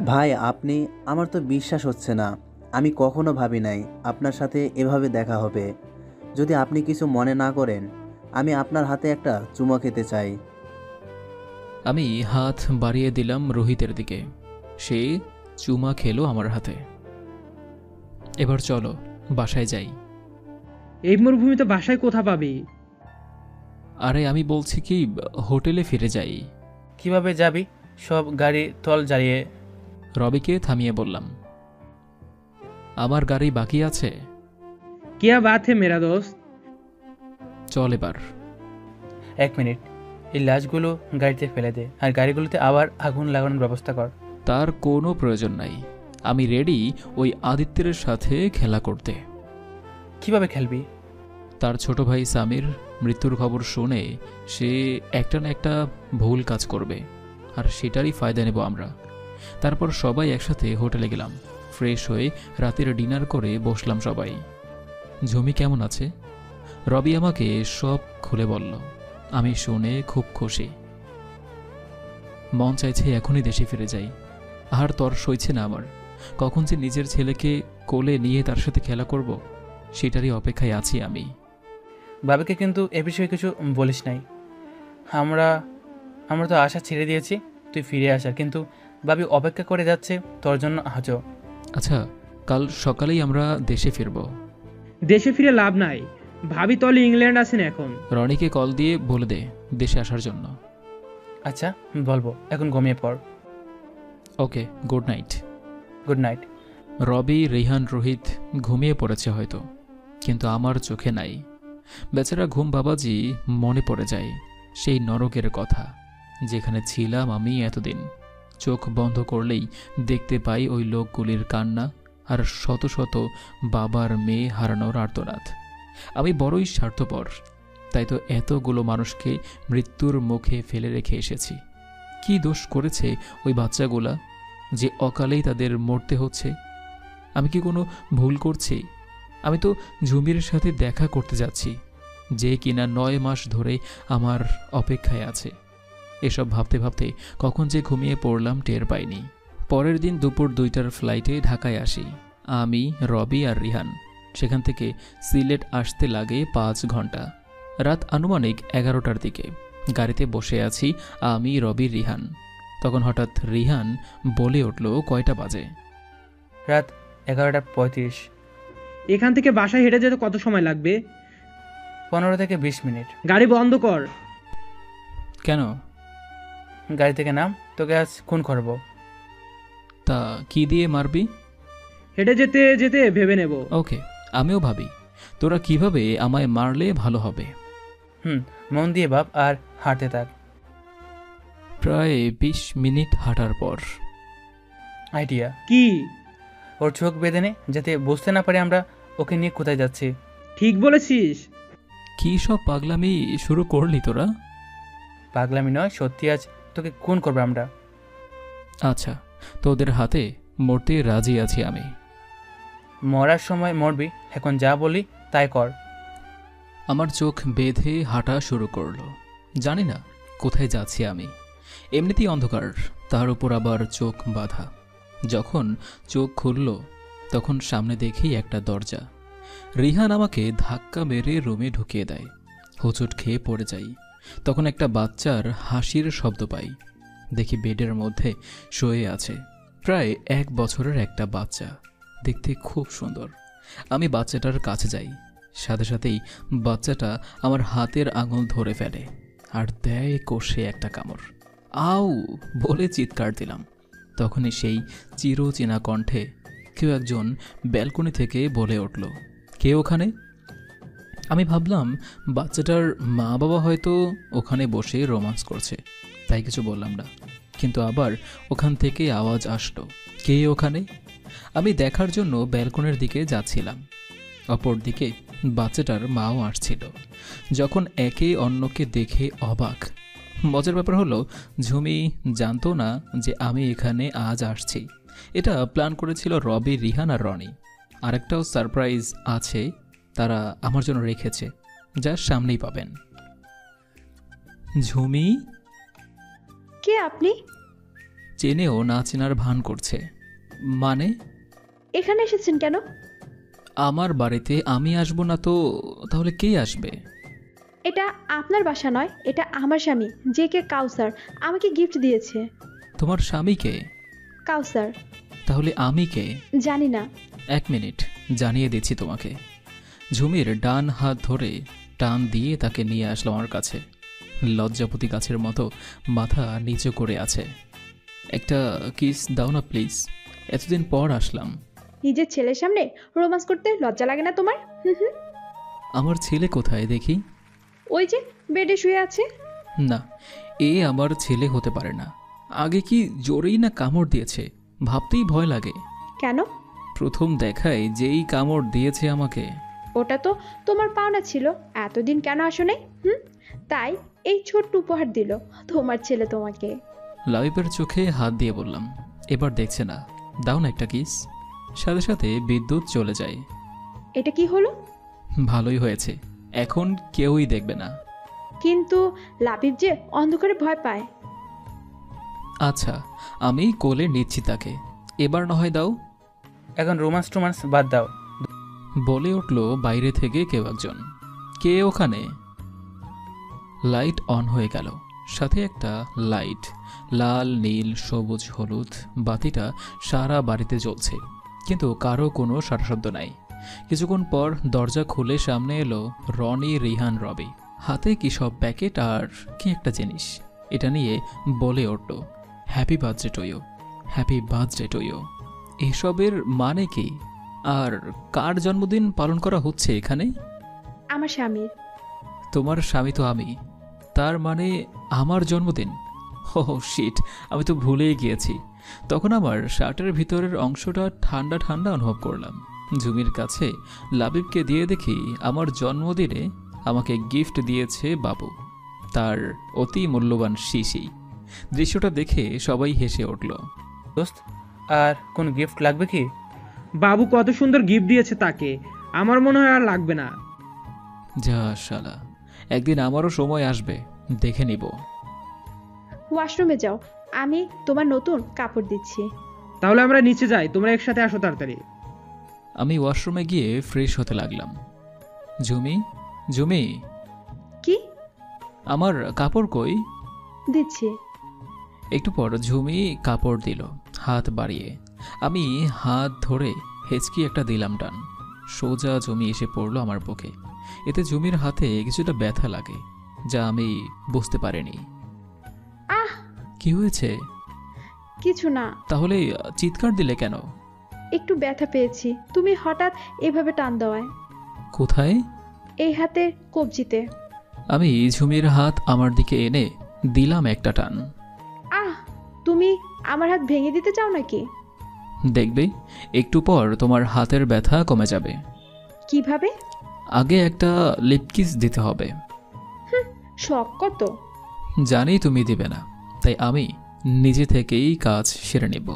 ভাই, আপনি? আমার তো বিশ্বাস হচ্ছে না, আমি কখনো ভাবি নাই আপনার সাথে এভাবে দেখা হবে। যদি আপনি কিছু মনে না করেন, আমি আপনার হাতে একটা চুমো খেতে চাই। আমি হাত বাড়িয়ে দিলাম রোহিতের দিকে, সে চুমা খেলো আমার হাতে। এবার চলো বাসায় যাই। এই মরুভূমিতে বাসায় কোথা পাবি? আরে আমি বলছি কি হোটেলে ফিরে যাই। কিভাবে যাবি? সব গাড়ি তল জ্বালিয়ে। রবিকে থামিয়ে বললাম, আমার গাড়ি বাকি আছে। কিয়া বাত হে মেরা দোস্ত। চল এবার। এক মিনিট, এই লাশগুলো গাড়িতে ফেলে দে, আর গাড়িগুলোতে আবার আগুন লাগানোর ব্যবস্থা কর। তার কোনো প্রয়োজন নাই, আমি রেডি ওই আদিত্যের সাথে খেলা করতে। কিভাবে খেলবি? তার ছোট ভাই সামির মৃত্যুর খবর শুনে সে একটা না একটা ভুল কাজ করবে, আর সেটারই ফায়দা নেব আমরা। তারপর সবাই একসাথে হোটেলে গেলাম। ফ্রেশ হয়ে রাতের ডিনার করে বসলাম সবাই। জমি কেমন আছে? রবি আমাকে সব খুলে বলল, আমি শুনে খুব খুশি। মন চাইছে এখনই দেশে ফিরে যাই, আর তর সইছে না আমার। কখন যে নিজের ছেলেকে কোলে নিয়ে তার সাথে খেলা করব, সেটারই অপেক্ষায় আছি আমি। বাবাকে কিন্তু এ বিষয়ে কিছু বলিস নাই। আমরা আমরা তো আশা ছেড়ে দিয়েছি তুই ফিরে আসার, কিন্তু বাবি অপেক্ষা করে যাচ্ছে তোর জন্য। হাজো। আচ্ছা, কাল সকালেই আমরা দেশে ফিরব। দেশে ফিরে লাভ নাই, भाभी तले इंग्लैंड आছেন এখন। রনিকে কল দিয়ে বলে দে দেশে আসার জন্য। আচ্ছা বলবো, এখন ঘুমিয়ে পড়। Okay, good night. Good night. Robi, Rihan, Rohit ঘুমিয়ে পড়েছে হয়তো, কিন্তু আমার চোখে নাই। বেচারা ঘুম বাবাজি, মনে পড়ে যায় সেই নরকের কথা যেখানে ছিলাম আমি এতদিন। চোখ বন্ধ করলেই দেখতে পাই ওই লোকগুলির কান্না আর শত শত বাবার মেয়ে হারানোর আর্তনাদ। আমি বড়ই স্বার্থপর, তাই তো এতগুলো মানুষকে মৃত্যুর মুখে ফেলে রেখে এসেছি। কি দোষ করেছে ওই বাচ্চাগুলা যে অকালেই তাদের মরতে হচ্ছে? আমি কি কোনো ভুল করছি? আমি তো ঝুমির সাথে দেখা করতে যাচ্ছি, যে কিনা নয় মাস ধরে আমার অপেক্ষায় আছে। এসব ভাবতে ভাবতে কখন যে ঘুমিয়ে পড়লাম টের পাইনি। পরের দিন দুপুর দুইটার ফ্লাইটে ঢাকায় আসি আমি, রবি আর রিহান। সেখান থেকে সিলেট আসতে লাগে পাঁচ ঘন্টা। রাত আনুমানিক এগারোটার দিকে গাড়িতে বসে আছি আমি, রবি, রিহান। তখন হঠাৎ রিহান বলে উঠল, কয়টা বাজে? রাত এগারোটা পঁয়ত্রিশ। এখান থেকে বাসায় হেঁটে যেতে কত সময় লাগবে? পনেরো থেকে বিশ মিনিট। গাড়ি বন্ধ কর। কেন? গাড়ি থেকে নাম, তোকে আজ খুন করব। তা কি দিয়ে মারবি? হেঁটে যেতে যেতে ভেবে নেব। ওকে, আমিও ভাবি তোরা কিভাবে আমায় মারলে ভালো হবে। হুম, মন দিয়ে ভাব আর হাঁটতে থাক। প্রায় বিশ মিনিট হাঁটার পর আইডিয়া। কি? ওর চোখ বেঁধে নে যাতে বুঝতে না পারে আমরা ওকে নিয়ে কোথায় যাচ্ছি। ঠিক বলেছিস। কি সব পাগলামি শুরু করলি তোরা? পাগলামি নয়, সত্যি আজ তোকে খুন করবো আমরা। আচ্ছা, তোদের হাতে মরতে রাজি আছি আমি। মরার সময় মরবি, এখন যা বলি তাই কর। আমার চোখ বেঁধে হাঁটা শুরু করলো। জানি না কোথায় যাচ্ছি আমি। এমনিতেই অন্ধকার, তার উপর আবার চোখ বাঁধা। যখন চোখ খুলল তখন সামনে দেখি একটা দরজা। রিহান আমাকে ধাক্কা মেরে রুমে ঢুকিয়ে দেয়। হোঁচট খেয়ে পড়ে যাই। তখন একটা বাচ্চার হাসির শব্দ পাই। দেখি বেডের মধ্যে শুয়ে আছে প্রায় এক বছরের একটা বাচ্চা, দেখতে খুব সুন্দর। আমি বাচ্চাটার কাছে যাই, সাথে সাথেই বাচ্চাটা আমার হাতের আঙুল ধরে ফেলে আর দেয় কষে একটা কামড়। আউ বলে চিৎকার দিলাম। তখনই সেই চিরচেনা কণ্ঠে কেউ একজন ব্যালকনি থেকে বলে উঠল, কে ওখানে? আমি ভাবলাম বাচ্চাটার মা বাবা হয়তো ওখানে বসে রোমান্স করছে, তাই কিছু বললাম না। কিন্তু আবার ওখান থেকে আওয়াজ আসলো, কে ওখানে? আমি দেখার জন্য ব্যালকনির দিকে যাচ্ছিলাম। অপরদিকে বাচ্চাটার মাও আসছিল। যখন একে অন্যকে দেখে অবাক। মজার ব্যাপার হলো ঝুমি জানতো না যে আমি এখানে আজ আসছি। এটা প্ল্যান করেছিল রবি, রিহান আর রনি। আরেকটাও সারপ্রাইজ আছে তারা আমার জন্য রেখেছে, যা সামনেই পাবেন। ঝুমি কে আপনি? চেনেও না চেনার ভান করছে। মানে এখানে এসেছেন কেন? আমার বাড়িতে আমি আসবো না তো তাহলে কে আসবে? এটা আপনার বাসা নয়, এটা আমার স্বামী, যে কে কাউসার আমাকে গিফট দিয়েছে। তোমার স্বামী কে? কাউসার। তাহলে আমি কে? জানি না। এক মিনিট, জানিয়ে দিচ্ছি তোমাকে। ঝুমির ডান হাত ধরে টান দিয়ে তাকে নিয়ে আসলো আমার কাছে। লজ্জাপতি গাছের মতো মাথা নিচু করে আছে। একটা কিস দাও না প্লিজ, এতদিন পর আসলাম। নিজের ছেলের সামনে রোমান্স করতে লজ্জা লাগে না তোমার? আমার ছেলে কোথায়? দেখি, ওই যে বেডে শুয়ে আছে। না, এ আমার ছেলে হতে পারে না। আগে কি জোরেই না কামড় দিয়েছে, ভাবতেই ভয় লাগে। কেন? প্রথম দেখায় যেই কামড় দিয়েছে আমাকে। ওটা তো তোমার পাওনা ছিল, এতদিন কেন আসোনি? হুম, তাই এই ছোট্ট উপহার দিল তোমার ছেলে তোমাকে। লাইফের চোখে হাত দিয়ে বললাম, এবার দেখছে না, দাও না একটা কিস। সাথে সাথে বিদ্যুৎ চলে যায়। এটা কি হলো? ভালোই হয়েছে, এখন কেউই দেখবে না। কিন্তু লাবিব যে অন্ধকারে ভয় পায়। আচ্ছা, আমি কোলে নিচ্ছি তাকে, এবার না হয় দাও। এখন রোমান্স টোমান্স বাদ দাও, বলে উঠল বাইরে থেকে কেউ একজন। কে ওখানে? লাইট অন হয়ে গেল, সাথে একটা লাইট, লাল, নীল, সবুজ, হলুদ। বাতিটা সারা বাড়িতে জ্বলছে, কিন্তু কারো কোনো সাড়া শব্দ নাই। কিছুক্ষণ পর দরজা খুলে সামনে এলো রনি, রিহান, রবি। হাতে কি সব প্যাকেট আর কি একটা জিনিস, এটা নিয়ে বলে উঠল, happy birthday to you, happy birthday to you. এসবের মানে কি? আর কার জন্মদিন পালন করা হচ্ছে এখানে? আমার স্বামী। তোমার স্বামী? তো আমি, তার মানে আমার জন্মদিন। ও শিট, আমি তো ভুলেই গিয়েছি। তখন আমার শার্টের ভিতরের অংশটা ঠান্ডা ঠান্ডা অনুভব করলাম। জুমির কাছে লাবিবকে দিয়ে দেখি আমার জন্মদিনে আমাকে গিফট দিয়েছে বাবু, তার অতি মূল্যবান শিশি। দৃশ্যটা দেখে সবাই হেসে উঠল। দোস্ত, আর কোন গিফট লাগবে কি? বাবু কত সুন্দর গিফট দিয়েছে তাকে, আমার মনে হয় আর লাগবে না। যা শালা, একদিন আমারও সময় আসবে, দেখে নিব। ওয়াশরুমে যাও, আমি তোমার নতুন কাপড় দিচ্ছি। তাহলে আমরা নিচে যাই, তোমরা একসাথে আসো তাড়াতাড়ি। আমি ওয়াশরুমে গিয়ে ফ্রেশ হতে লাগলাম। জুমি, জুমি। কি? আমার কাপড় কই? দিচ্ছি। একটু পর ঝুমি কাপড় দিল হাত বাড়িয়ে। আমি হাত ধরে হেঁচকি একটা দিলাম টান। সোজা জুমি এসে পড়লো আমার বুকে। এতে জুমির হাতে কিছুটা ব্যথা লাগে, যা আমি বুঝতে পারিনি। আহ, কি হয়েছে? কিছু না। তাহলে চিৎকার দিলে কেন? একটু ব্যথা পেয়েছি, তুমি হঠাৎ এভাবে টান দেওয়ায়। কোথায়? এই হাতে, কবজিতে। আমি ঝুমির হাত আমার দিকে এনে দিলাম একটা টান। আহ, তুমি আমার হাত ভেঙে দিতে চাও নাকি? দেখবে, একটু পর তোমার হাতের ব্যথা কমে যাবে। কিভাবে? আগে একটা লিপকিস দিতে হবে। শখ কত? জানি তুমি দিবে না, তাই আমি নিজে থেকেই কাজ সেরে নেব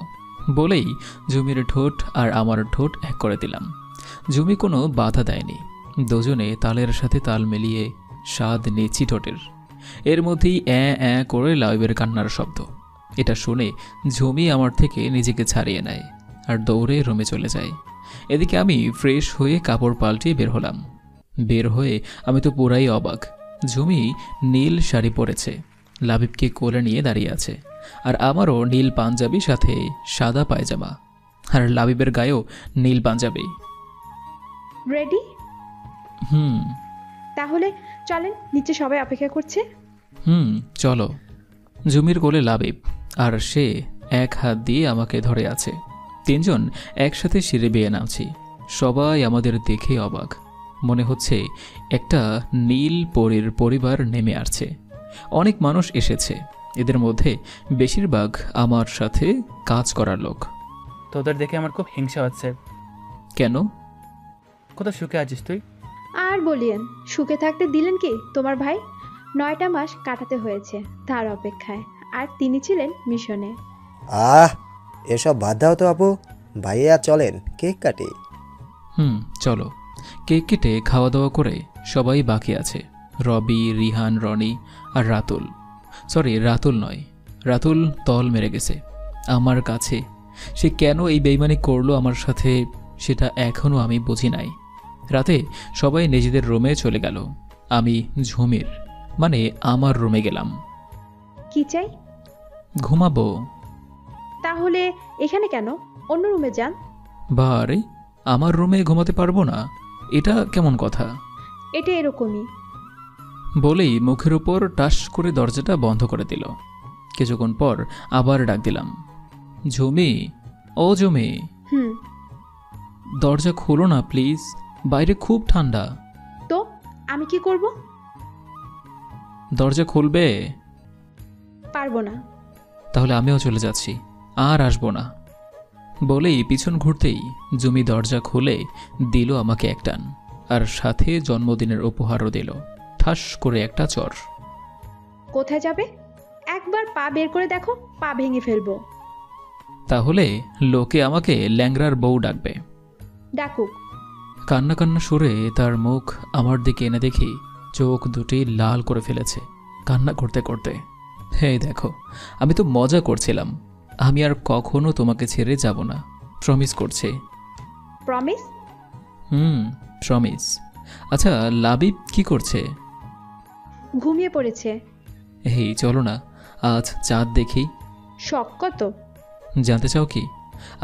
বলেই জুমির ঠোঁট আর আমার ঠোঁট এক করে দিলাম। জুমি কোনো বাধা দেয়নি। দুজনে তালের সাথে তাল মিলিয়ে স্বাদ নেচি ঠোঁটের। এর মধ্যেই অ্যাঁ অ্যাঁ করে লাইবের কান্নার শব্দ। এটা শুনে জুমি আমার থেকে নিজেকে ছাড়িয়ে নেয় আর দৌড়ে রুমে চলে যায়। এদিকে আমি ফ্রেশ হয়ে কাপড় পাল্টিয়ে বের হলাম। বের হয়ে আমি তো পুরাই অবাক। জুমি নীল শাড়ি পরেছে, লাবিবকে কোলে নিয়ে দাঁড়িয়ে আছে, আর আমারও নীল পাঞ্জাবি সাথে সাদা পায়জামা, আর লাবিবের গায়েও নীল পাঞ্জাবি। রেডি? হুম। তাহলে চলেন, নিচে সবাই অপেক্ষা করছে। হুম, চলো। জুমির কোলে লাবিব, আর সে এক হাত দিয়ে আমাকে ধরে আছে। তিনজন একসাথে সিঁড়ি বেয়ে নামছি। সবাই আমাদের দেখে অবাক। মনে হচ্ছে একটা নীল পরীর পরিবার নেমে আসছে। অনেক মানুষ এসেছে, এদের মধ্যে বেশিরভাগ আমার সাথে কাজ করার লোক। তোদের দেখে আমার খুব হিংসা হচ্ছে। কেন? কোথায় সুখে আছিস তুই? আর বলিয়েন, সুখে থাকতে দিলেন কি তোমার ভাই? নয়টা মাস কাটাতে হয়েছে তার অপেক্ষায়, আর তিনি ছিলেন মিশনে। আহ, এসব বাদ দাও তো আপু ভাইয়া, চলেন কেক কাটি। হুম, চলো। কেক কেটে খাওয়া দাওয়া করে সবাই বাকি আছে, রবি, রিহান, রনি আর রাতুল। সরি, রাতুল নয়, রাতুল তল মেরে গেছে আমার কাছে। সে কেন এই বেইমানি করলো আমার সাথে, সেটা এখনও আমি বুঝি নাই। রাতে সবাই নিজেদের রুমে চলে গেল। আমি ঝুমির মানে আমার রুমে গেলাম। কি চাই? ঘুমাবো। তাহলে এখানে কেন? অন্য রুমে যান। বারে, আমার রুমে ঘুমাতে পারবো না? এটা কেমন কথা? এটা এরকমই। বলেই মুখের উপর টাস করে দরজাটা বন্ধ করে দিল। কিছুক্ষণ পর আবার ডাক দিলাম, ঝুমি, ও ঝুমি। হুম। দরজা খোলো না প্লিজ, বাইরে খুব ঠান্ডা। তো আমি কি করব? দরজা খুলবে? পারবো না। তাহলে আমিও চলে যাচ্ছি, আর আসবো না বলেই পিছন ঘুরতেই জুমি দরজা খুলে দিল আমাকে এক টান, আর সাথে জন্মদিনের উপহারও দিল, ঠাস করে একটা চর। কোথায় যাবে? একবার পা বের করে দেখো, পা ভেঙে ফেলবো। তাহলে লোকে আমাকে ল্যাংরার বউ ডাকবে। ডাকুক। কান্না কান্না সুরে তার মুখ আমার দিকে এনে দেখি চোখ দুটি লাল করে ফেলেছে কান্না করতে করতে। হ্যাঁ দেখো, আমি তো মজা করছিলাম। আমি আর কখনো তোমাকে ছেড়ে যাব না, প্রমিস করছি। প্রমিস? হুম, প্রমিস। আচ্ছা, লাবিব কি করছে? ঘুমিয়ে পড়েছে। এই চলো না, আজ চাঁদ দেখি। শখ কত? জানতে চাও কি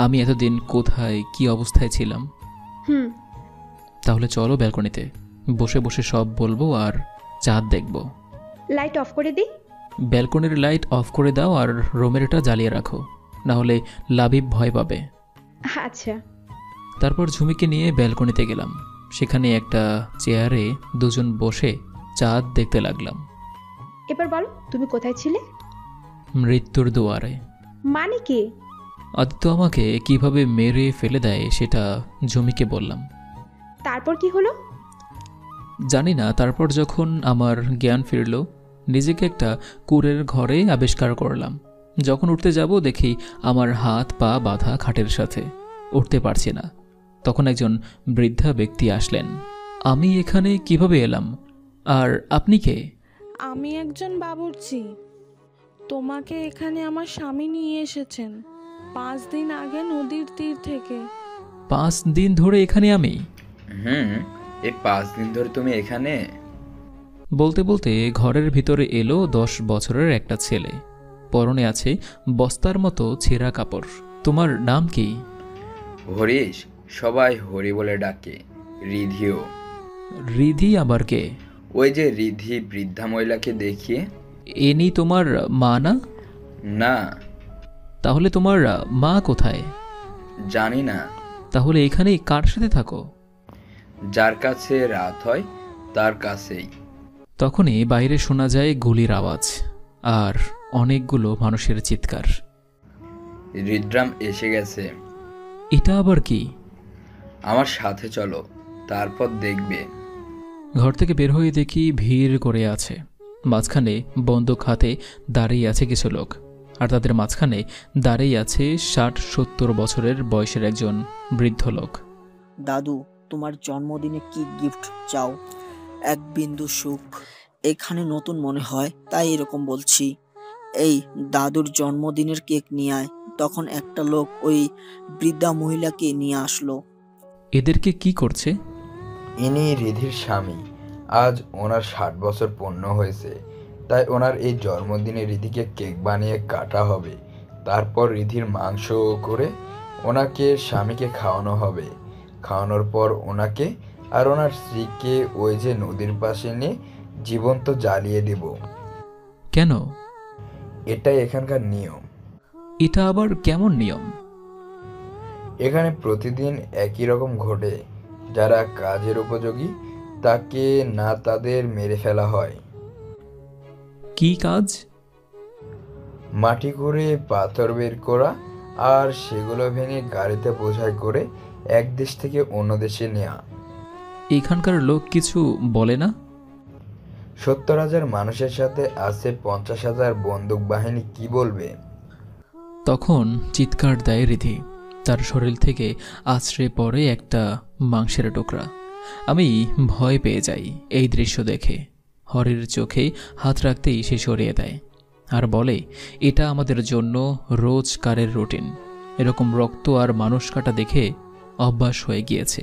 আমি এতদিন কোথায়, কি অবস্থায় ছিলাম? হুম, তাহলে চলো ব্যালকনিতে বসে বসে সব বলবো আর চাঁদ দেখবো। লাইট অফ করে দিই। ব্যালকনির লাইট অফ করে দাও আর রোমেরটা জ্বালিয়ে রাখো, না হলে লাবিব ভয় পাবে। আচ্ছা। তারপর ঝুমিকে নিয়ে ব্যালকনিতে গেলাম। সেখানে একটা চেয়ারে দুজন বসে চাঁদ দেখতে লাগলাম। এবার বলো তুমি কোথায় ছিলে? মৃত্যুর দুয়ারে। মানে কি? আদিত্য আমাকে কিভাবে মেরে ফেলে দেয় সেটা ঝুমিকে বললাম। তারপর কি হলো? জানি না। তারপর যখন আমার জ্ঞান ফিরল নিজেকে একটা কুরের ঘরে আবিষ্কার করলাম। যখন উঠতে যাব দেখি আমার হাত পা বাঁধা খাটের সাথে, উঠতে পারছি না। তখন একজন বৃদ্ধা ব্যক্তি আসলেন। আমি এখানে কিভাবে এলাম আর আপনি কে? আমি একজন বাবুর্চি। তোমাকে এখানে আমার স্বামী নিয়ে এসেছেন পাঁচ দিন আগে নদীর তীর থেকে। পাঁচ দিন ধরে এখানে আমি? হুম, এই পাঁচ দিন ধরে তুমি এখানে? বলতে বলতে ঘরের ভিতরে এলো দশ বছরের একটা ছেলে। পরনে আছে বস্তার মতো ছেঁড়া কাপড়। তোমার নাম কি? হরিশ। সবাই হরি বলে ডাকে। রিধিও। রিধি আবার কে? ওই যে রিধি বৃদ্ধা মহিলাকে দেখিয়ে। এনি তোমার মা না? না। তাহলে তোমার মা কোথায়? জানি না। তাহলে এখানে কার সাথে থাকো? যার কাছে রাত হয় তার কাছেই। তখনই বাইরে শোনা যায় গুলির আওয়াজ আর অনেকগুলো মানুষের চিৎকার। রিদ্রাম এসে গেছে। এটা আবার কি? আমার সাথে চলো, তারপর দেখবে। ঘর থেকে বের হয়ে দেখি ভিড় করে আছে। মাঝখানে বন্দুক হাতে দাঁড়িয়ে আছে কিছু লোক, আর তাদের মাঝখানে দাঁড়িয়ে আছে ষাট সত্তর বছরের বয়সের একজন বৃদ্ধ লোক। দাদু, তোমার জন্মদিনে কি গিফট চাও? এক বিন্দু সুখ। এখানে নতুন মনে হয় তাই এরকম বলছি। এই দাদুর জন্মদিনের কেক নিয়ে আয়। তখন একটা লোক ওই বৃদ্ধা মহিলাকে নিয়ে আসলো। এদেরকে কি করছে? ইনি রিধির স্বামী। আজ ওনার ষাট বছর পূর্ণ হয়েছে, তাই ওনার এই জন্মদিনে রিধিকে কেক বানিয়ে কাটা হবে। তারপর রিধির মাংস করে ওনাকে স্বামীকে খাওয়ানো হবে। খাওয়ানোর পর ওনাকে আর ওনার স্ত্রীকে ওই যে নদীর পাশে নিয়ে জীবন্ত জ্বালিয়ে দেব। কেন? এটাই এখানকার নিয়ম। এটা আবার কেমন নিয়ম? এখানে প্রতিদিন একই রকম ঘটে। যারা কাজের উপযোগী তাকে না তাদের মেরে ফেলা হয়। কি কাজ? মাটি করে পাথর বের করা আর সেগুলো ভেঙে গাড়িতে বোঝাই করে এক দেশ থেকে অন্য দেশে নেওয়া। এখানকার লোক কিছু বলে না? সত্তর হাজার মানুষের সাথে আছে পঞ্চাশ হাজার বন্দুক বাহিনী, কি বলবে? তখন চিৎকার দেয় রিধি। তার শরীর থেকে আছড়ে পড়ে একটা মাংসের টুকরা। আমি ভয় পেয়ে যাই এই দৃশ্য দেখে। হরির চোখে হাত রাখতেই সে সরিয়ে দেয় আর বলে, এটা আমাদের জন্য রোজকারের রুটিন। এরকম রক্ত আর মানুষ কাটা দেখে অভ্যাস হয়ে গিয়েছে।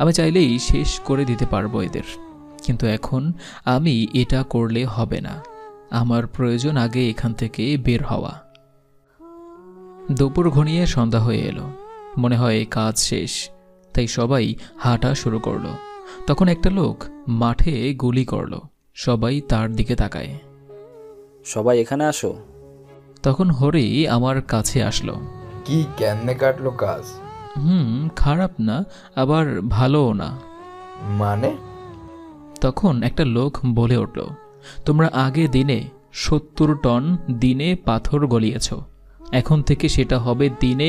আমি চাইলেই শেষ করে দিতে পারবো এদের, কিন্তু এখন আমি এটা করলে হবে না। আমার প্রয়োজন আগে এখান থেকে বের হওয়া। দুপুর ঘনিয়ে সন্ধ্যা হয়ে এলো। মনে হয় কাজ শেষ, তাই সবাই হাঁটা শুরু করলো। তখন একটা লোক মাঠে গুলি করলো। সবাই তার দিকে তাকায়। সবাই এখানে আসো। তখন হরি আমার কাছে আসলো। কি কেমনে কাটলো কাজ? হুম, খারাপ না আবার ভালোও না। মানে? তখন একটা লোক বলে উঠলো, তোমরা আগে দিনে সত্তর টন দিনে পাথর গলিয়েছ, এখন থেকে সেটা হবে দিনে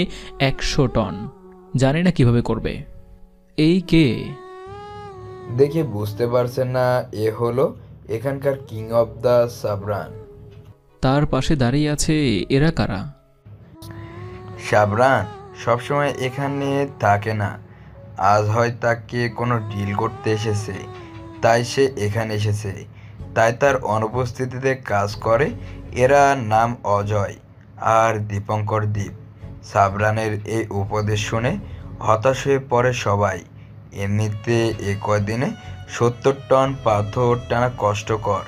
একশো টন। জানি না কিভাবে করবে। এই কে? দেখে বুঝতে পারছেন না এ হলো এখানকার কিং অব দ্য সাবরান। তার পাশে দাঁড়িয়ে আছে এরা কারা? সাবরান সবসময় এখানে থাকে না। আজ হয় তাকে কোনো ডিল করতে এসেছে, তাই সে এখানে এসেছে। তাই তার অনুপস্থিতিতে কাজ করে। এরা নাম অজয় আর দীপঙ্কর দ্বীপ। সাবরানের এই উপদেশ শুনে হতাশ হয়ে পড়ে সবাই। এমনিতে এ কদিনে সত্তর টন পাথর টানা কষ্টকর।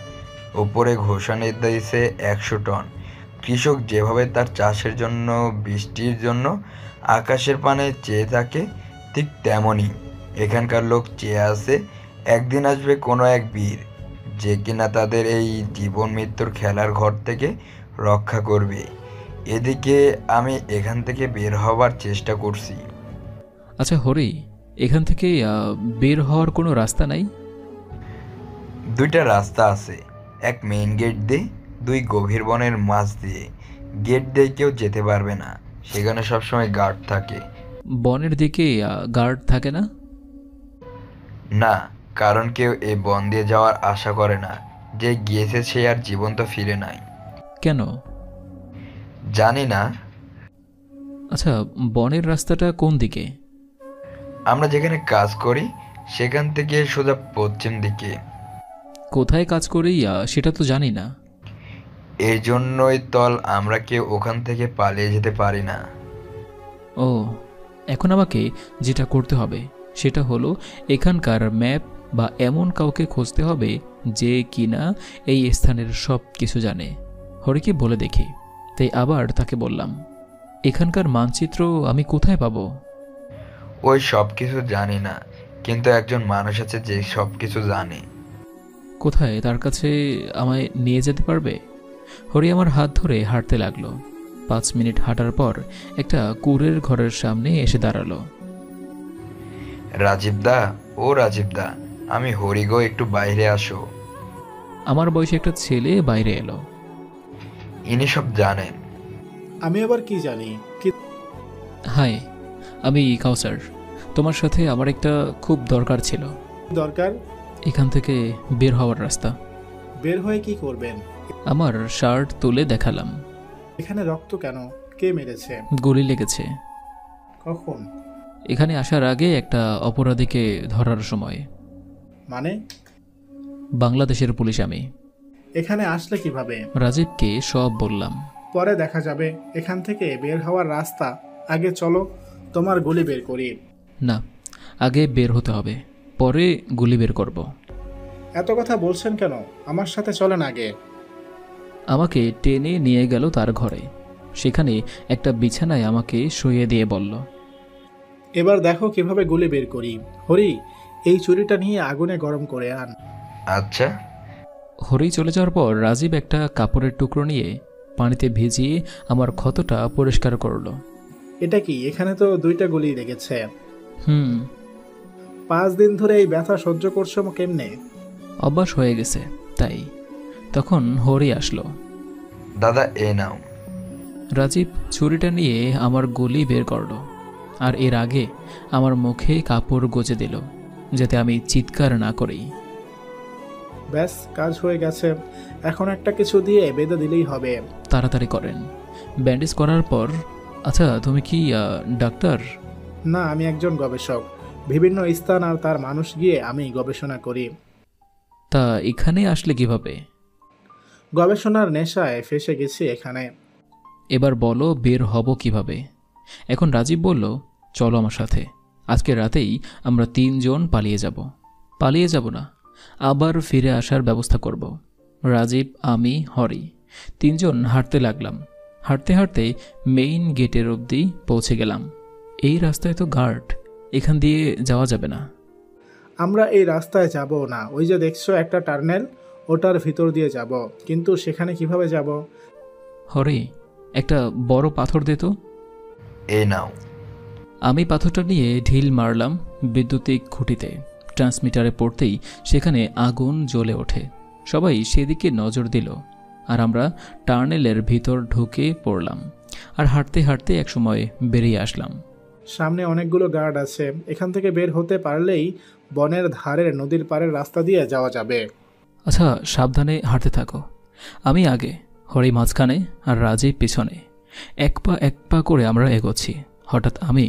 উপরে ঘোষণা দিয়েছে একশো টন। কৃষক যেভাবে তার চাষের জন্য বৃষ্টির জন্য আকাশের পানে চেয়ে থাকে, ঠিক তেমনই एखानकार लोक चेये आछे एकदिन आसबे कोनो एक वीर जे किना तादेर एई जीवन मृत्युर खेलार घर थेके रक्षा करबे। एदिके आमी एखान थेके बेर होवार चेष्टा करछि। अच्छा हरि, एखान थेके बेर होवार कोनो रास्ता नाई? दुइटा रास्ता आछे, एक मेन गेट दिए दुई गभीर बनेर माछ दिए। गेट दिए केउ जेते पारबे ना, सेखाने सब समय गार्ड थाके। बनेर दिके गार्ड थाके ना? ना, कारण केउ ए बन दिए जावार आशा करे ना। जे गेछे से आर जीवन तो फिरे नाई। केन जानि ना। আচ্ছা বনের রাস্তাটা কোন দিকে? আমরা যেখানে কাজ করি সেখান থেকে সোজা পশ্চিম দিকে। কোথায় কাজ করি সেটা তো জানি না। এর জন্যই তল আমরা কেউ ওখান থেকে পালিয়ে যেতে পারি না। ও, এখন আমাকে যেটা করতে হবে সেটা হলো এখানকার ম্যাপ বা এমন কাউকে খুঁজতে হবে যে কিনা এই স্থানের সব কিছু জানে। হরিকে বলে দেখি। তাই আবার তাকে বললাম, এখানকার মানচিত্র আমি কোথায় পাবো? ওই সব কিছু জানি না, কিন্তু একজন মানুষ আছে যে সব কিছু জানে। কোথায়? তার কাছে আমায় নিয়ে যেতে পারবে? হরি আমার হাত ধরে হাঁটতে লাগলো। পাঁচ মিনিট হাঁটার পর একটা কুড়ের ঘরের সামনে এসে দাঁড়ালো। রাজীব দা, ও রাজীব দা, আমি হরি গো, একটু বাইরে আসো। আমার বয়সী একটা ছেলে বাইরে এলো। ইনি সব জানেন। আমি আবার কি জানি? হাই, আমি কাউসার। তোমার সাথে আমার একটা খুব দরকার ছিল। দরকার? এখান থেকে বের হওয়ার রাস্তা। বের হয়ে কি করবেন? আমার শার্ট তুলে দেখালাম। এখানে রক্ত কেন? কে মেরেছে? গুলি লেগেছে। কখন? এখানে আসার আগে একটা অপরাধীকে ধরার সময়। মানে? বাংলাদেশের পুলিশ। আমি এখানে আসলে কিভাবে? রাজীবকে সব বললাম। পরে দেখা যাবে। এখান থেকে বের হওয়ার রাস্তা। আগে চলো তোমার গুলি বের করি। না, আগে বের হতে হবে, পরে গুলি বের করব। এত কথা বলছেন কেন? আমার সাথে চলেন আগে। আমাকে টেনে নিয়ে গেল তার ঘরে। সেখানে একটা বিছানায় আমাকে শুয়ে দিয়ে বলল, এবার দেখো কিভাবে গুলি বের করি। হরি, এই চুরিটা নিয়ে আগুনে গরম করে আন। আচ্ছা। হরি চলে যাওয়ার পর রাজীব একটা কাপড়ের টুকরো নিয়ে পানিতে ভিজিয়ে আমার ক্ষতটা পরিষ্কার করলো। এটা কি? এখানে তো দুইটা গুলি লেগেছে। হুম। পাঁচ দিন ধরে এই ব্যথা সহ্য করছো কেমনে? অভ্যাস হয়ে গেছে তাই। তখন হরি আসলো। দাদা, এ নাও। রাজীব ছুরিটা নিয়ে আমার গুলি বের করলো, আর এর আগে আমার মুখে কাপড় গজে দিল যাতে আমি চিৎকার না করি। ব্যাস, কাজ হয়ে গেছে। এখন একটা কিছু দিয়ে বেঁধে দিলেই হবে। তাড়াতাড়ি করেন। ব্যান্ডেজ করার পর। আচ্ছা, তুমি কি ডাক্তার? না, আমি একজন গবেষক। বিভিন্ন স্থান আর তার মানুষ গিয়ে আমি গবেষণা করি। তা এখানে আসলে কিভাবে? গবেষণার নেশায় ফেসে গেছি এখানে। এবার বলো বের হব কিভাবে? এখন রাজীব বলল, চলো আমার সাথে, আজকে রাতেই আমরা তিনজন পালিয়ে যাব। পালিয়ে যাব না, আবার ফিরে আসার ব্যবস্থা করব। রাজীব, আমি, হরি তিনজন হাঁটতে লাগলাম। হাঁটতে হাঁটতে মেইন গেটের অবধি পৌঁছে গেলাম। এই রাস্তায় তো গার্ড, এখান দিয়ে যাওয়া যাবে না। আমরা এই রাস্তায় যাব না। ওই যে দেখছো একটা টার্নেল, ওটার ভিতর দিয়ে যাব, কিন্তু সেখানে কিভাবে যাব? হরি, একটা বড় পাথর দে তো। এই নাও। আমি পাথরটা নিয়ে ঢিল মারলাম বিদ্যুতিক খুঁটিতে। ট্রান্সমিটারে পড়তেই সেখানে আগুন জ্বলে ওঠে। সবাই সেদিকে নজর দিল, আর আমরা টার্নেলের ভিতর ঢুকে পড়লাম। আর হাঁটতে হাঁটতে একসময় বেরিয়ে আসলাম। সামনে অনেকগুলো গার্ড আছে। এখান থেকে বের হতে পারলেই বনের ধারের নদীর পাড়ের রাস্তা দিয়ে যাওয়া যাবে। আচ্ছা, সাবধানে হাঁটতে থাকো। আমি আগে, হরি মাঝখানে, আর রাজীব পিছনে। এক পা এক পা করে আমরা এগোচ্ছি। হঠাৎ আমি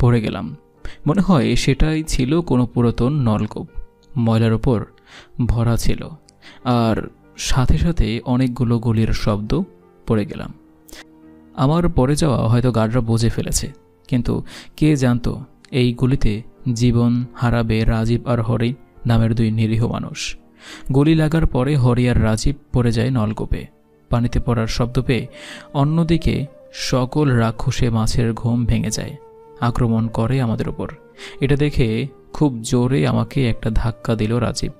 পড়ে গেলাম। মনে হয় সেটাই ছিল কোনো পুরাতন নলকূপ। ময়লার ওপর ভরা ছিল, আর সাথে সাথে অনেকগুলো গুলির শব্দ। পড়ে গেলাম। আমার পড়ে যাওয়া হয়তো গার্ডরা বুঝে ফেলেছে, কিন্তু কে জানতো এই গুলিতে জীবন হারাবে রাজীব আর হরি নামের দুই নিরীহ মানুষ। গুলি লাগার পরে হরি আর রাজীব পড়ে যায় নলকূপে। পানিতে পড়ার শব্দ পেয়ে অন্যদিকে সকল রাক্ষসে মাছের ঘুম ভেঙে যায়। আক্রমণ করে আমাদের উপর। এটা দেখে खूब जोरे आमाके एक धक्का दिल राजीव।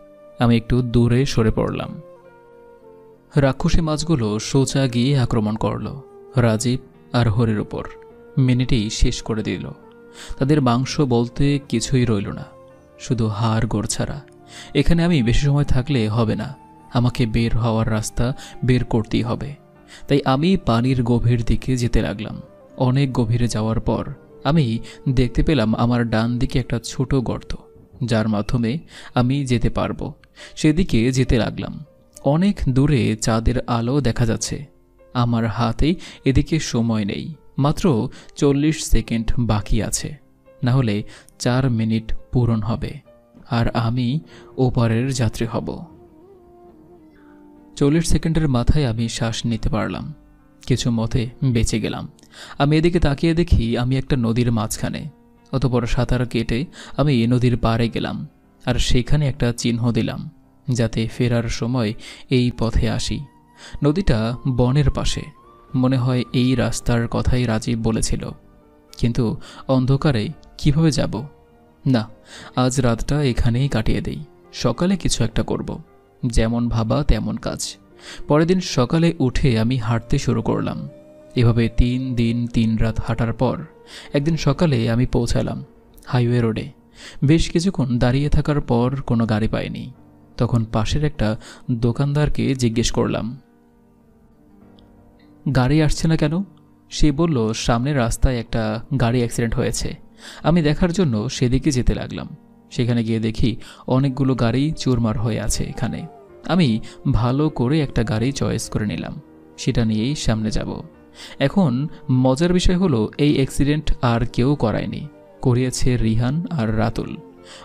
आमी एकटू दूरे सरे पड़लाम। राक्षसी माछगुलो सोजा गिये आक्रमण करलो राजीव और हरिर ऊपर। मिनिटेई शेष करे दिल। तादेर मांस बोलते किछुई रइलो ना, शुधु हाड़ गोड़ छाड़ा। एखाने आमी बेशी समय थाकले हबे ना, आमाके बेर हওয়ার रास्ता बेर करतेई हबे। ताई आमी पानिर गभीर दिके जेते लागलाम। अनेक गभीरे जावार पर आमी देखते पेलाम आमार डान दिके एकटा छोटो गर्त, जार माध्यमे आमी जेते पारबो। सेदिके जेते लागलाम। अनेक दूरे चाँदेर आलो देखा जाच्छे। आमार हाते एदिके समय नेई, मात्र चल्लिश सेकेंड बाकी आछे, ना होले चार मिनिट पूरण हबे और आमी ओपारेर यात्री हब। चल्लिश सेकेंडेर माथाय आमी श्वास निते पारलाम, किछु मते बेचे गेलाम। आमी एदिके ताकिये देखी आमी एकटा नदीर माझखाने। अतःपर सातार केटे आमी नदीर पारे गेलाम और सेखाने एकटा चिन्ह दिलाम जाते फेरार समय एई पथे आसि। नदीटा बनेर पाशे, मने हय एई रास्तार कथाई राजीव बोलेछिलो, किन्तु अंधकारे किभाबे जाब? ना, आज रातटा एखानेई काटिये देई, सकाले किछु एकटा करब। जेमन भाबा तेमन काज। परेर दिन सकाले उठे आमी हांटते शुरू करलाम। एभाबे तीन दिन तीन रात हाटार पर एकदिन सकाले आमी पौंछालाम हाईवे रोडे। बेश किछुक्षण दाड़िये थाकार पर कोनो गाड़ी पाइनि। तखन पाशेर एकटा दोकानदारके जिज्ञेस करलाम, गाड़ी आसछे ना केन? से बोललो, सामने रास्ताय एकटा गाड़ी एक्सिडेंट हयेछे। आमी देखार जोन्नो सेदिके जेते लागलाम। सेखाने गिये देखी अनेकगुलो गाड़ी चुरमार हये आछे। एखाने आमी भालो करे एकटा गाड़ी चয়েস करे निलाम, सेटा निয়েই सामने যাব। এখন মজার বিষয় হলো এই অ্যাক্সিডেন্ট আর কেউ করায়নি, করিয়েছে রিহান আর রাতুল।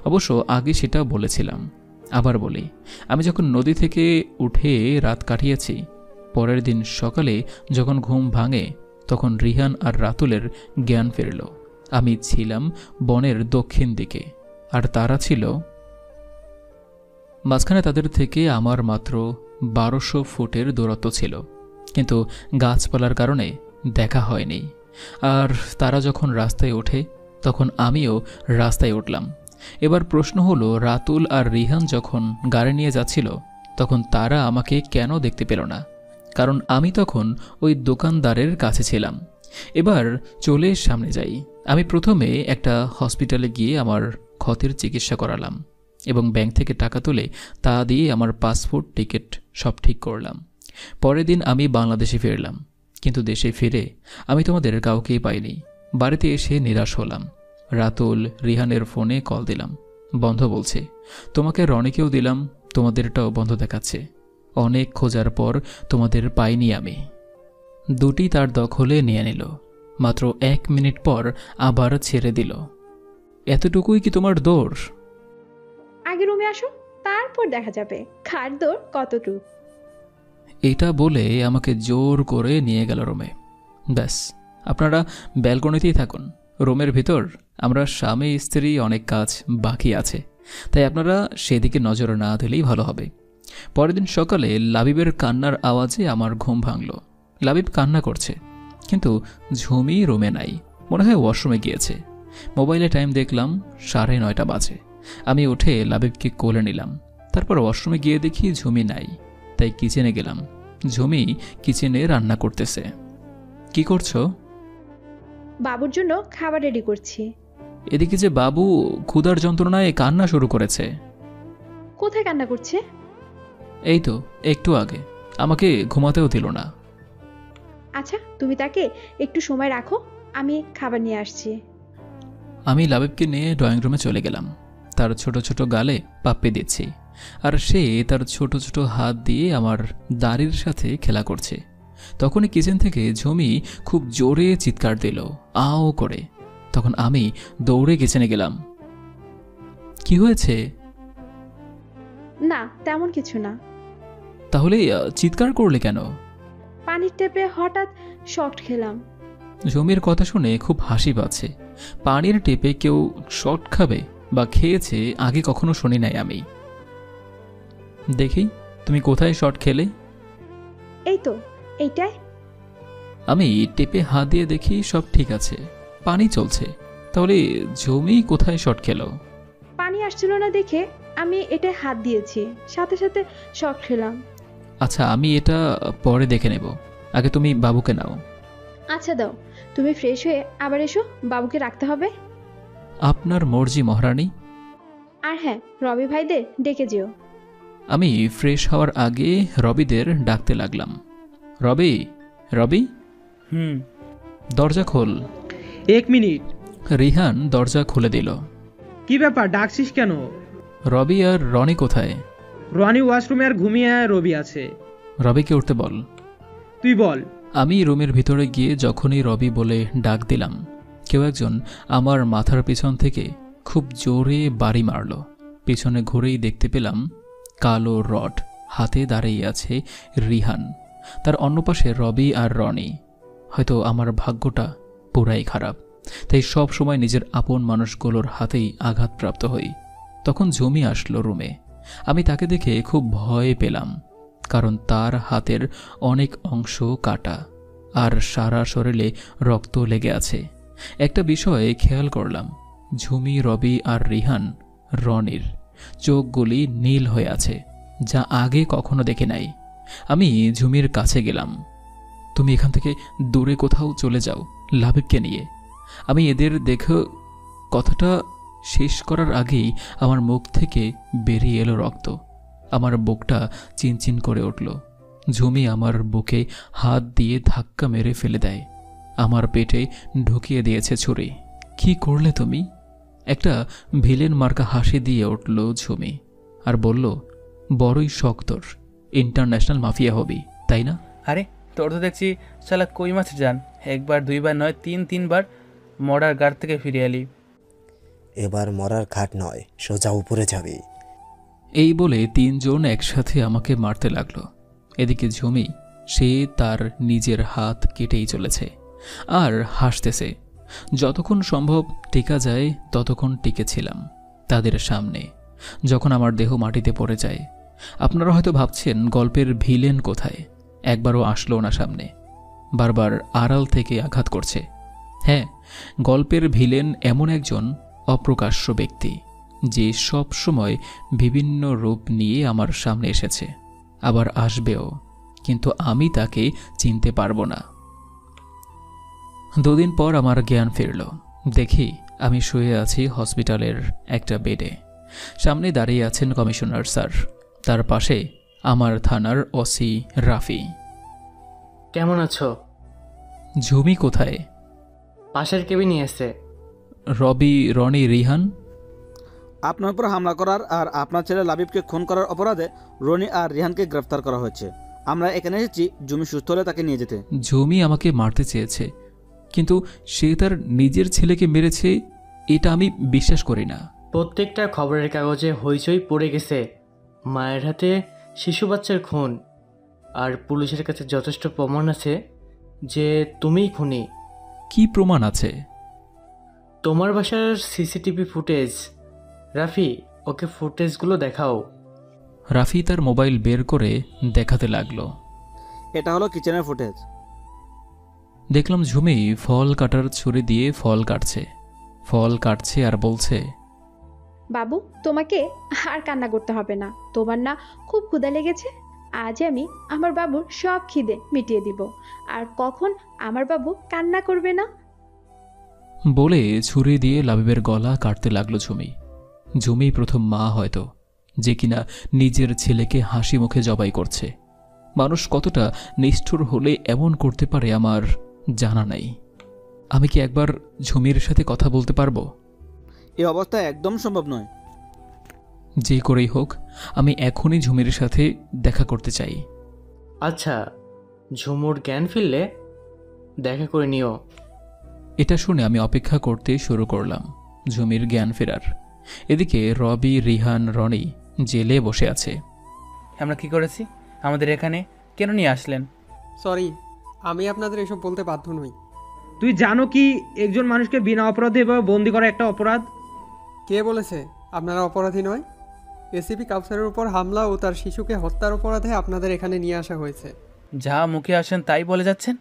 অবশ্য আগে সেটা বলেছিলাম, আবার বলি, আমি যখন নদী থেকে উঠে রাত কাটিয়েছি, পরের দিন সকালে যখন ঘুম ভাঙে তখন রিহান আর রাতুলের জ্ঞান ফিরল। আমি ছিলাম বনের দক্ষিণ দিকে আর তারা ছিল মাঝখানে। তাদের থেকে আমার মাত্র বারোশো ফুটের দূরত্ব ছিল, কিন্তু গাছপালার কারণে দেখা হয়নি। আর তারা যখন রাস্তায় ওঠে তখন আমিও রাস্তায় উঠলাম। এবার প্রশ্ন হলো, রাতুল আর রিহান যখন গাড়ি নিয়ে যাচ্ছিল তখন তারা আমাকে কেন দেখতে পেল না? কারণ আমি তখন ওই দোকানদারের কাছে ছিলাম। এবার চলে সামনে যাই। আমি প্রথমে একটা হসপিটালে গিয়ে আমার ক্ষতির চিকিৎসা করালাম এবং ব্যাংক থেকে টাকা তুলে তা দিয়ে আমার পাসপোর্ট টিকিট সব ঠিক করলাম। পরের দিন আমি বাংলাদেশে ফিরলাম, কিন্তু দেশে ফিরে আমি তোমাদের কাউকেই পাইনি। বাড়িতে এসে নিরাশ হলাম। রাতুল রিহানের ফোনে কল দিলাম, বন্ধ বলছে। তোমাকে রনিকেও দিলাম, তোমাদেরটাও বন্ধ দেখাচ্ছে। অনেক খোঁজার পর তোমাদের পাইনি। আমি দুটি তার দখলে নিয়ে নিল, মাত্র এক মিনিট পর আবার ছেড়ে দিল। এতটুকুই কি তোমার দৌড়? আগে রুমে আসো, তারপর দেখা যাবে খার দৌড় কতটুকু। এটা বলে আমাকে জোর করে নিয়ে গেল রুমে। ব্যাস, আপনারা ব্যালকনিতেই থাকুন। রুমের ভিতর আমরা স্বামী স্ত্রী অনেক কাজ বাকি আছে, তাই আপনারা সেদিকে নজর না দিলেই ভালো হবে। পরের দিন সকালে লাবিবের কান্নার আওয়াজে আমার ঘুম ভাঙল। লাবিব কান্না করছে, কিন্তু ঝুমি রুমে নাই, মনে হয় ওয়াশরুমে গিয়েছে। মোবাইলে টাইম দেখলাম সাড়ে নয়টা বাজে। আমি উঠে লাবিবকে কোলে নিলাম, তারপর ওয়াশরুমে গিয়ে দেখি ঝুমি নাই। তাই কিচেনে গেলাম। ঝুমি কিচেনে রান্না করতেছে। কি করছো? বাবুর জন্য খাবার রেডি করছি। এদিকে যে বাবু ক্ষুধার যন্ত্রণায় কান্না শুরু করেছে। কোথায় কান্না করছে? এই তো একটু আগে, আমাকে ঘুমাতেও দিল না। আচ্ছা, তুমি তাকে একটু সময় রাখো, আমি খাবার নিয়ে আসছি। আমি লাবিবকে নিয়ে ড্রয়িং রুমে চলে গেলাম। তার ছোট ছোট গালে পাপ্পি দিচ্ছি আর সে তার ছোট ছোট হাত দিয়ে আমার দাড়ির সাথে খেলা করছে। তখনই কিচেন থেকে ঝুমি খুব জোরে চিৎকার দিল, আও করে। তখন আমি দৌড়ে কিচেনে গেলাম। কি হয়েছে? না, তেমন কিছু না। তাহলে চিৎকার করলে কেন? পানির টেপে হঠাৎ শর্ট খেলাম। ঝুমির কথা শুনে খুব হাসি পাচ্ছে। পানির টেপে কেউ শর্ট খাবে বা খেয়েছে আগে কখনো শুনি নাই আমি। দেখি তুমি কোথায় শর্ট খেলে। এই তো এইটাই। আমি টেপে হাত দিয়ে দেখি সব ঠিক আছে, পানি চলছে। তাহলে ঝুমি কোথায় শর্ট খেলো? आसछिलो ना देखे आमी एटा हाथ दिएछि साथे साथे शक खेलाम। अच्छा आमी एटा परे देखे नेब, आगे तुमी बाबूके नाओ। अच्छा दाओ, तुमी फ्रेश हये आबार एसो, बाबूके राखते होबे। आपनार मर्जी महारानी। आर हाँ रवि भाईदेर डेके जेओ। आमी फ्रेश हওয়ার आगे रबिदेर डाकते लागलाम। रबि रबि হুম দরজা খোল। এক মিনিট। রিহান দরজা খুলে দিল। কি ব্যাপার ডাকছিস কেন? রবি আর রনি কোথায়? রনি ওয়াশরুমে আর ঘুমিয়ে রবি আছে। রবিকে উঠতে বল। তুই বল। আমি রুমের ভিতরে গিয়ে যখনই রবি বলে ডাক দিলাম কেউ একজন আমার মাথার পিছন থেকে খুব জোরে বাড়ি মারলো। পিছনে ঘুরেই দেখতে পেলাম কালো রড হাতে দাঁড়িয়ে আছে রিহান, তার অন্য পাশে রবি আর রনি। হয়তো আমার ভাগ্যটা পুরাই খারাপ, তাই সব সময় নিজের আপন মানুষগুলোর হাতেই আঘাতপ্রাপ্ত হই। তখন জমি আসলো রুমে। আমি তাকে দেখে খুব ভয় পেলাম, কারণ তার হাতের অনেক অংশ কাটা আর সারা শরীরে রক্ত লেগে আছে। একটা বিষয়ে খেয়াল করলাম, ঝুমি, রবি আর রিহান, রনির চোখগুলি নীল হয়ে আছে, যা আগে কখনো দেখে নাই। আমি ঝুমির কাছে গেলাম। তুমি এখান থেকে দূরে কোথাও চলে যাও লাবিবকে নিয়ে। আমি এদের দেখে কথাটা শেষ করার আগেই আমার মুখ থেকে বেরিয়ে এলো রক্ত। আমার বুকটা চিনচিন করে উঠল। ঝুমি আমার বুকে হাত দিয়ে ধাক্কা মেরে ফেলে দেয়, আমার পেটে ঢুকিয়ে দিয়েছে ছুরি। কি করলে তুমি? একটা ভিলেন মার্কা হাসি দিয়ে উঠল ঝুমি আর বলল, বড়ই শখ তোর, ইন্টারন্যাশনাল মাফিয়া হবি তাই না? আরে তোর তো দেখছি শালা কই মাছ যান, একবার দুইবার নয় তিন তিনবার মরার গাড় থেকে ফিরে এলি, এবার মরার ঘাট নয় সোজা উপরে যাবি। এই বলে তিনজন একসাথে আমাকে মারতে লাগলো। এদিকে ঝুমি সে তার নিজের হাত কেটেই চলেছে আর হাসতেছে। যতক্ষণ সম্ভব টিকা যায় ততক্ষণ টিকেছিলাম তাদের সামনে, যখন আমার দেহ মাটিতে পড়ে যায়। আপনারা হয়তো ভাবছেন গল্পের ভিলেন কোথায়, একবারও আসলো না সামনে, বারবার আড়াল থেকে আঘাত করছে। হ্যাঁ, গল্পের ভিলেন এমন একজন অপ্রকাশ্য ব্যক্তি যে সব সময় বিভিন্ন রূপ নিয়ে আমার সামনে এসেছে, আবার আসবেও, কিন্তু আমি তাকে চিনতে পারবো না। দুদিন পর আমার জ্ঞান ফিরল। দেখি আমি শুয়ে আছি হসপিটালের একটা বেডে। সামনে দাঁড়িয়ে আছেন কমিশনার স্যার, তার পাশে আমার থানার ওসি রাফি। কেমন আছো? ঝুমি কোথায়? পাশের কেবিনে আছে। রবি, রনি, রিহান? আপনার উপর হামলা করার আর আপনার ছেলে লাবিবকে খুন করার অপরাধে রনি আর রিহানকে গ্রেফতার করা হয়েছে। আমরা এখানে এসেছি ঝুমি সুস্থ হলে তাকে নিয়ে যেতে। ঝুমি আমাকে মারতে চেয়েছে, কিন্তু সে তার নিজের ছেলেকে মেরেছে, এটা আমি বিশ্বাস করি না। প্রত্যেকটা খবরের কাগজে হইচই পড়ে গেছে, মায়ের হাতে শিশু বাচ্চার খুন, আর পুলিশের কাছে যথেষ্ট প্রমাণ আছে যে তুমিই খুনি। কি প্রমাণ আছে? তোমার বাসার সিসিটিভি ফুটেজ। রাফি, ওকে ফুটেজগুলো দেখাও। রাফি তার মোবাইল বের করে দেখাতে লাগলো। এটা হলো কিচেনের ফুটেজ। দেখলাম ঝুমি ফল কাটার ছুরি দিয়ে ফল কাটছে, ফল কাটছে আর বলছে, বাবু তোমাকে আর কান্না করতে হবে না, তোমার না খুব ক্ষুধা লেগেছে? আজ আমি আমার বাবুর সব খিদে মিটিয়ে দিব, আর কখন আমার বাবু কান্না করবে না। বলে ছুরি দিয়ে লাবিবের গলা কাটতে লাগলো ঝুমি। ঝুমি প্রথম মা হয়তো, যে কিনা নিজের ছেলেকে হাসি মুখে জবাই করছে। মানুষ কতটা নিষ্ঠুর হলে এমন করতে পারে আমার জানা নাই। আমি কি একবার ঝুমির সাথে কথা বলতে পারবো? এই অবস্থা একদম সম্ভব নয়। যে করেই হোক আমি এখনই ঝুমির সাথে দেখা করতে চাই। আচ্ছা, ঝুমুর জ্ঞান ফিরলে দেখা করে নিও। এটা শুনে আমি অপেক্ষা করতে শুরু করলাম ঝুমির জ্ঞান ফেরার। এদিকে রবি, রিহান, রনি জেলে বসে আছে। আমরা কি করেছি? আমাদের এখানে কেন নিয়ে আসলেন? সরি, আমি আপনাদের এসব বলতে বাধ্য নই। তুই জানো কি একজন মানুষকে বিনা অপরাধে এভাবে বন্দি করা একটা অপরাধ? কে বলেছে আপনারা অপরাধী নয়? এসিপি কাউসারের উপর হামলা ও তার শিশুকে হত্যার অপরাধে আপনাদের এখানে নিয়ে আসা হয়েছে। যা মুখে আসেন তাই বলে যাচ্ছেন।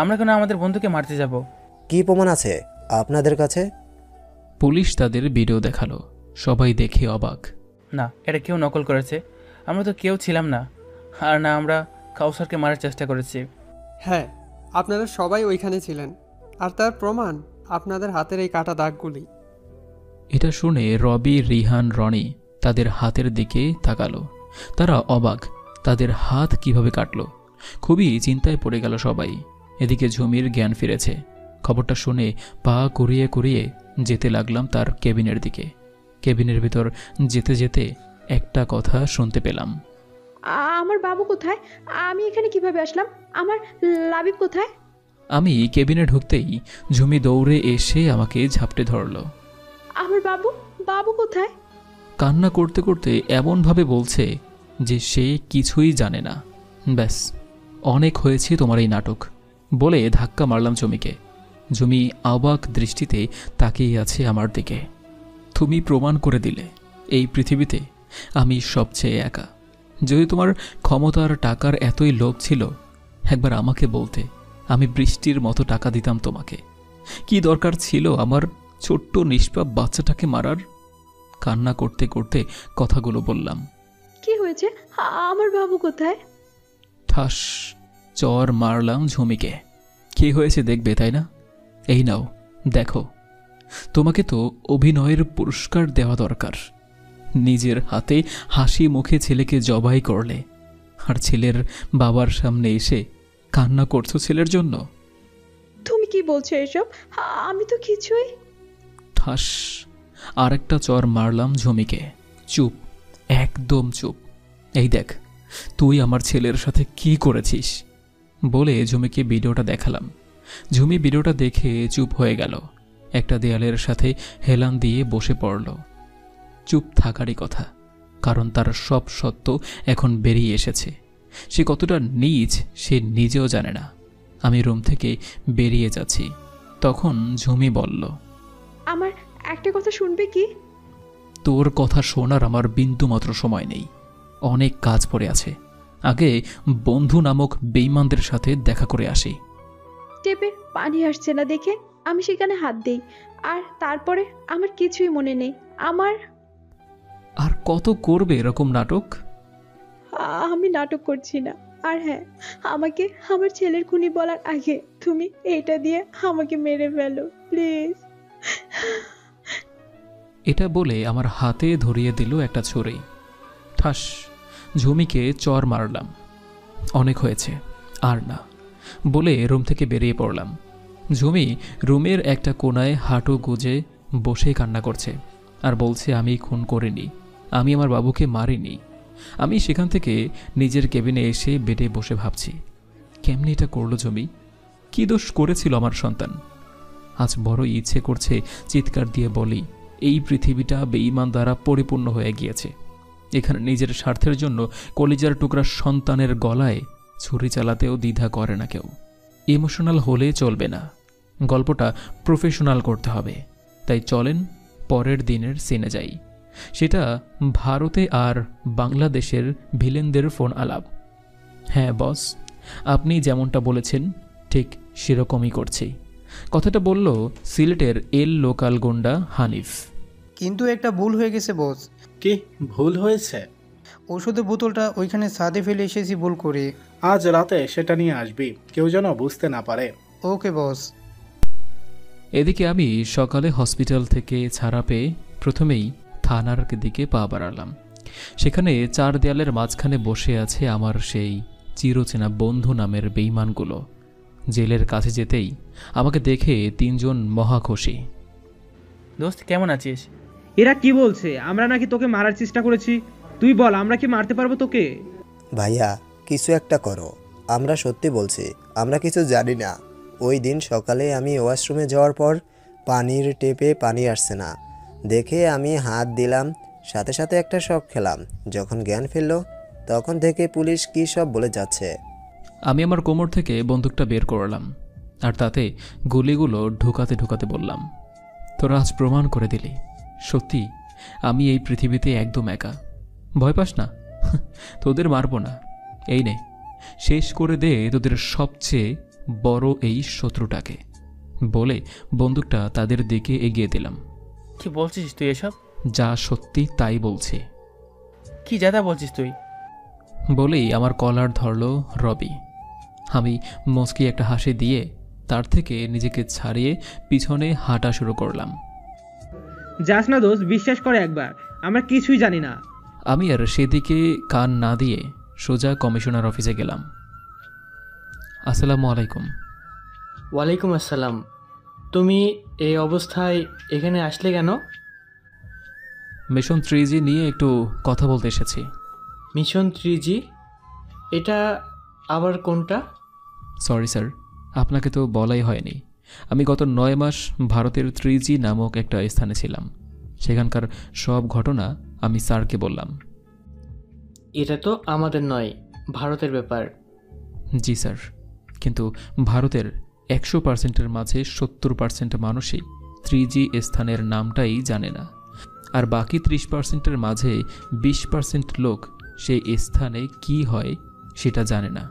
আমরা কেন আমাদের বন্ধুকে মারতে যাব? কি প্রমাণ আছে আপনাদের কাছে? পুলিশ তাদের ভিডিও দেখালো, সবাই দেখে অবাক। না, এটা কেউ নকল করেছে, আমরা তো কেউ ছিলাম না, আর না আমরা কাউসারকে মারার চেষ্টা করেছি। হ্যাঁ, আপনারা সবাই ওইখানে ছিলেন, আর তার প্রমাণ আপনাদের হাতের এই কাটা দাগগুলি। এটা শুনে রবি, রিহান, রনি তাদের হাতের দিকে তাকালো। তারা অবাক, তাদের হাত কিভাবে কাটলো। খুবই চিন্তায় পড়ে গেল সবাই। এদিকে ঝুমির জ্ঞান ফিরেছে। খবরটা শুনে পা কুড়িয়ে কুড়িয়ে যেতে লাগলাম তার কেবিনের দিকে। কেবিনের ভিতর যেতে যেতে একটা কথা শুনতে পেলাম, আমার বাবু কোথায়? আমি এখানে কিভাবে আসলাম? আমার লাবিব কোথায়? আমি কেবিনে ঢুকতেই ঝুমি দৌড়ে এসে আমাকে ঝাপটে ধরলো। আমার বাবু, বাবু কোথায়? কান্না করতে করতে এমনভাবে বলছে যে সে কিছুই জানে না। ব্যাস, অনেক হয়েছে তোমার এই নাটক, বলে ধাক্কা মারলাম ঝুমিকে। ঝুমি অবাক দৃষ্টিতে তাকিয়ে আছে আমার দিকে। তুমি প্রমাণ করে দিলে এই পৃথিবীতে আমি সবচেয়ে একা। যদি তোমার ক্ষমতার টাকার এতই লোভ ছিল, একবার আমাকে বলতে, আমি বৃষ্টির মতো টাকা দিতাম তোমাকে। কি দরকার ছিল আমার ছোট্ট নিষ্পাপ বাচ্চাটাকে মারার? কান্না করতে করতে কথাগুলো বললাম। কি হয়েছে? আমার বাবু কোথায়? ঠাস চর মারলাম ঝুমিকে। কি হয়েছে দেখবে, তাই না? এই নাও দেখো। তোমাকে তো অভিনয়ের পুরস্কার দেওয়া দরকার। নিজের হাতে হাসি মুখে ছেলেকে জবাই করলে, আর ছেলের বাবার সামনে এসে কান্না করছো ছেলের জন্য। তুমি কি বলছো এসব? আমি তো কিছুই। ঠাস আর একটা চর মারলাম ঝুমিকে। চুপ, একদম চুপ। এই দেখ তুই আমার ছেলের সাথে কি করেছিস, বলে ঝুমিকে ভিডিওটা দেখালাম। ঝুমি ভিডিওটা দেখে চুপ হয়ে গেল। একটা দেয়ালের সাথে হেলান দিয়ে বসে পড়ল। চুপ থাকারই কথা, কারণ তার সব সত্য এখন বেরিয়ে এসেছে। সে কতটা নীচ সে নিজেও জানে না। আমি রুম থেকে বেরিয়ে যাচ্ছি, তখন ঝুমি বলল, আমার একটা কথা শুনবে কি? তোর কথা শোনার আমার বিন্দুমাত্র সময় নেই, অনেক কাজ পড়ে আছে। আগে বন্ধু নামক বেঈমানদের সাথে দেখা করে আসি। টেপে পানি আসছে না দেখে আমি সেখানে হাত দিই, আর তারপরে আমার কিছুই মনে নেই। আমার আর কত করবে এরকম নাটক? আমি নাটক করছি না। আর হ্যাঁ, আমাকে আমার ছেলের খুনি বলার আগে তুমি এটা দিয়ে আমাকে মেরে ফেলো প্লিজ। এটা বলে আমার হাতে ধরিয়ে দিল একটা ছুরি। ঠাস ঝুমিকে চর মারলাম। অনেক হয়েছে, আর না, বলে রুম থেকে বেরিয়ে পড়লাম। ঝুমি রুমের একটা কোনায় হাঁটু গুজে বসে কান্না করছে, আর বলছে আমি খুন করিনি, আমি আমার বাবুকে মারিনি। আমি সেখান থেকে নিজের কেবিনে এসে বেডে বসে ভাবছি, কেমনি এটা করলো ঝুমি? কী দোষ করেছিল আমার সন্তান? আজ বড় ইচ্ছে করছে চিৎকার দিয়ে বলি, এই পৃথিবীটা বেঈমান দ্বারা পরিপূর্ণ হয়ে গিয়েছে। এখানে নিজের স্বার্থের জন্য কলিজার টুকরা সন্তানের গলায় ছুরি চালাতেও দ্বিধা করে না কেউ। ইমোশনাল হলে চলবে না, গল্পটা প্রফেশনাল করতে হবে। তাই চলেন পরের দিনের সিনে যাই। সেটা ভারতে আর বাংলাদেশের ভিলেনদের ফোন আলাপ। হ্যাঁ বস, আপনি যেমনটা বলেছেন ঠিক সেরকমই করছি, কথাটা বলল সিলেটের এল লোকাল গুন্ডা হানিফ। কিন্তু একটা ভুল হয়ে গেছে বস। কি ভুল হয়েছে? ওষুধের বোতলটা ওইখানে ছাদে ফেলে এসেছি ভুল করে। আজ রাতে সেটা নিয়ে আসবি, কেউ যেন বুঝতে না পারে। ওকে বস। এদিকে আমি সকালে হসপিটাল থেকে ছাড়া পেয়ে প্রথমেই থানার দিকে পা বাড়ালাম। সেখানে চার দেয়ালের মাঝখানে বসে আছে আমার সেই চিরচেনা বন্ধু নামের বেঈমানগুলো। জেলের কাছে যেতেই আমাকে দেখে তিনজন মহা খুশি। দোস্ত কেমন আছিস? এরা কি বলছে, আমরা নাকি তোকে মারার চেষ্টা করেছি? তুই বল, আমরা কি মারতে পারবো তোকে? ভাইয়া কিছু একটা করো, আমরা সত্যি বলছি, আমরা কিছু জানি না। ওই দিন সকালে আমি ওয়াশরুমে যাওয়ার পর পানির টেপে পানি আসছে না দেখে আমি হাত দিলাম, সাথে সাথে একটা শক খেলাম। যখন জ্ঞান ফিরলো তখন থেকে পুলিশ কী সব বলে যাচ্ছে। আমি আমার কোমর থেকে বন্দুকটা বের করলাম, আর তাতে গুলিগুলো ঢোকাতে ঢোকাতে বললাম, তোরা আজ প্রমাণ করে দিলি সত্যি আমি এই পৃথিবীতে একদম একা। ভয় পাস না, তোদের মারব না। এই নে, শেষ করে দে তোদের সবচেয়ে বড় এই শত্রুটাকে, বলে বন্দুকটা তাদের দিকে এগিয়ে দিলাম। কি বলছিস তুই এসব? যা সত্যি তাই বলছি। কি যাতা বলছিস তুই? বলেই আমার কলার ধরল রবি। আমি মুচকি একটা হাসি দিয়ে তার থেকে নিজেকে ছাড়িয়ে পিছনে হাঁটা শুরু করলাম। যাস না দোস্ত, বিশ্বাস করে একবার, আমরা কিছুই জানি না। আমি আর সেদিকে কান না দিয়ে সোজা কমিশনার অফিসে গেলাম। আসসালামু আলাইকুম। ওয়ালাইকুম আসসালাম। তুমি এই অবস্থায় এখানে আসলে কেন? মিশন থ্রি জি নিয়ে একটু কথা বলতে এসেছি। Mission three G? এটা আবার কোনটা? সরি স্যার, আপনাকে তো বলাই হয়নি। আমি গত নয় মাস ভারতের থ্রি জি নামক একটা স্থানে ছিলাম। সেখানকার সব ঘটনা আমি স্যারকে বললাম। এটা তো আমাদের নয়, ভারতের ব্যাপার। জি স্যার, কিন্তু ভারতের একশো পার্সেন্টের মাঝে সত্তর পার্সেন্ট মানুষই থ্রি জি স্থানের নামটাই জানে না, আর বাকি ত্রিশ পার্সেন্টের মাঝে বিশ পার্সেন্ট লোক সেই স্থানে কি হয় সেটা জানে না,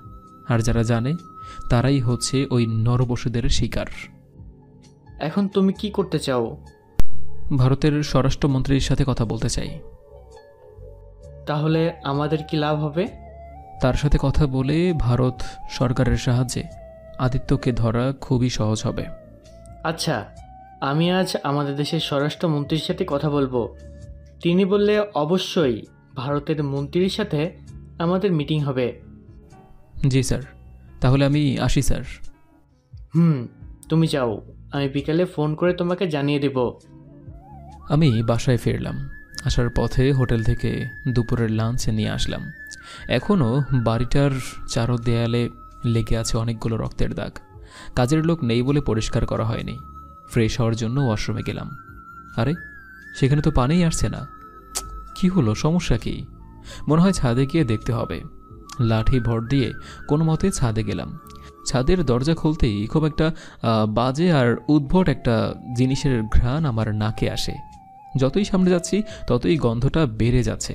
আর যারা জানে তারাই হচ্ছে ওই নরবসুদের শিকার। এখন তুমি কি করতে চাও? ভারতের স্বরাষ্ট্রমন্ত্রীর সাথে কথা বলতে চাই। তাহলে আমাদের কি লাভ হবে? তার সাথে কথা বলে ভারত সরকারের সাহায্যে আদিত্যকে ধরা খুবই সহজ হবে। আচ্ছা, আমি আজ আমাদের দেশের স্বরাষ্ট্রমন্ত্রীর সাথে কথা বলবো। তিনি বললে অবশ্যই ভারতের মন্ত্রীর সাথে আমাদের মিটিং হবে। জি স্যার, তাহলে আমি আসি স্যার। হুম, তুমি যাও, আমি বিকালে ফোন করে তোমাকে জানিয়ে দেব। আমি বাসায় ফিরলাম। আসার পথে হোটেল থেকে দুপুরের লাঞ্চ নিয়ে আসলাম। এখনও বাড়িটার চারো দেয়ালে লেগে আছে অনেকগুলো রক্তের দাগ। কাজের লোক নেই বলে পরিষ্কার করা হয়নি। ফ্রেশ হওয়ার জন্য ওয়াশরুমে গেলাম। আরে, সেখানে তো পানিই আসছে না। কি হলো, সমস্যা কি? মনে হয় ছাদে গিয়ে দেখতে হবে। লাঠি ভর দিয়ে কোনো মতে ছাদে গেলাম। ছাদের দরজা খুলতেই খুব একটা বাজে আর উদ্ভট একটা জিনিসের ঘ্রাণ আমার নাকে আসে। যতই সামনে যাচ্ছি ততই গন্ধটা বেড়ে যাচ্ছে।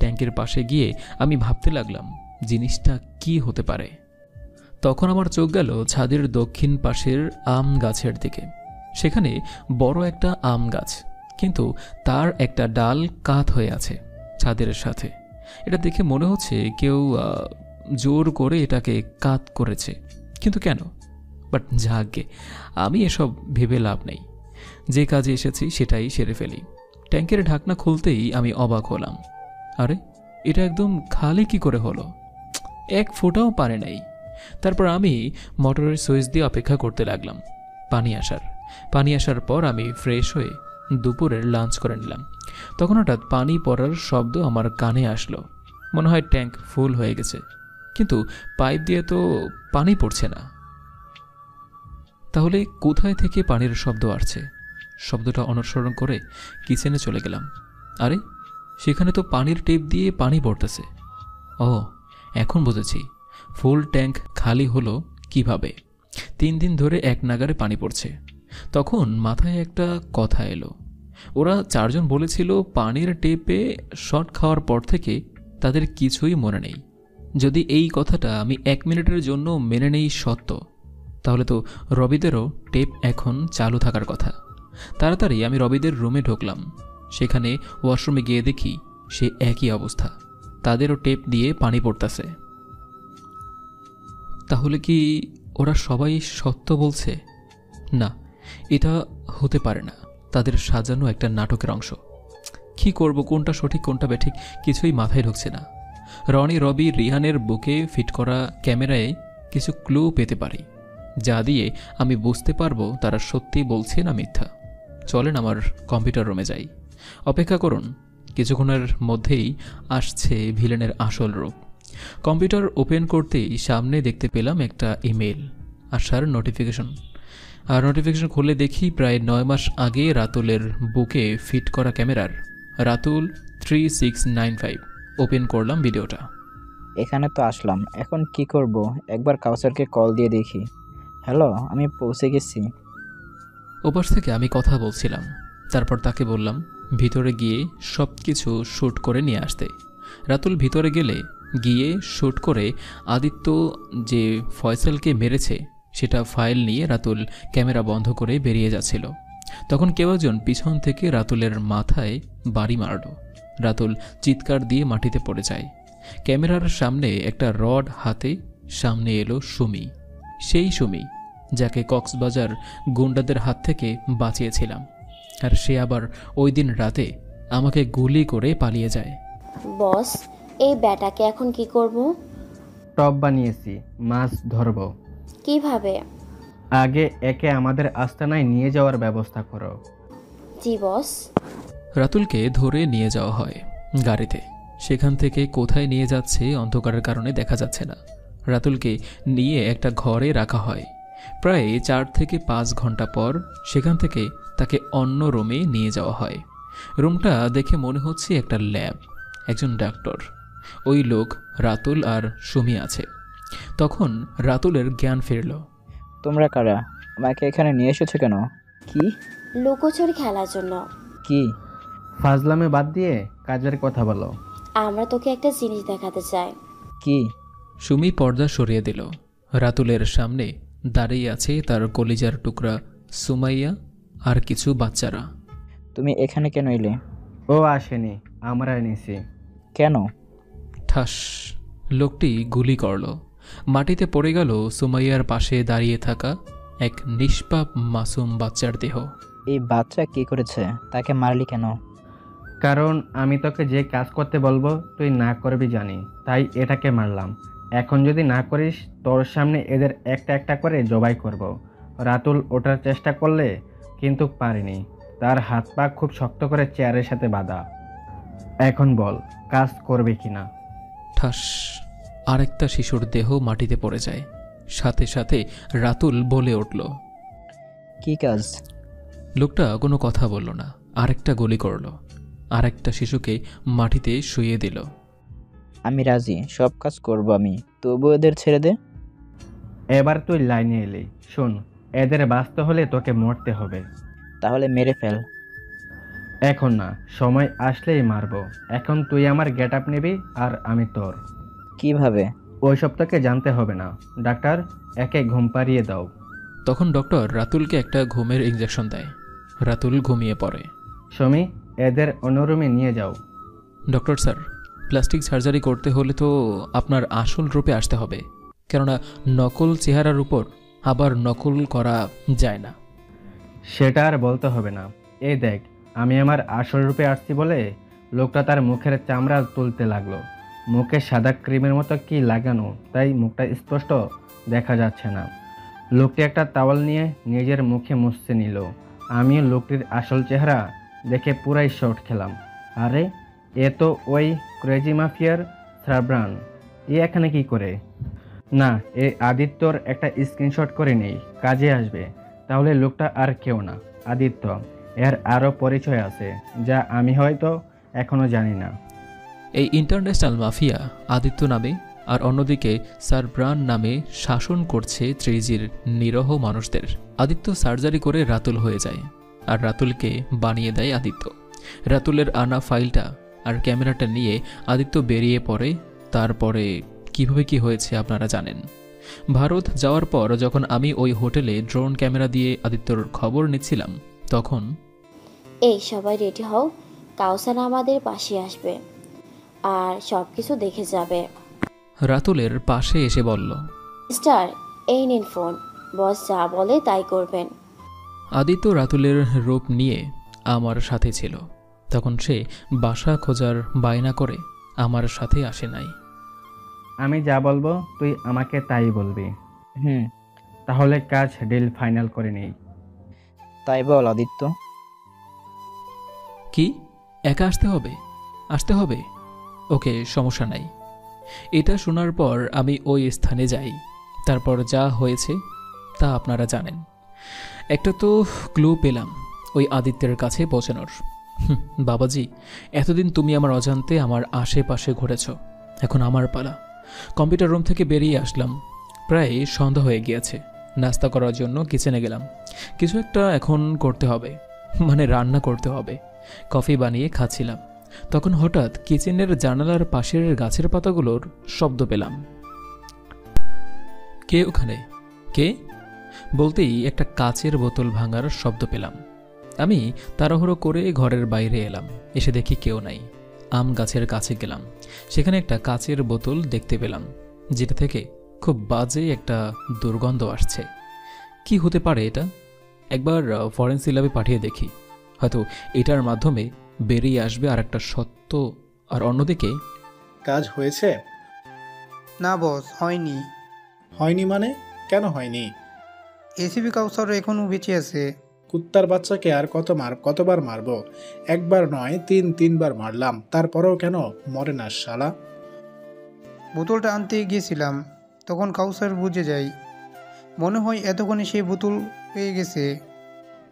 ট্যাঙ্কের পাশে গিয়ে আমি ভাবতে লাগলাম জিনিসটা কি হতে পারে। তখন আমার চোখ গেল ছাদের দক্ষিণ পাশের আম গাছের দিকে। সেখানে বড় একটা আম গাছ, কিন্তু তার একটা ডাল কাত হয়ে আছে ছাদের সাথে। এটা দেখে মনে হচ্ছে কেউ জোর করে এটাকে কাত করেছে, কিন্তু কেন? বাট যাকগে, আমি এসব ভেবে লাভ নেই। যে কাজে এসেছি সেটাই সেরে ফেলি। ট্যাঙ্কের ঢাকনা খুলতেই আমি অবাক হলাম। আরে, এটা একদম খালি কি করে হলো? এক ফোঁটাও পানি নাই। তারপর আমি মোটরের সুইচ দিয়ে অপেক্ষা করতে লাগলাম পানি আসার। পানি আসার পর আমি ফ্রেশ হয়ে দুপুরের লাঞ্চ করে নিলাম। তখন হঠাৎ পানি পড়ার শব্দ আমার কানে আসলো। মনে হয় ট্যাঙ্ক ফুল হয়ে গেছে, কিন্তু পাইপ দিয়ে তো পানি পড়ছে না। তাহলে কোথায় থেকে পানির শব্দ আসছে? শব্দটা অনুসরণ করে কিচেনে চলে গেলাম। আরে, সেখানে তো পানির টেপ দিয়ে পানি পড়তেছে। ও, এখন বুঝেছি ফুল ট্যাঙ্ক খালি হলো কিভাবে। তিন দিন ধরে এক নাগারে পানি পড়ছে। তখন মাথায় একটা কথা এলো। ওরা চারজন বলেছিল পানির টেপে শর্ট খাওয়ার পর থেকে তাদের কিছুই মনে নেই। যদি এই কথাটা আমি এক মিনিটের জন্য মেনে নেই সত্য, তাহলে তো রবিদেরও টেপ এখন চালু থাকার কথা। তাড়াতাড়ি আমি রবিদের রুমে ঢুকলাম। সেখানে ওয়াশরুমে গিয়ে দেখি সে একই অবস্থা, তাদেরও টেপ দিয়ে পানি পড়তেছে। তাহলে কি ওরা সবাই সত্য বলছে? না, এটা হতে পারে না। তাদের সাজানো একটা নাটকের অংশ। কি করব, কোনটা সঠিক কোনটা বেঠিক কিছুই মাথায় ঢুকছে না। রনি, রবি, রিহানের বুকে ফিট করা ক্যামেরায় কিছু ক্লু পেতে পারি, যা দিয়ে আমি বুঝতে পারবো তারা সত্যি বলছে না মিথ্যা। চলেন আমার কম্পিউটার রুমে যাই। অপেক্ষা করুন, কিছুক্ষণের মধ্যেই আসছে ভিলেনের আসল রূপ। কম্পিউটার ওপেন করতেই সামনে দেখতে পেলাম একটা ইমেল আসার নোটিফিকেশন। আর নোটিফিকেশন খুলে দেখি প্রায় নয় মাস আগে রাতুলের বুকে ফিট করা ক্যামেরার Ratul three six nine five. Open করলাম ভিডিওটা। এখানে তো আসলাম, এখন কি করব? একবার কাউসারকে কল দিয়ে দেখি। হ্যালো, আমি পৌঁছে গেছি। ওপাশ থেকে আমি কথা বলছিলাম। তারপর তাকে বললাম ভিতরে গিয়ে সব কিছু শ্যুট করে নিয়ে আসতে। রাতুল ভিতরে গেলে গিয়ে শ্যুট করে আদিত্য যে ফয়সালকে মেরেছে সেটা ফাইল নিয়ে রাতুল ক্যামেরা বন্ধ করে বেরিয়ে যাচ্ছিল। तखन केउ एकजन पिछन थेके रातुलेर माथाय बाड़ी मारलो। रातुल चित्कार दिए माटिते पड़े जाए। कैमरार सामने एकटा रड हाथे सामने एलो सुमी, सेई सुमी जाके कक्सबाजार गुंडादेर हाथ थेके बाँचिएछिलाम। आर से आबार ओई दिन राते आमाके गुली करे पालिए जाए। बस ए बेटाके एखन कि करब? टप बानिয়েছি, মাছ ধরব। কিভাবে? আগে একে আমাদের আস্তানায় নিয়ে যাওয়ার ব্যবস্থা করো। জি বস। রাতুলকে ধরে নিয়ে যাওয়া হয় গাড়িতে। সেখান থেকে কোথায় নিয়ে যাচ্ছে অন্ধকারের কারণে দেখা যাচ্ছে না। রাতুলকে নিয়ে একটা ঘরে রাখা হয়। প্রায় চার থেকে পাঁচ ঘন্টা পর সেখান থেকে তাকে অন্য রুমে নিয়ে যাওয়া হয়। রুমটা দেখে মনে হচ্ছে একটা ল্যাব। একজন ডাক্তার, ওই লোক রাতুল আর সুমি আছে। তখন রাতুলের জ্ঞান ফিরল। তোমরা কারা? আমাকে এখানে নিয়ে এসেছো কেন? কি? লোকচুরি খেলার জন্য। কি? ফাজলামে বাদ দিয়ে কাজের কথা বলো। আমরা তোকে একটা জিনিস দেখাতে চাই। কি? সুমি পর্দা সরিয়ে দিল। রাতুলের সামনে দাঁড়িয়ে আছে তার কলিজার টুকরা সুমাইয়া আর কিছু বাচ্চারা। তুমি এখানে কেন এলে? ও আসেনি, আমরা এনেছি। কেন? ঠাস, লোকটি গুলি করল। মাটিতে পড়ে গেল সুমাইয়ার পাশে দাঁড়িয়ে থাকা এক নিষ্পাপ মাসুম বাচ্চার দেহ। এই বাচ্চা কি করেছে? তাকে মারলি কেন? কারণ আমি তোকে যে কাজ করতে বলবো তুই না করবি জানি, তাই এটাকে মারলাম। এখন যদি না করিস তোর সামনে এদের একটা একটা করে জবাই করব। রাতুল ওঠার চেষ্টা করলে কিন্তু পারেনি, তার হাত পা খুব শক্ত করে চেয়ারের সাথে বাঁধা। এখন বল কাজ করবে কিনা। ঠাস, আরেকটা শিশুর দেহ মাটিতে পড়ে যায়। সাথে সাথে রাতুল বলে উঠল, কি কাজ? লোকটা কোনো কথা বলল না। আরেকটা গুলি করল, আরেকটা শিশুকে মাটিতে শুয়ে দিল। আমি রাজি, সব কাজ করব আমি, তবু এদের ছেড়ে দে। এবার তুই লাইনে এলি, শোন, এদের বাঁচতে হলে তোকে মরতে হবে। তাহলে মেরে ফেল। এখন না, সময় আসলেই মারব। এখন তুই আমার গেটআপ নিবি আর আমি তোর। কিভাবে? ওইসব তোকে জানতে হবে না। ডাক্তার, একে ঘুম পাড়িয়ে দাও। তখন ডক্টর রাতুলকে একটা ঘুমের ইঞ্জেকশন দেয়। রাতুল ঘুমিয়ে পড়ে। সমী, এদের অন্যরুমে নিয়ে যাও। ডক্টর স্যার, প্লাস্টিক সার্জারি করতে হলে তো আপনার আসল রূপে আসতে হবে, কেননা নকল চেহারার উপর আবার নকল করা যায় না। সেটা আর বলতে হবে না। এই দেখ, আমি আমার আসল রূপে আসছি বলে লোকটা তার মুখের চামড়া তুলতে লাগলো। মুখে সাদা ক্রিমের মতো কি লাগানো, তাই মুখটা স্পষ্ট দেখা যাচ্ছে না। লোকটি একটা তাওয়াল নিয়ে নিজের মুখে মুছতে নিল। আমি লোকটির আসল চেহারা দেখে পুরাই শর্ট খেলাম। আরে, এ তো ওই ক্রেজি মাফিয়ার সারব্রান। এ এখানে কি করে? না, এ আদিত্যর একটা স্ক্রিনশট করে নেই, কাজে আসবে। তাহলে লোকটা আর কেউ না, আদিত্য। এর আরও পরিচয় আছে যা আমি হয়তো এখনও জানি না। এই ইন্টারন্যাশনাল মাফিয়া আদিত্য নামে আর অন্যদিকে সারব্রান নামে শাসন করছে ত্রিজির নিরহ মানুষদের। আদিত্য সার্জারি করে রাতুল হয়ে যায়, আর রাতুলকে বানিয়ে দেয় আদিত্য। রাতুলের আনা ফাইলটা আর ক্যামেরাটা নিয়ে আদিত্য বেরিয়ে পড়ে। তারপরে কীভাবে কী হয়েছে আপনারা জানেন। ভারত যাওয়ার পর যখন আমি ওই হোটেলে ড্রোন ক্যামেরা দিয়ে আদিত্যর খবর নিচ্ছিলাম, তখন এই সবাই রেডি হও, কাউসান আমাদের পাশে আসবে আর সব কিছু দেখে যাবে। রাতুলের পাশে এসে বলল, স্টার, এই নিন ফোন, বস যা বলে তাই করবেন। আদিত্য রাতুলের রূপ নিয়ে আমার সাথে ছিল। তখন সে বাসা খোঁজার বায়না করে আমার সাথে আসে নাই। আমি যা বলবো তুই আমাকে তাই বলবি। হুম, তাহলে কাজ ডিল ফাইনাল করে নেই। তাই বল আদিত্য। কি? একা আসতে হবে? আসতে হবে, ওকে, সমস্যা নাই। এটা শোনার পর আমি ওই স্থানে যাই। তারপর যা হয়েছে তা আপনারা জানেন। একটা তো ক্লু পেলাম ওই আদিত্যের কাছে পৌঁছানোর। বাবাজি, এতদিন তুমি আমার অজান্তে আমার আশেপাশে ঘুরেছ, এখন আমার পালা। কম্পিউটার রুম থেকে বেরিয়ে আসলাম, প্রায় সন্ধ্যা হয়ে গিয়েছে। নাস্তা করার জন্য কিচেনে গেলাম। কিছু একটা এখন করতে হবে, মানে রান্না করতে হবে। কফি বানিয়ে খাচ্ছিলাম, তখন হঠাৎ কিচেনের জানালার পাশের গাছের পাতাগুলোর শব্দ পেলাম। কে ওখানে? কে? বলতেই একটা কাচের বোতল ভাঙার শব্দ পেলাম। আমি তাড়াহুড়ো করে ঘরের বাইরে এলাম। এসে দেখি কেউ নাই। আম গাছের কাছে গেলাম, সেখানে একটা কাচের বোতল দেখতে পেলাম যেটা থেকে খুব বাজে একটা দুর্গন্ধ আসছে। কি হতে পারে এটা? একবার ফরেন্সিক ল্যাবে পাঠিয়ে দেখি, হয়তো এটার মাধ্যমে বেরিয়ে আসবে আর একটা সত্য। আর অন্যদিকে কাজ হয়েছে না বস? হয়নি। হয়নি মানে? কেন হয়নি? এসিপি কাউসার এখনো বেঁচে আছে। কুত্তার বাচ্চাকে আর কত মার কতবার মারব? একবার নয়, তিন তিনবার মারলাম, তারপরেও কেন মরে না শালা? বোতলটা আনতে গিয়েছিলাম তখন কাউসার বুঝে যাই। মনে হয় এতক্ষণে সেই বোতল পেয়ে গেছে।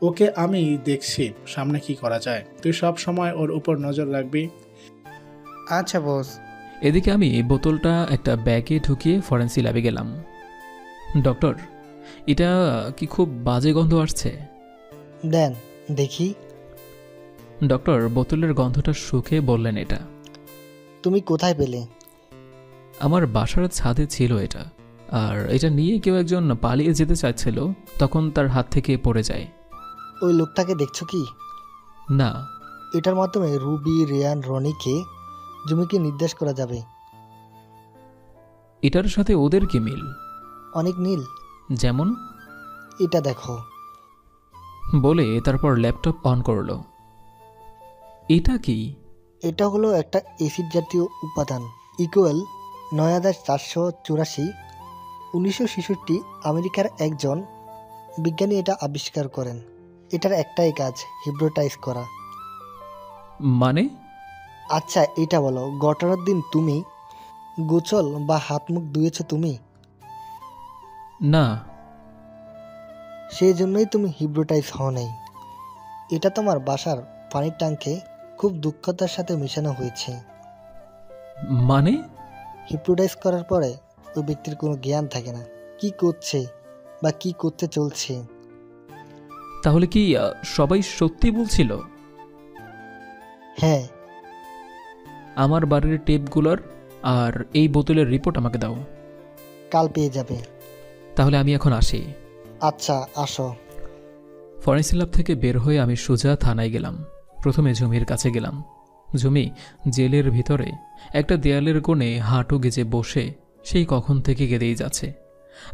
ওকে, আমি দেখছি সামনে কি করা যায়। তুই সব সময় ওর উপর নজর রাখবি। আচ্ছা বস। এদিকে আমি বোতলটা একটা ব্যাগে ঢুকিয়ে ফরেন্সিক ল্যাবে গেলাম। ডক্টর, এটা কি খুব বাজে গন্ধ আসছে? দেন দেখি। ডক্টর বোতলের গন্ধটা শুকে বললেন, এটা তুমি কোথায় পেলে? আমার বাসার ছাদে ছিল এটা, আর এটা নিয়ে কেউ একজন পালিয়ে যেতে চাইছিল, তখন তার হাত থেকে পড়ে যায়। ওই লোকটাকে দেখছো কি? না। এটার মাধ্যমে রুবি, রিয়ান, রনিকে জমিকে নির্দেশ করা যাবে। এটার সাথে ওদের কি মিল? অনেক মিল। যেমন? এটা দেখো বলে তারপর ল্যাপটপ অন করলো। এটা কি? এটা হলো একটা এসিড জাতীয় উপাদান, ইকুয়াল নয় হাজার চারশো চুরাশি উনিশশো ছেষট্টি আমেরিকার একজন বিজ্ঞানী এটা আবিষ্কার করেন। এটার একটাই কাজ, হিপ্নোটাইজ করা। মানে? আচ্ছা এটা বলো, ঘটনার দিন তুমি গোসল বা হাত মুখ ধুয়েছো? তুমি না, সেই জন্যই তুমি হিপ্নোটাইজ হও নাই। এটা তোমার বাসার পানির ট্যাঙ্কে খুব দুঃখতার সাথে মেশানো হয়েছে। মানে? হিপ্নোটাইজ করার পরে ওই ব্যক্তির কোনো জ্ঞান থাকে না, কি করছে বা কি করতে চলছে। তাহলে কি সবাই সত্যি বলছিল? হ্যাঁ। আমার বাড়ির টেপগুলোর আর এই বোতলের রিপোর্ট আমাকে দাও। কাল পেয়ে যাবে। তাহলে আমি এখন আসি। আচ্ছা আসো। ফরেন্সিক ল্যাব থেকে বের হয়ে আমি সোজা থানায় গেলাম। প্রথমে জমির কাছে গেলাম। জমি জেলের ভিতরে একটা দেয়ালের কোণে হাঁটু গেজে বসে সেই কখন থেকে গেঁদেই যাচ্ছে।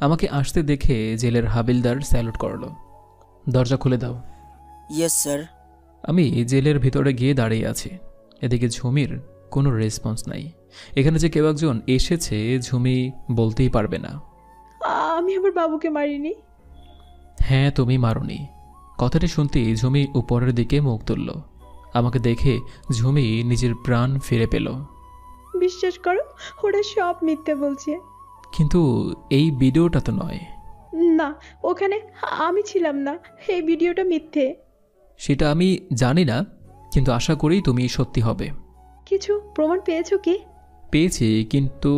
আমাকে আসতে দেখে জেলের হাবিলদার স্যালুট করলো। দরজা খুলে দাও। Yes sir. আমি জেলের ভিতরে গিয়ে দাঁড়িয়ে আছি। এদিকে ঝুমির কোনো রেসপন্স নাই। এখানে যে কেউ একজন এসেছে ঝুমি বলতেই পারবে না। আমি আমার বাবুকে মারিনি। হ্যাঁ, তুমি মারোনি। কথাটা শুনতেই ঝুমি উপরের দিকে মুখ তুলল। আমাকে দেখে ঝুমি নিজের প্রাণ ফিরে পেল। বিশ্বাস করো, ওরা সব মিথ্যে বলছে। কিন্তু এই ভিডিওটা তো নয়। না, ওখানে আমি ছিলাম না। এই ভিডিওটা মিথ্যে। সেটা আমি জানি না, কিন্তু আশা করি তুমি সত্যি হবে। কিছু প্রমাণ পেয়েছো কি? পেয়েছি, কিন্তু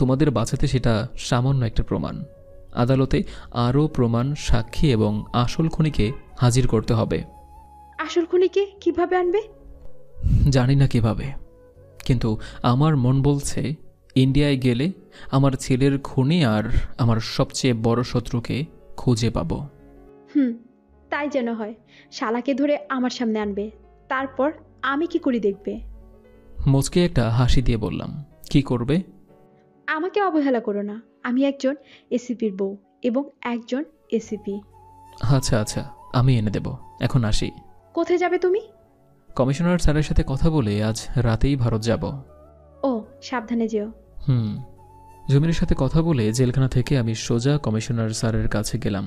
তোমাদের বাঁচাতে সেটা সামান্য একটা প্রমাণ। আদালতে আরও প্রমাণ, সাক্ষী এবং আসল খুনিকে হাজির করতে হবে। আসল খুনিকে কিভাবে আনবে? জানি না কিভাবে, কিন্তু আমার মন বলছে ইন্ডিয়ায় গেলে আমার ছেলের খুনি আর আমার সবচেয়ে বড় শত্রুকে খুঁজে পাবো। হুম, তাই যেন হয়। শালাকে ধরে আমার সামনে আনবে, তারপর আমি কি করি দেখবে। মুচকে একটা হাসি দিয়ে বললাম, কি করবে? আমাকে অবহেলা করো না, আমি একজন এসিপির বউ এবং একজন এসিপি। আচ্ছা আচ্ছা, আমি এনে দেব। এখন আসি। কোথায় যাবে তুমি? কমিশনার স্যারের সাথে কথা বলে আজ রাতেই ভারত যাব। ও, সাবধানে যেও। হুম। জমির সাথে কথা বলে জেলখানা থেকে আমি সোজা কমিশনার স্যারের কাছে গেলাম।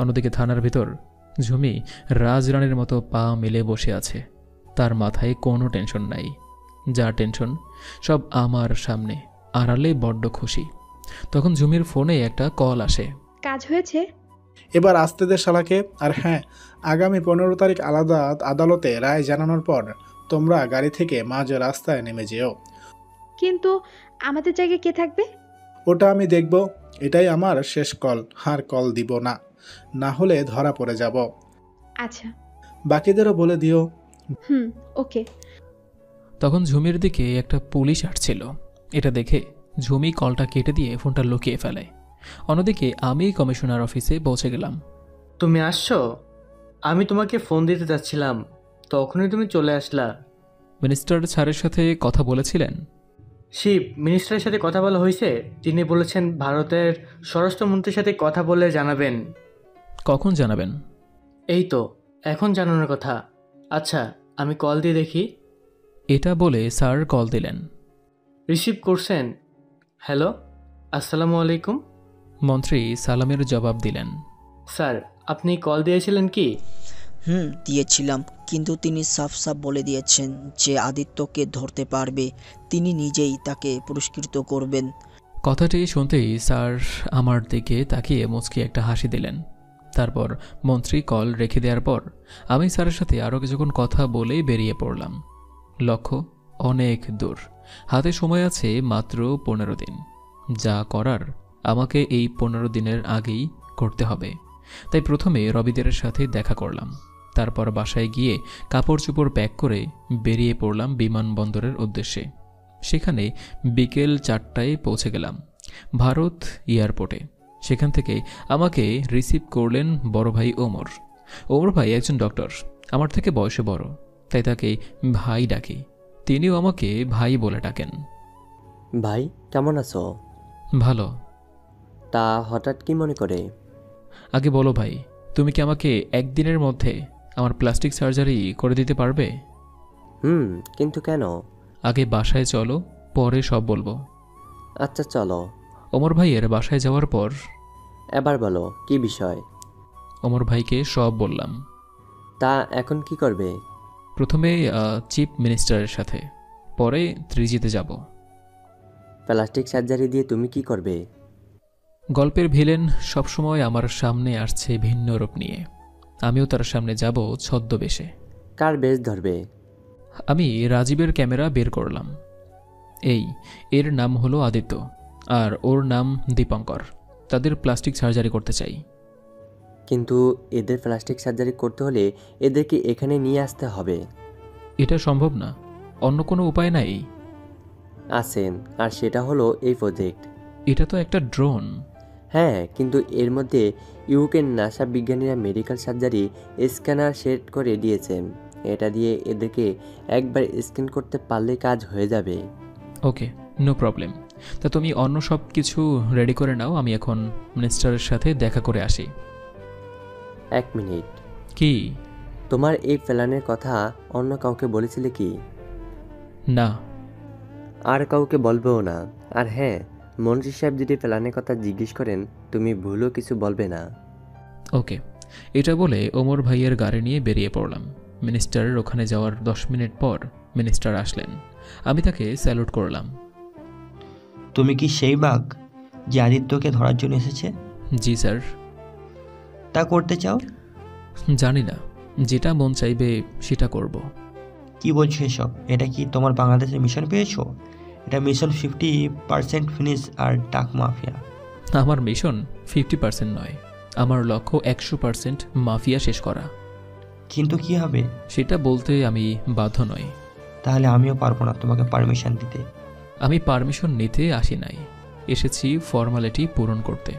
অন্যদিকে থানার ভিতর ঝুমি রাজরানীর মতো পা মেলে বসে আছে। তার মাথায় কোনো টেনশন নাই। যা টেনশন সব আমার সামনে আড়ালে বড্ড খুশি। তখন ঝুমির ফোনে একটা কল আসে। কাজ হয়েছে, এবার আসতে দে শালাকে। আর হ্যাঁ, আগামী পনেরো তারিখ আলাদা আদালতে রায় জানানোর পর তোমরা গাড়ি থেকে মাঝ রাস্তায় নেমে যেও। কিন্তু আমাদের জায়গায় কে থাকবে? ওটা আমি দেখব। এটাই আমার শেষ কল, আর কল দিব না, না হলে ধরা পড়ে যাব। আচ্ছা, বাকিদেরও বলে দিও। হুম, ওকে। তখন ঝুমির দিকে একটা পুলিশ আসছিল। এটা দেখে ঝুমি কলটা কেটে দিয়ে ফোনটা লুকিয়ে ফেলে। অন্যদিকে আমি কমিশনার অফিসে পৌঁছে গেলাম। তুমি আসছো? আমি তোমাকে ফোন দিতে যাচ্ছিলাম তখনই তুমি চলে আসলা। মিনিস্টার স্যারের সাথে কথা বলেছিলেন? শিব মিনিস্টারের সাথে কথা বলা হয়েছে, তিনি বলেছেন ভারতের স্বরাষ্ট্রমন্ত্রীর সাথে কথা বলে জানাবেন। কখন জানাবেন? এই তো এখন জানানোর কথা। আচ্ছা আমি কল দিয়ে দেখি। এটা বলে স্যার কল দিলেন। রিসিভ করছেন? হ্যালো, আসসালামু আলাইকুম। মন্ত্রী সালামের জবাব দিলেন। স্যার আপনি কল দিয়েছিলেন কি? হুম দিয়েছিলাম, কিন্তু তিনি সাফ সাফ বলে দিয়েছেন যে আদিত্যকে ধরতে পারবে তিনি নিজেই তাকে পুরস্কৃত করবেন। কথাটি শুনতেই স্যার আমার দিকে তাকিয়ে মুচকি একটা হাসি দিলেন। তারপর মন্ত্রী কল রেখে দেওয়ার পর আমি স্যারের সাথে আরও কিছুক্ষণ কথা বলে বেরিয়ে পড়লাম। লক্ষ্য অনেক দূর, হাতে সময় আছে মাত্র পনেরো দিন। যা করার আমাকে এই পনেরো দিনের আগেই করতে হবে। তাই প্রথমে রবিদের সাথে দেখা করলাম, তারপর বাসায় গিয়ে কাপড় চোপড় প্যাক করে বেরিয়ে পড়লাম বিমানবন্দরের উদ্দেশ্যে। সেখানে বিকেল চারটায় পৌঁছে গেলাম ভারত এয়ারপোর্টে। সেখান থেকে আমাকে রিসিভ করলেন বড় ভাই ওমর। ওমর ভাই একজন ডক্টর, আমার থেকে বয়সে বড়, তাই তাকে ভাই ডাকি। তিনিও আমাকে ভাই বলে ডাকেন। ভাই কেমন আছো? ভালো। তা হঠাৎ কি মনে করে? আগে বলো ভাই, তুমি কি আমাকে একদিনের মধ্যে আমার প্লাস্টিক সার্জারি করে দিতে পারবে? হুম, কিন্তু কেন? আগে বাসায় চলো, পরে সব বলবো। আচ্ছা চলো। ওমর ভাইয়ের বাসায় যাওয়ার পর এবার বলো কি বিষয়? ওমর ভাইকে সব বললাম। তা এখন কি করবে? প্রথমে চিফ মিনিস্টারের সাথে, পরে ত্রিজিতে যাব। প্লাস্টিক সার্জারি দিয়ে তুমি কি করবে? গল্পের ভিলেন সবসময় আমার সামনে আসছে ভিন্ন রূপ নিয়ে। আমিও তার সামনে যাব ছদ্মবেশে। কার বেশ ধরবে? আমি রাজীবের ক্যামেরা বের করলাম। এই এর নাম হলো আদিত্য আর ওর নাম দীপঙ্কর। তাদের প্লাস্টিক সার্জারি করতে চাই। কিন্তু এদের প্লাস্টিক সার্জারি করতে হলে এদেরকে এখানে নিয়ে আসতে হবে। এটা সম্ভব না, অন্য কোনো উপায় নাই? আছেন, আর সেটা হলো এই প্রজেক্ট। এটা তো একটা ড্রোন। হ্যাঁ, কিন্তু এর মধ্যে ইউকের নাসা বিজ্ঞানীরা মেডিকেল সার্জারি স্ক্যানার সেট করে দিয়েছেন। এটা দিয়ে এদেরকে একবার স্ক্যান করতে পারলে কাজ হয়ে যাবে। Okay, no problem. তা তুমি অন্য সব কিছু রেডি করে নাও, আমি এখন মিনিস্টারের সাথে দেখা করে আসি। এক মিনিট, কি তোমার এই প্ল্যানের কথা অন্য কাউকে বলেছিলে কি? না, আর কাউকে বলবো না। আর হ্যাঁ, মন্ত্রী সাহেব যদি প্ল্যানের কথা জিজ্ঞেস করেন তুমি ভুলও কিছু বলবে না। ওকে। এটা বলে ওমর ভাইয়ের গাড়ি নিয়ে বেরিয়ে পড়লাম। মিনিস্টারের ওখানে যাওয়ার দশ মিনিট পর মিনিস্টার আসলেন। আমি তাকে স্যালুট করলাম। তুমি কি সেই বাঘ যে আদিত্যকে ধরার জন্য এসেছে? জি স্যার। তা করতে চাও? জানি না, যেটা মন চাইবে সেটা করব। কি বলছো এসব? এটা কি তোমার বাংলাদেশের মিশন পেয়েছো? এটা মিশন ফিফটি পার্সেন্ট ফিনিশ আর ডাক মাফিয়া। আমার মিশন ফিফটি পার্সেন্ট নয়, আমার লক্ষ্য একশো পার্সেন্ট মাফিয়া শেষ করা। কিন্তু কি হবে সেটা বলতে আমি বাধ্য নই। তাহলে আমিও পারবো না তোমাকে পারমিশন দিতে। আমি পারমিশন নিতে আসি নাই, এসেছি ফর্মালিটি পূরণ করতে।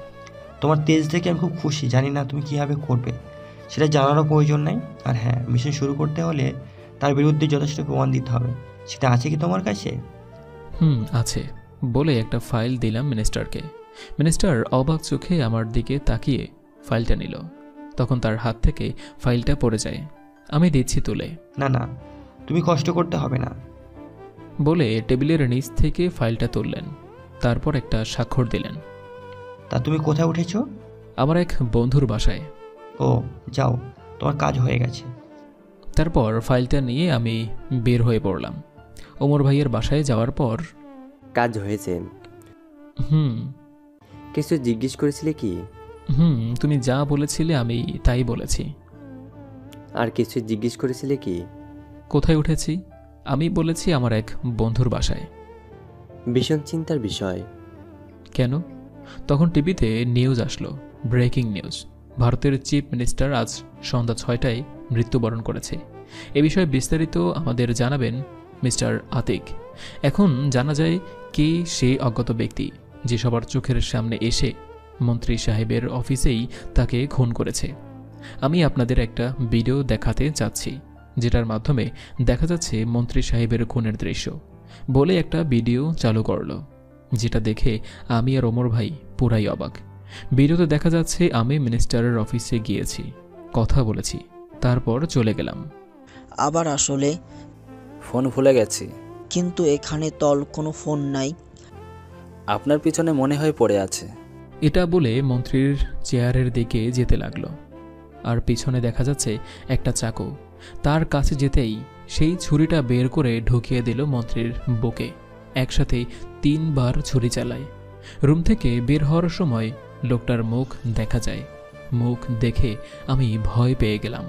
তোমার তেজ দেখে আমি খুব খুশি। জানি না তুমি কীভাবে করবে সেটা জানারও প্রয়োজন নাই। আর হ্যাঁ, মিশন শুরু করতে হলে তার বিরুদ্ধে যথেষ্ট প্রমাণ দিতে হবে। সেটা আছে কি তোমার কাছে? হুম আছে, বলে একটা ফাইল দিলাম মিনিস্টারকে। মিনিস্টার অবাক চোখে আমার দিকে তাকিয়ে ফাইলটা নিল। তখন তার হাত থেকে ফাইলটা পড়ে যায়। আমি দিচ্ছি তুলে। না না, তুমি কষ্ট করতে হবে না, বলে টেবিলের নিচ থেকে ফাইলটা তুললেন। তারপর একটা স্বাক্ষর দিলেন। তা তুমি কোথায় উঠেছ? আমার এক বন্ধুর বাসায়। ও যাও, তোমার কাজ হয়ে গেছে। তারপর ফাইলটা নিয়ে আমি বের হয়ে পড়লাম। ওমর ভাইয়ের বাসায় যাওয়ার পর কাজ হয়েছে। হুম। কিছু জিজ্ঞেস করেছিলে কি? হুম, তুমি যা বলেছিলে আমি তাই বলেছি। আর কিছু জিজ্ঞেস করেছিলে কি? কোথায় উঠেছি? আমি বলেছি আমার এক বন্ধুর বাসায়। ভীষণ চিন্তার বিষয়। কেন? তখন টিভিতে নিউজ আসলো, ব্রেকিং নিউজ, ভারতের চিফ মিনিস্টার আজ সন্ধ্যা ছয়টায় মৃত্যুবরণ করেছে। এ বিষয়ে বিস্তারিত আমাদের জানাবেন মিস্টার আতিক। এখন জানা যায় কে সে অজ্ঞাত ব্যক্তি যে সবার চোখের সামনে এসে মন্ত্রী সাহেবের অফিসেই তাকে খুন করেছে। आमी आपनादेर एकटा भिडियो देखाते चाच्छि जेटार माध्यमे देखा जाच्छे मंत्री साहेबेर खुनेर दृश्य बोले एकटा भिडियो चालू करलो जेटा देखे आमी और ओमर भाई पुराई अबाक। भिडियोते देखा जाच्छे आमी मिनिस्टारेर अफिसे गियेछि कथा बोलेछि तारपर चले गेलाम आबार आसले फोन भुले गेछि किन्तु एखाने तल कोनो फोन नाई आपनार पिछने मने हय पड़े आछे एटा बोले मंत्रीर चेयारेर दिके जेते लागलो आर पिछने देखा जाच्छे एकटा चाकू तार काछे जेतेई सेई छुरिटा बेर करे ढुकिये दिल मंत्रीर बुके एकसाथे तीन बार छुरी चालाय रूम थेके बेर होवार समय लोकटार मुख देखा जाय मुख देखे आमी भय पेये गेलाम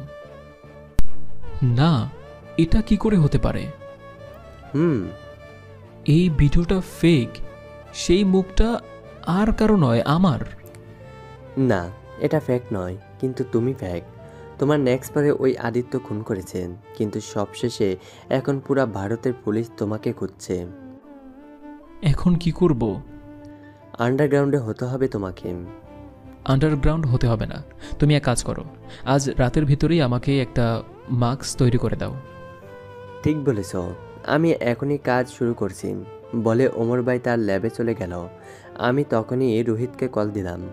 ना एटा कि करे होते पारे হুম এই ভিডিওটা ফেক সেই মুখটা আর কারো নয় আমার না এটা ফেক নয় কিন্তু তুমি ফেক তোমার নেক্সট পারে ওই আদিত্য খুন করেছেন কিন্তু সবশেষে এখন পুরো ভারতের পুলিশ তোমাকে খুঁজছে এখন কি করব আন্ডারগ্রাউন্ডে হতে হবে তোমাকে আন্ডারগ্রাউন্ড হতে হবে না তুমি এক কাজ করো আজ রাতের ভিতরেই আমাকে একটা মাস্ক তৈরি করে দাও ঠিক বলেছো आमी एखोनी काज शुरू करছি बोले ओमर भाई तार लैबे चले गेल आमी तखोनी रोहित के कल दिलाम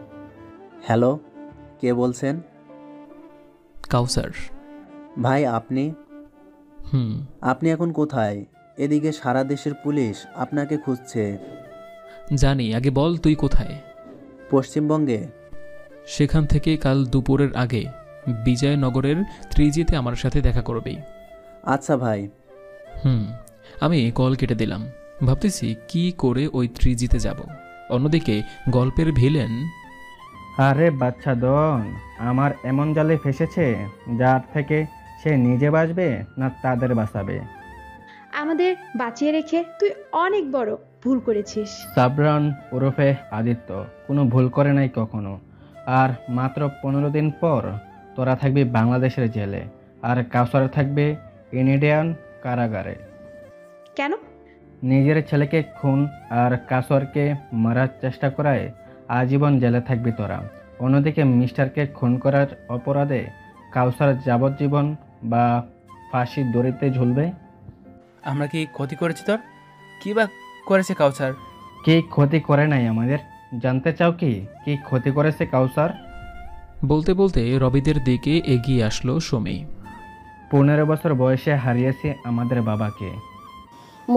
हेलो के बोलছেন काउसार भाई आपनी हुम आपनी एखोन कोथाय एदिके सारा देशेर पुलिश आपनाके खुजছে जानी आगे बोल तुई कोथाय पश्चिम बंगे सेखान थेके काल दुपुरेर आगे विजयनगरेर त्रिजीते आमार साथे देखा करबी अच्छा भाई हम्म कल केटे दिलाम भाबतेछि कि करे ओई त्रिजीते जाबो अन्यदिके गल्पेर भिलेन आरे बाच्चा दंग आमार एमन जाले फेसेछे जार थेके से निजे बाँचबे ना तादेर बाँचाबे आमादेर बाँचिये रेखे तुई अनेक बड़ो भूल करेछिस साबरान ओरफे आदित्य कोनो भूल करे नाई कखनो आर मात्र पंद्रह दिन पर तोरा थाकबे बांग्लादेशेर जेले आर काउसार थाकबे इनेडियान कारागारे क्या निजेर छेले के खून और कासर के मारार चेष्टा कराय आजीवन जेले थाकबी तोरा अन्यदिके मिस्टर के खून करार अपराधे काउसार जाबज्जीवन बा फाँसी दड़िते झुलबे आमरा कि क्षति करेछि तोर कि बा करेछे काउसार कि क्षति करे नाई आमादेर जानते चाओ कि कि क्षति करेछे काउसार बोलते बोलते रबिदेर दिके एगिये आसलो शमी पंद्रह बছর বয়সে হারিয়েছে আমাদের বাবাকে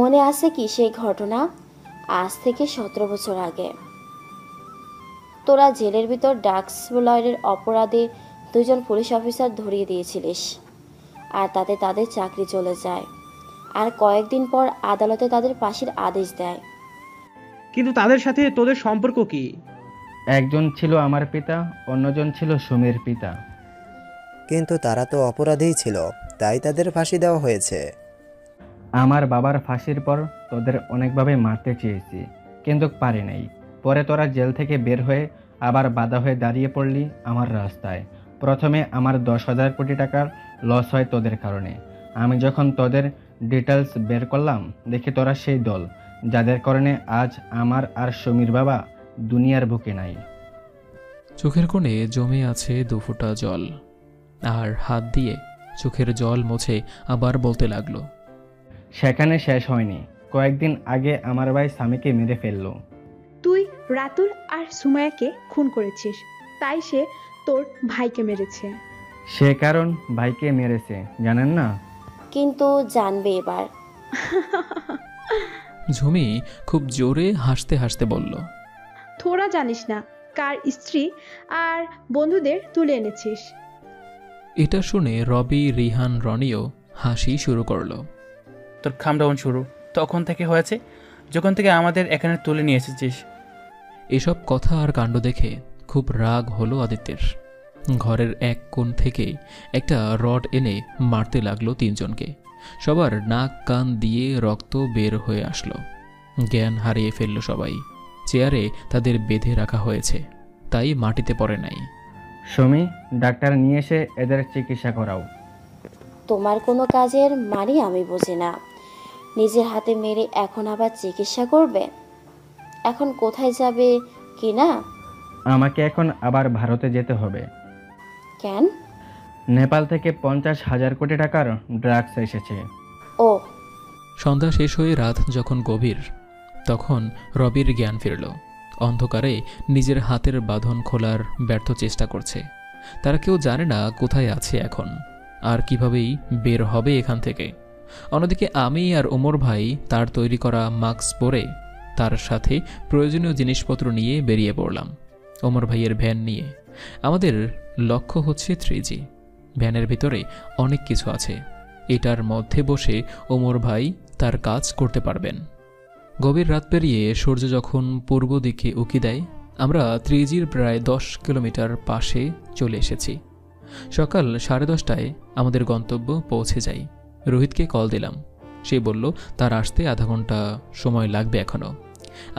মনে আছে কি সেই ঘটনা আজ থেকে सत्रह বছর আগে তোরা জেলের ভিতর ডাক্স লয়ের অপরাধে দুইজন পুলিশ অফিসার ধরিয়ে দিয়েছিলিস আর তাতে তাদের চাকরি চলে যায় আর কয়েকদিন পর আদালতে তাদের ফাঁসির আদেশ দেয় কিন্তু তাদের সাথে তোদের সম্পর্ক কি একজন ছিল আমার পিতা অন্যজন ছিল সুমের পিতা কিন্তু তারা তো অপরাধীই ছিল তাই তাদের ফাঁসি দেওয়া হয়েছে আমার বাবার ফাঁসির পর তোদের অনেকভাবে মারতে চেয়েছি কিন্তু পারি নাই পরে তোরা জেল থেকে বের হয়ে আবার বাধা হয়ে দাঁড়িয়ে পড়লি আমার রাস্তায় প্রথমে আমার দশ হাজার কোটি টাকার লস হয় তোদের কারণে আমি যখন তোদের ডিটেলস বের করলাম দেখি তোরা সেই দল যাদের কারণে আজ আমার আর সমীর বাবা দুনিয়ার বুকে নাই চোখের কোণে জমে আছে দুফোঁটা জল আর হাত দিয়ে চোখের জল মুছে আবার বলতে লাগলো সেখানে শেষ হয়নি কয়েকদিন আগে আমার ভাই স্বামীকে মেরে ফেললো তুই রাতুল আর সুমায়াকে খুন করেছিস তাই সে তোর ভাইকে মেরেছে সে কারণ ভাইকে মেরেছে জানেন না কিন্তু জানবে এবার ঝুমি খুব জোরে হাসতে হাসতে বলল তোরা জানিস না কার স্ত্রী আর বন্ধুদের তুলে এনেছিস এটা শুনে রবি রিহান রনিও হাসি শুরু করলো তোর খামডাউন শুরু তখন থেকে হয়েছে যখন থেকে আমাদের এখানে তুলে নিয়ে এসেছিস এসব কথা আর কাণ্ড দেখে খুব রাগ হলো আদিত্যের ঘরের এক কোণ থেকে একটা রড এনে মারতে লাগলো তিনজনকে সবার নাক কান দিয়ে রক্ত বের হয়ে আসলো জ্ঞান হারিয়ে ফেললো সবাই চেয়ারে তাদের বেঁধে রাখা হয়েছে তাই মাটিতে পড়ে নাই शमी डाक्टर निये से एदेर चिकित्सा कराओ तोमार कोनो काजेर मानी आमी बुझी ना निजेर हाथे मेरे एखोन आबार चिकित्सा करबे एखोन कोथाय जाबे किना आमाके एखोन आबार भारते जेते होबे केन नेपाल থেকে পঞ্চাশ হাজার কোটি টাকার ড্রাগস এসেছে। ও সন্ধ্যা শেষ হয়ে রাত যখন গভীর তখন রবির জ্ঞান ফিরল। অন্ধকারে নিজের হাতের বাঁধন খোলার ব্যর্থ চেষ্টা করছে। তারা কেউ জানে না কোথায় আছে এখন আর কিভাবেই বের হবে এখান থেকে। অন্যদিকে আমি আর ওমর ভাই তার তৈরি করা মাস্ক পরে তার সাথে প্রয়োজনীয় জিনিসপত্র নিয়ে বেরিয়ে পড়লাম ওমর ভাইয়ের ভ্যান নিয়ে। আমাদের লক্ষ্য হচ্ছে থ্রি জি। ভ্যানের ভিতরে অনেক কিছু আছে, এটার মধ্যে বসে ওমর ভাই তার কাজ করতে পারবেন। গভীর রাত পেরিয়ে সূর্য যখন পূর্ব দিকে উঁকি দেয় আমরা থ্রিজির প্রায় দশ কিলোমিটার পাশে চলে এসেছি। সকাল সাড়ে দশটায় আমাদের গন্তব্য পৌঁছে যাই। রোহিতকে কল দিলাম, সে বলল তার আসতে আধা ঘন্টা সময় লাগবে এখনও।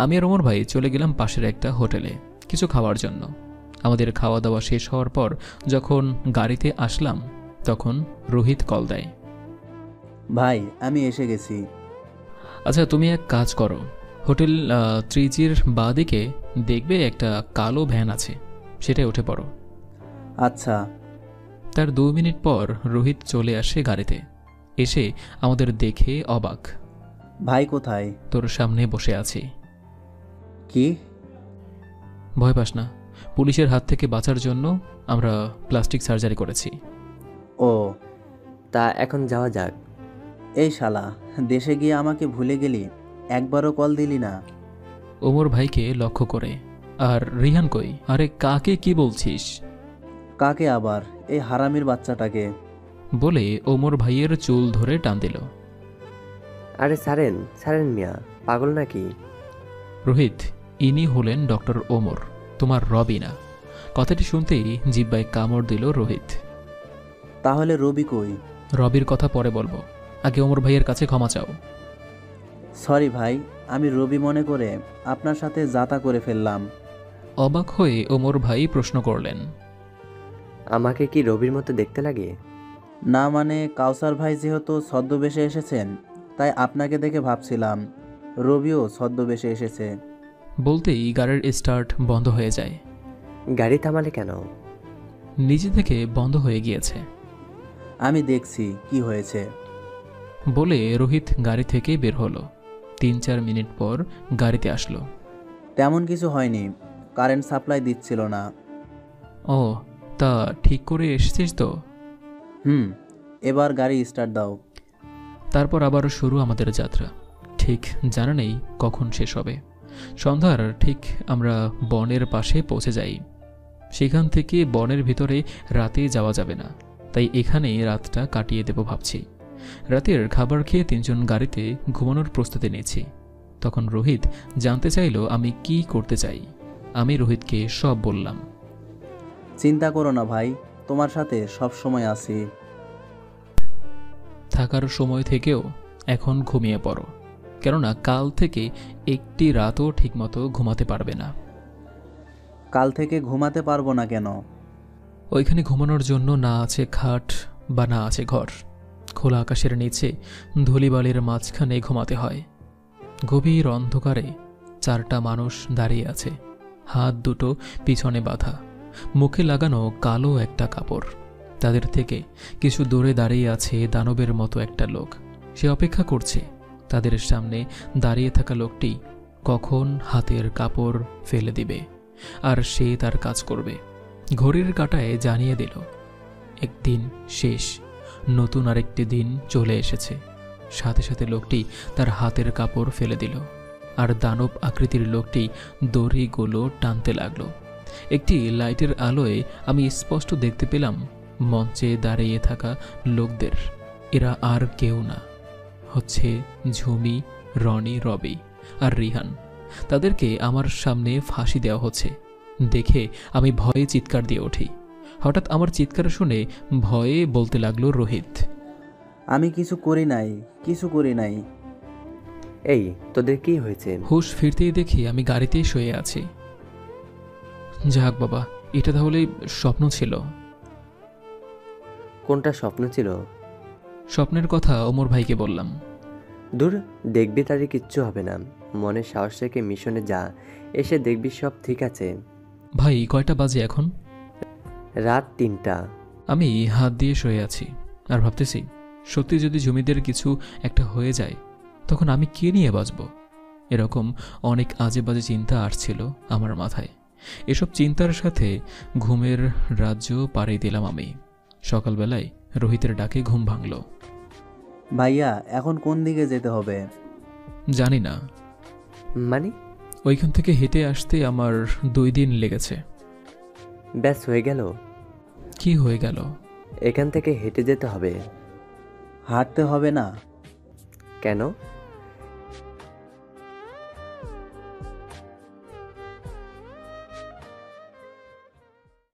আমি আর ওমর ভাই চলে গেলাম পাশের একটা হোটেলে কিছু খাওয়ার জন্য। আমাদের খাওয়া দাওয়া শেষ হওয়ার পর যখন গাড়িতে আসলাম তখন রোহিত কল দেয়। ভাই আমি এসে গেছি। আচ্ছা তুমি এক কাজ করো, হোটেল ত্রিজির বাঁ দিকে দেখবে একটা কালো ভ্যান আছে, সেটাই উঠে পড়ো। আচ্ছা। তার দু মিনিট পর রোহিত চলে আসে গাড়িতে। এসে আমাদের দেখে অবাক। ভাই কোথায়? তোর সামনে বসে আছি। কি? ভয় পাস না, পুলিশের হাত থেকে বাঁচার জন্য আমরা প্লাস্টিক সার্জারি করেছি। ও তা এখন যাওয়া যাক। এই শালা দেশে গিয়ে আমাকে ভুলে গেলি, একবারও কল দিলি না। ওমর ভাইকে লক্ষ্য করে। আর রিহান কই? আরে কাকে কি বলছিস? কাকে আবার, এই হারামির বাচ্চাটাকে। বলে ওমর ভাইয়ের চুল ধরে টান দিল। আরে সারেন সারেন মিয়া, পাগল নাকি? রোহিত, ইনি হলেন ডক্টর ওমর, তোমার রবি না। কথাটি শুনতেই জিব্বায় কামড় দিল রোহিত। তাহলে রবি কই? রবির কথা পরে বলবো, আগে ওমর ভাইয়ের কাছে ক্ষমা চাও। সরি ভাই, আমি রবি মনে করে আপনার সাথে যাতা করে ফেললাম। অবাক হয়ে ওমর ভাই প্রশ্ন করলেন, আমাকে কি রবির মতো দেখতে লাগে? না মানে কাউসার ভাই যেহেতু ছদ্মবেশে এসেছেন তাই আপনাকে দেখে ভাবছিলাম রবিও ছদ্মবেশে এসেছে। বলতেই গাড়ির স্টার্ট বন্ধ হয়ে যায়। গাড়ি থামালে কেন? নিজে থেকে বন্ধ হয়ে গিয়েছে। আমি দেখছি কি হয়েছে। বলে রোহিত গাড়ি থেকে বের হলো। তিন চার মিনিট পর গাড়িতে আসলো। তেমন কিছু হয়নি, কারেন্ট সাপ্লাই দিচ্ছিল না। ও তা ঠিক করে এসেছিস তো? হুম। এবার গাড়ি স্টার্ট দাও। তারপর আবার শুরু আমাদের যাত্রা। ঠিক জানা নেই কখন শেষ হবে। সন্ধ্যার ঠিক আমরা বনের পাশে পৌঁছে যাই। সেখান থেকে বনের ভিতরে রাতে যাওয়া যাবে না, তাই এখানেই রাতটা কাটিয়ে দেব ভাবছি। রাতের খাবার খেয়ে তিনজন গাড়িতে ঘুমানোর প্রস্তুতি নিয়েছি। তখন রোহিত জানতে চাইল আমি কি করতে চাই। আমি রোহিতকে সব বললাম। চিন্তা করো না ভাই, তোমার সাথে সব সময় আছি। থাকার সময় থেকেও এখন ঘুমিয়ে পড়ো, কেননা কাল থেকে একটি রাতও ঠিকমতো ঘুমাতে পারবে না। কাল থেকে ঘুমাতে পারবো না কেন? ওইখানে ঘুমানোর জন্য না আছে খাট বা না আছে ঘর। খোলা আকাশের নিচে ধুলিবালির মাঝখানে ঘুমাতে হয়। গভীর অন্ধকারে চারটা মানুষ দাঁড়িয়ে আছে, হাত দুটো পিছনে বাঁধা, মুখে লাগানো কালো একটা কাপড়। তাদের থেকে কিছু দূরে দাঁড়িয়ে আছে দানবের মতো একটা লোক। সে অপেক্ষা করছে তাদের সামনে দাঁড়িয়ে থাকা লোকটি কখন হাতের কাপড় ফেলে দিবে আর সে তার কাজ করবে। ঘড়ির কাঁটায় জানিয়ে দিল একদিন শেষ, নতুন আরেকটি দিন চলে এসেছে। সাথে সাথে লোকটি তার হাতের কাপড় ফেলে দিল আর দানব আকৃতির লোকটি দড়িগুলো টানতে লাগলো। একটি লাইটের আলোয় আমি স্পষ্ট দেখতে পেলাম মঞ্চে দাঁড়িয়ে থাকা লোকদের। এরা আর কেউ না, হচ্ছে ঝুমি, রনি, রবি আর রিহান। তাদেরকে আমার সামনে ফাঁসি দেওয়া হচ্ছে। দেখে আমি ভয়ে চিৎকার দিয়ে উঠি। হঠাৎ আমার চিৎকার শুনে ভয়ে বলতে লাগলো রোহিত, আমি কিছু করি নাই, কিছু করি নাই। এই তোদের কি হয়েছে? হুশ ফিরতেই দেখি আমি গাড়িতেই শুয়ে আছি। যাক বাবা, এটা তাহলে স্বপ্ন ছিল। কোনটা স্বপ্ন ছিল? স্বপ্নের কথা ওমর ভাইকে বললাম। দূর, দেখবি তারই কিচ্ছু হবে না, মনে সাহস রেখে মিশনে যা, এসে দেখবি সব ঠিক আছে। ভাই কয়টা বাজে এখন? রাত তিনটা। আমি হাত দিয়ে শুয়ে আছি আর ভাবতেছি সত্যি যদি জমিদের কিছু একটা হয়ে যায় তখন আমি কে নিয়ে বাঁচব। এরকম অনেক আজে বাজে চিন্তা আসছিল আমার মাথায়। এসব চিন্তার সাথে ঘুমের রাজ্য পাড়ি দিলাম আমি। সকালবেলায় রোহিতের ডাকে ঘুম ভাঙল। ভাইয়া এখন কোন দিকে যেতে হবে? জানি না। মানে ওইখান থেকে হেঁটে আসতে আমার দুই দিন লেগেছে। ব্যাস হয়ে গেল। কি হয়ে গেল? এখান থেকে হেঁটে যেতে হবে। হাঁটতে হবে না। কেন?